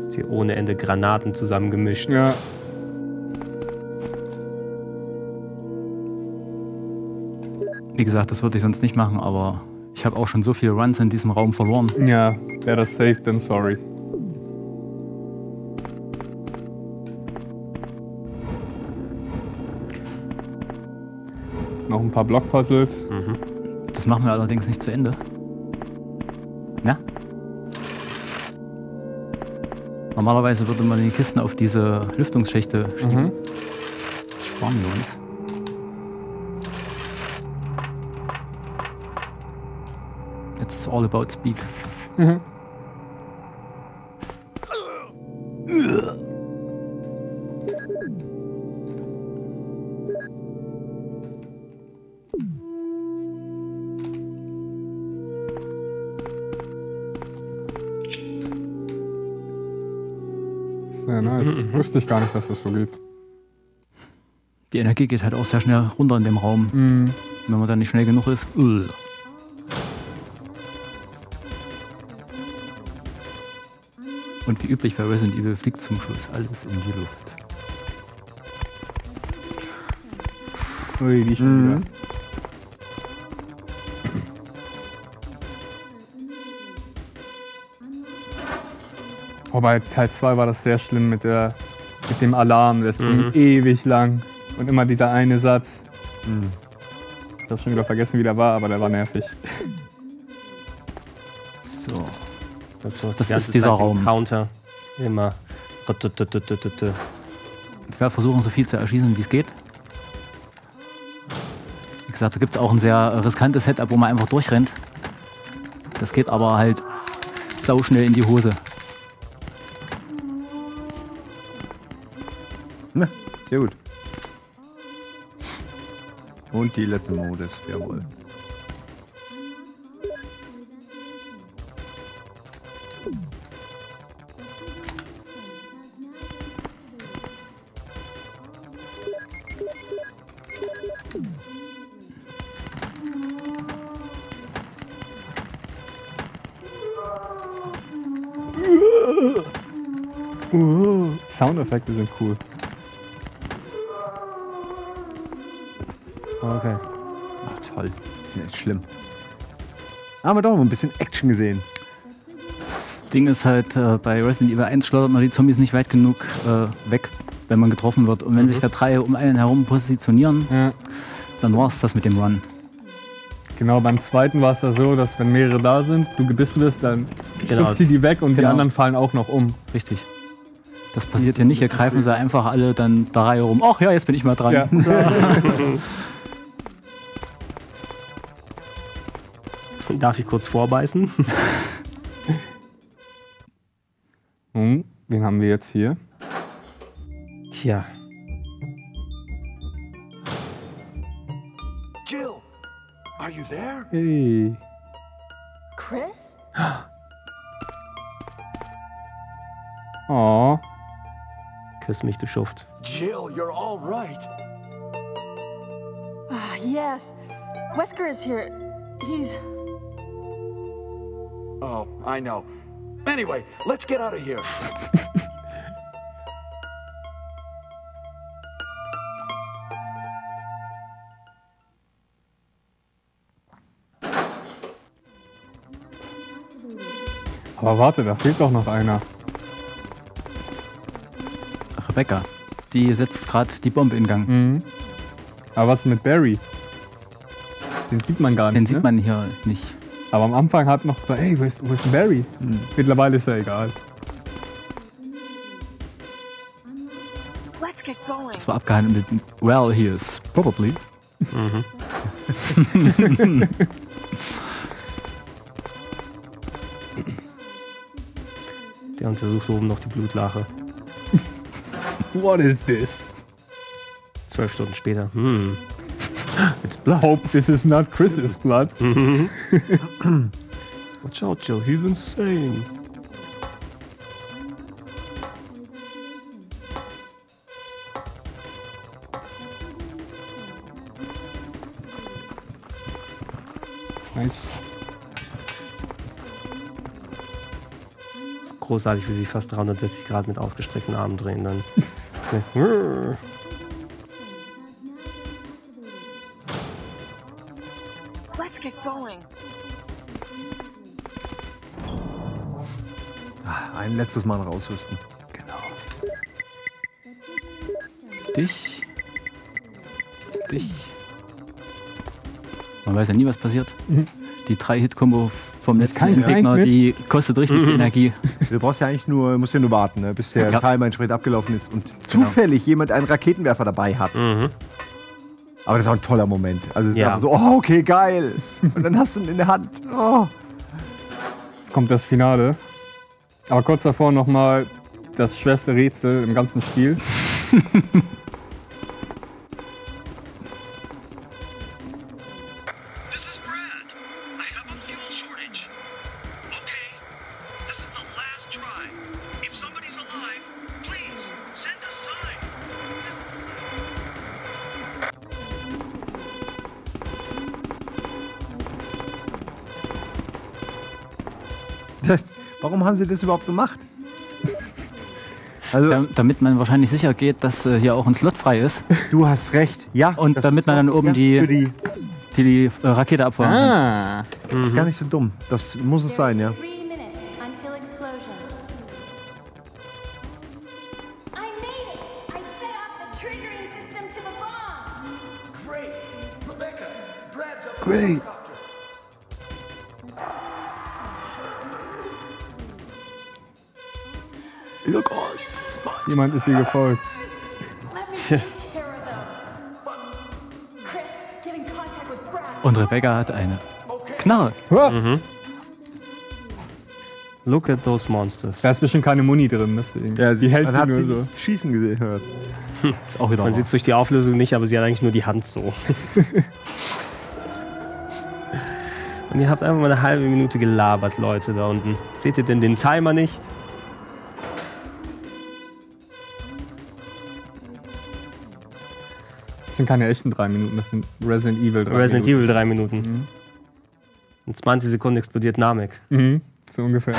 Ist hier ohne Ende Granaten zusammengemischt. Ja. Wie gesagt, das würde ich sonst nicht machen, aber ich habe auch schon so viele Runs in diesem Raum verloren. Ja, better safe than sorry. Noch ein paar Blockpuzzles. Mhm. Das machen wir allerdings nicht zu Ende. Na? Normalerweise würde man die Kisten auf diese Lüftungsschächte schieben. Mhm. Das sparen wir uns. Jetzt ist all about speed. Mhm. Wusste ich gar nicht, dass das so geht. Die Energie geht halt auch sehr schnell runter in dem Raum. Mm. Wenn man dann nicht schnell genug ist. Uh. Und wie üblich bei Resident Evil fliegt zum Schluss alles in die Luft. Ui, die schon wieder. Wobei Teil zwei war das sehr schlimm mit, der, mit dem Alarm. Das ging mhm. ewig lang. Und immer dieser eine Satz. Mhm. Ich hab schon wieder vergessen, wie der war, aber der war nervig. So. Das, das, das ist, ist dieser Raum. Counter. Immer. Ich werde versuchen, so viel zu erschießen, wie es geht. Wie gesagt, da gibt es auch ein sehr riskantes Setup, wo man einfach durchrennt. Das geht aber halt sauschnell in die Hose. Sehr gut. Und die letzte Modus, jawohl. Uh, Soundeffekte sind cool. Okay. Ach toll, das ist echt schlimm. Aber doch noch ein bisschen Action gesehen. Das Ding ist halt, äh, bei Resident Evil eins schleudert man die Zombies nicht weit genug äh, weg, wenn man getroffen wird. Und wenn mhm. sich da drei um einen herum positionieren, ja. dann war es das mit dem Run. Genau, beim zweiten war es ja so, dass wenn mehrere da sind, du gebissen wirst, dann genau. schubst sie die weg und genau. die anderen fallen auch noch um. Richtig. Das passiert das hier nicht, hier greifen sie einfach alle dann der Reihe rum. Ach ja, jetzt bin ich mal dran. Ja. Darf ich kurz vorbeißen? Hm, wen haben wir jetzt hier? Tja. Jill, are you there? Hey. Chris? Oh. Küss mich, du Schuft. Jill, you're all right. Ah, yes. Wesker is here. He's... Oh, I know. Anyway, let's get out of here. Aber warte, da fehlt doch noch einer. Rebecca, die setzt gerade die Bombe in Gang. Mhm. Aber was mit Barry? Den sieht man gar nicht. Den sieht ne? man hier nicht. Aber am Anfang hat noch gesagt, hey, wo ist, wo ist Barry? Mhm. Mittlerweile ist er egal. Let's get going. Das war abgehalten mit well, he is probably. Mhm. Der untersucht oben noch die Blutlache. What is this? Zwölf Stunden später. Hm. It's blood. Hope this is not Chris's blood. Watch out, Joe. He's insane. Nice. Großartig, wie sie fast dreihundertsechzig Grad mit ausgestreckten Armen drehen. Dann. Let's get going. Ein letztes Mal raushüsten. Genau. Dich. Dich. Man weiß ja nie, was passiert. Mhm. Die drei Hit Combo vom letzten Gegner, die kostet richtig mhm. Energie. Du brauchst ja eigentlich nur, musst ja nur warten, ne? bis der ja. Timer entsprechend abgelaufen ist und zufällig genau. jemand einen Raketenwerfer dabei hat. Mhm. Aber das ist auch ein toller Moment. Also es ja. ist so, oh, okay, geil. Und dann hast du ihn in der Hand. Oh. Jetzt kommt das Finale. Aber kurz davor nochmal das schwerste Rätsel im ganzen Spiel. Warum haben sie das überhaupt gemacht? Also, damit man wahrscheinlich sicher geht, dass äh, hier auch ein Slot frei ist. Du hast recht, ja. Und damit man dann oben die, die, die, die äh, Rakete abfeuern ah. kann. Mhm. Das ist gar nicht so dumm. Das muss es sein, ja. Great. Jemand ist hier gefolgt. Und Rebecca hat eine Knarre. Mhm. Look at those monsters. Da ist bestimmt keine Muni drin, deswegen. Ja, sie hält sie nur so. Schießen gesehen. Hört. Ist auch wieder man sieht es durch die Auflösung nicht, aber sie hat eigentlich nur die Hand so. Und ihr habt einfach mal eine halbe Minute gelabert, Leute, da unten. Seht ihr denn den Timer nicht? Das sind keine echten drei Minuten, das sind Resident Evil drei Minuten. Resident Evil drei Minuten. Mhm. In zwanzig Sekunden explodiert Namek. Mhm, so ungefähr.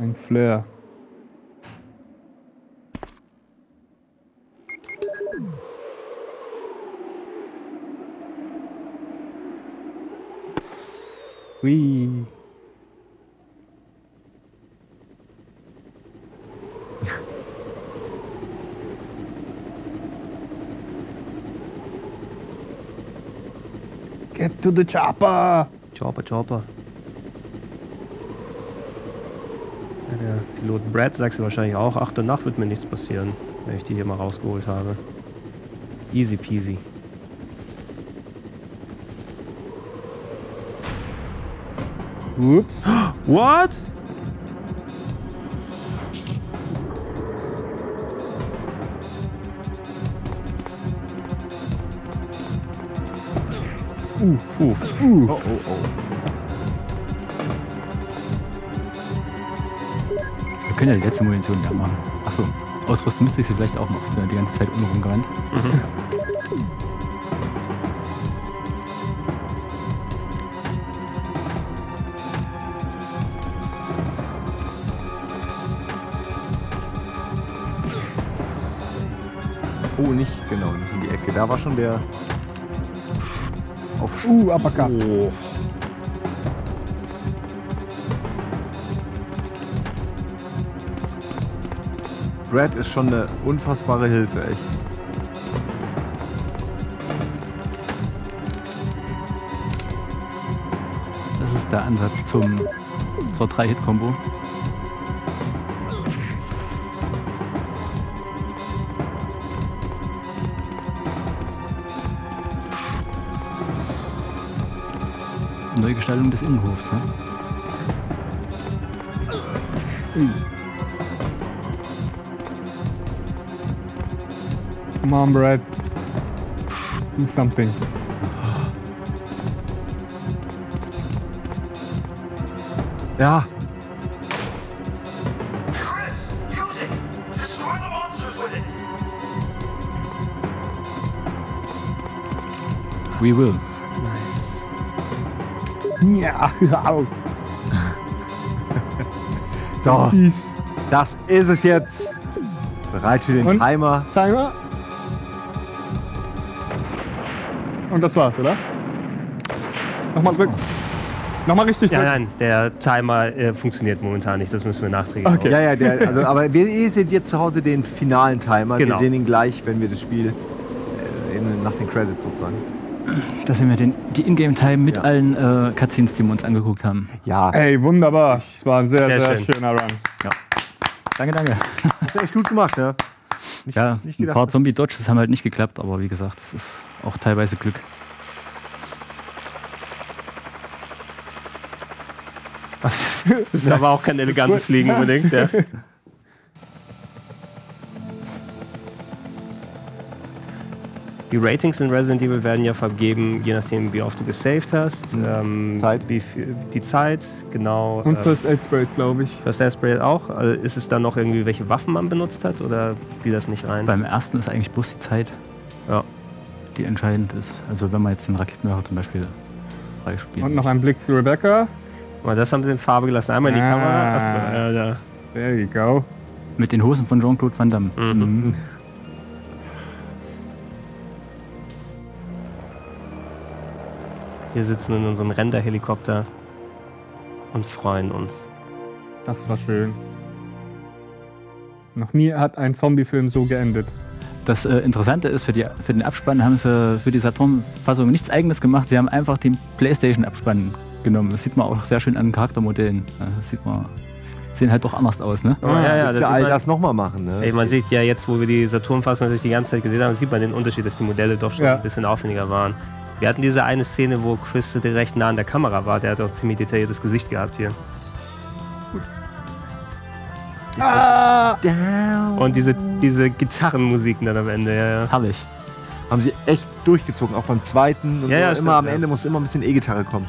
Ein Flair. Hui. Get to the chopper. Chopper, chopper. Ja, der Pilot Brad sagt sie wahrscheinlich auch, ach, danach wird mir nichts passieren, wenn ich die hier mal rausgeholt habe. Easy peasy. Ups. What? Uh, uh, uh. Oh, oh, oh. Wir können ja die letzte Munition da machen. Achso, ausrüsten müsste ich sie vielleicht auch noch. Ich bin die ganze Zeit unruhig gerannt. Mhm. Oh, nicht, genau, nicht in die Ecke. Da war schon der... Auf uh, Abaka. Oh. Brad ist schon eine unfassbare Hilfe, echt. Das ist der Ansatz zum, zur drei-Hit-Kombo. Neugestaltung des Innenhofs, ne? Come on, Brad. Do something. Ja. We will. Ja, au. So, das ist es jetzt. Bereit für den Und Timer. Timer. Und das war's, oder? Nochmal zurück. Nochmal richtig durch. Ja, nein, der Timer äh, funktioniert momentan nicht. Das müssen wir nachträglich machen. Okay. Ja, ja, der, also, aber wir sehen jetzt zu Hause den finalen Timer. Genau. Wir sehen ihn gleich, wenn wir das Spiel äh, in, nach den Credits sozusagen. Dass wir den, die Ingame-Time mit ja. allen äh, Cutscenes, die wir uns angeguckt haben. Ja. Ey, wunderbar. Es war ein sehr, sehr, sehr schön. schöner Run. Ja. Danke, danke. Hast du echt gut gemacht, ne? Nicht, ja, nicht ein paar Zombie-Dodges haben halt nicht geklappt, aber wie gesagt, das ist auch teilweise Glück. Das ist aber auch kein elegantes Fliegen unbedingt, ja. Die Ratings in Resident Evil werden ja vergeben, je nachdem, wie oft du gesaved hast. Ähm, Zeit. Wie viel, die Zeit, genau. Und ähm, First Aid Sprays, glaube ich. First Aid Sprays auch. Also ist es dann noch irgendwie, welche Waffen man benutzt hat oder spielt das nicht rein? Beim ersten ist eigentlich bloß die Zeit, ja, die entscheidend ist. Also wenn man jetzt den Raketenwerfer zum Beispiel freispielt. Und noch ein Blick zu Rebecca. Aber das haben sie in Farbe gelassen. Einmal in die ah, Kamera. Achso, äh, da. There you go. Mit den Hosen von Jean-Claude Van Damme. Mhm. Mhm. Wir sitzen in unserem Render-Helikopter und freuen uns. Das war schön. Noch nie hat ein Zombie-Film so geendet. Das äh, Interessante ist, für, die, für den Abspann haben sie für die Saturn-Fassung nichts Eigenes gemacht. Sie haben einfach den PlayStation-Abspann genommen. Das sieht man auch sehr schön an den Charaktermodellen. Das sieht man... Sehen halt doch anders aus, ne? Oh, ja, ja, ja, das ja all das nochmal machen, ne? Ey, man sieht ja jetzt, wo wir die Saturn-Fassung natürlich die ganze Zeit gesehen haben, sieht man den Unterschied, dass die Modelle doch schon ja. ein bisschen aufwendiger waren. Wir hatten diese eine Szene, wo Chris recht nah an der Kamera war. Der hat auch ziemlich detailliertes Gesicht gehabt hier. Ah, und diese, diese Gitarrenmusiken dann am Ende. Ja, ja. Herrlich. Haben sie echt durchgezogen, auch beim zweiten. Und ja, so. Ja, stimmt, immer am ja. Ende muss immer ein bisschen E-Gitarre kommen.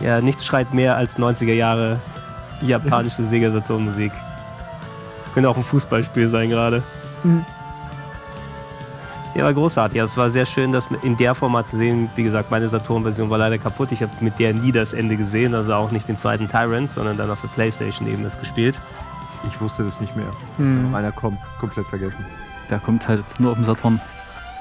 Ja, nichts schreit mehr als neunziger Jahre japanische Sega Saturn Musik. Könnte auch ein Fußballspiel sein gerade. Mhm. Ja, war großartig. Also, es war sehr schön, das in der Form mal zu sehen. Wie gesagt, meine Saturn-Version war leider kaputt. Ich habe mit der nie das Ende gesehen, also auch nicht den zweiten Tyrant, sondern dann auf der PlayStation eben das gespielt. Ich wusste das nicht mehr. Mhm. Einer kommt komplett vergessen. Der kommt halt nur auf dem Saturn.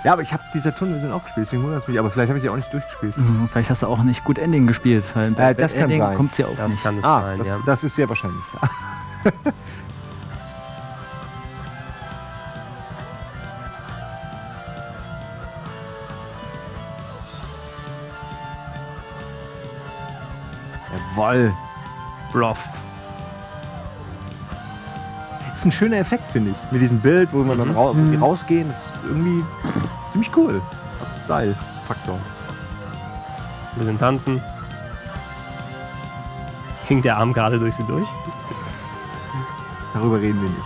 Ja, aber ich habe die Saturn-Version auch gespielt, deswegen wundert es mich. Aber vielleicht habe ich sie auch nicht durchgespielt. Mhm, vielleicht hast du auch nicht Good Ending gespielt. Weil äh, das kann Ending sein. Kommt sie auch das nicht. Kann das, ah, sein, das, ja. das ist sehr wahrscheinlich. Jawoll. Bluff. Ist ein schöner Effekt, finde ich. Mit diesem Bild, wo man mhm. dann ra mhm. rausgehen, ist irgendwie ziemlich cool. Hat Style-Faktor. Ein bisschen tanzen. Ging der Arm gerade durch sie durch? Darüber reden wir nicht.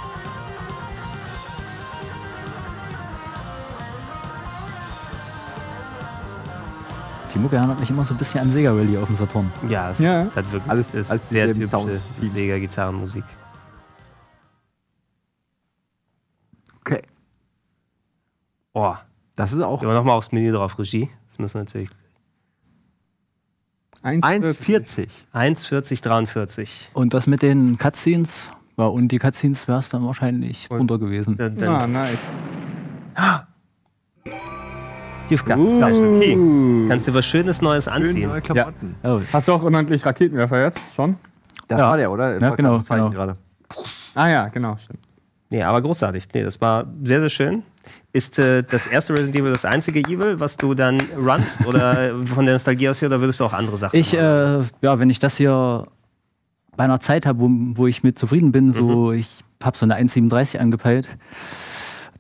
Die Mucke erinnert mich immer so ein bisschen an Sega Rally auf dem Saturn. Ja, es ja. ist halt wirklich alles, ist alles sehr typische Sound. Sega-Gitarrenmusik. Okay. Oh, das ist auch. Gehen wir nochmal aufs Menü drauf, Regie. Das müssen wir natürlich. eins vierzig. eins vierzig dreiundvierzig. Und das mit den Cutscenes war und die Cutscenes wäre es dann wahrscheinlich und drunter gewesen. Dann, dann ah, nice. You've got uh. special key. Jetzt kannst du was Schönes Neues anziehen. Schöne Klamotten. Ja. Hast du auch unendlich Raketenwerfer jetzt schon? Das ja. war der, oder? Das ja, genau. genau. Gerade. Ah ja, genau. Stimmt. Nee, aber großartig. Nee, das war sehr, sehr schön. Ist äh, das erste Resident Evil das einzige Evil, was du dann runst? Oder von der Nostalgie aus hier, oder würdest du auch andere Sachen ich, machen? Äh, ja, wenn ich das hier bei einer Zeit habe, wo, wo ich mit zufrieden bin, mhm. so ich habe so eine eins Komma siebenunddreißig angepeilt,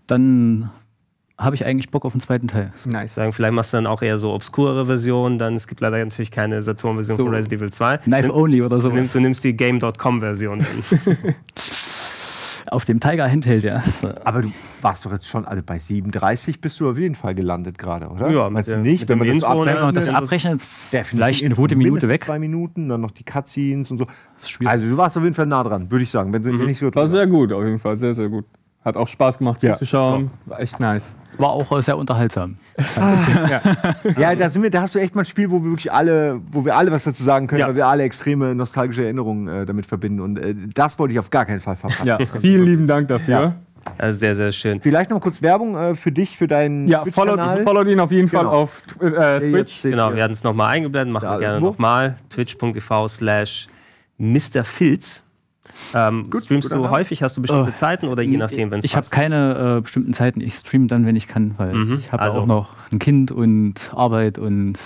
dann habe ich eigentlich Bock auf den zweiten Teil. Nice. Sagen, vielleicht machst du dann auch eher so obskurere Versionen, dann es gibt leider natürlich keine Saturn-Version so von Resident Evil zwei. Knife Nimm, Only oder so. Du nimmst, du nimmst die Game Punkt com-Version. Auf dem Tiger Handheld, ja. Aber du warst doch jetzt schon, also bei siebenunddreißig bist du auf jeden Fall gelandet gerade, oder? Ja, meinst du nicht? Wenn man das abrechnet, das abrechnet vielleicht eine gute Minute weg. Zwei Minuten, dann noch die Cutscenes und so. Das ist schwierig. Also du warst auf jeden Fall nah dran, würde ich sagen. Wenn mhm. nicht so gut war, war sehr gut, auf jeden Fall, sehr, sehr gut. Hat auch Spaß gemacht ja. zuzuschauen, war echt nice. War auch sehr unterhaltsam. ja, ja da, sind wir, da hast du echt mal ein Spiel, wo wir wirklich alle, wo wir alle was dazu sagen können, ja. weil wir alle extreme nostalgische Erinnerungen äh, damit verbinden. Und äh, das wollte ich auf gar keinen Fall verpassen. Ja. Vielen lieben Dank dafür. Ja. Ja, sehr, sehr schön. Vielleicht noch mal kurz Werbung äh, für dich, für deinen ja, Twitch-Kanal. Ja, follow ihn auf jeden genau. Fall auf äh, ja, Twitch. Genau, wir hatten es nochmal eingeblendet, machen wir gerne nochmal. twitch punkt t v slash Mister Filz. Ähm, Gut, streamst du häufig? Hast du bestimmte oh, Zeiten oder je nachdem, wenn es Ich habe keine äh, bestimmten Zeiten. Ich streame dann, wenn ich kann, weil mhm, ich habe also auch noch ein Kind und Arbeit und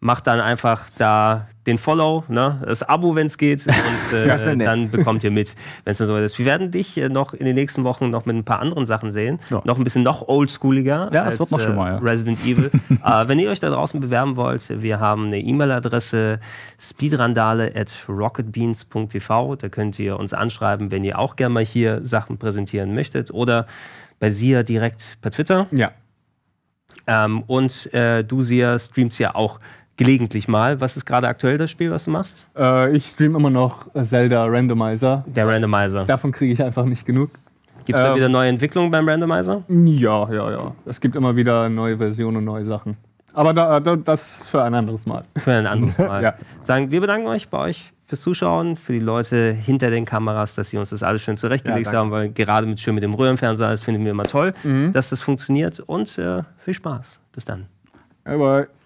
mach dann einfach da den Follow, ne? Das Abo, wenn es geht, und äh, ja, dann bekommt ihr mit, wenn es dann so ist. Wir werden dich äh, noch in den nächsten Wochen noch mit ein paar anderen Sachen sehen, ja. noch ein bisschen noch oldschooliger ja, als wird noch äh, schon mal, ja. Resident Evil. äh, wenn ihr euch da draußen bewerben wollt, wir haben eine E-Mail-Adresse speedrandale at rocketbeans punkt t v, da könnt ihr uns anschreiben, wenn ihr auch gerne mal hier Sachen präsentieren möchtet oder bei Sia direkt per Twitter. Ja. Ähm, und äh, du, Sia, streamst ja auch gelegentlich mal. Was ist gerade aktuell das Spiel, was du machst? Äh, ich streame immer noch Zelda Randomizer. Der Randomizer. Davon kriege ich einfach nicht genug. Gibt es ähm, da wieder neue Entwicklungen beim Randomizer? Ja, ja, ja. Es gibt immer wieder neue Versionen und neue Sachen. Aber da, da, das für ein anderes Mal. Für ein anderes Mal. ja. Sagen, wir bedanken euch bei euch fürs Zuschauen, für die Leute hinter den Kameras, dass sie uns das alles schön zurechtgelegt ja, haben, weil gerade mit, schön mit dem Röhrenfernseher, das finden wir immer toll, mhm. dass das funktioniert. Und äh, viel Spaß. Bis dann. Bye, bye.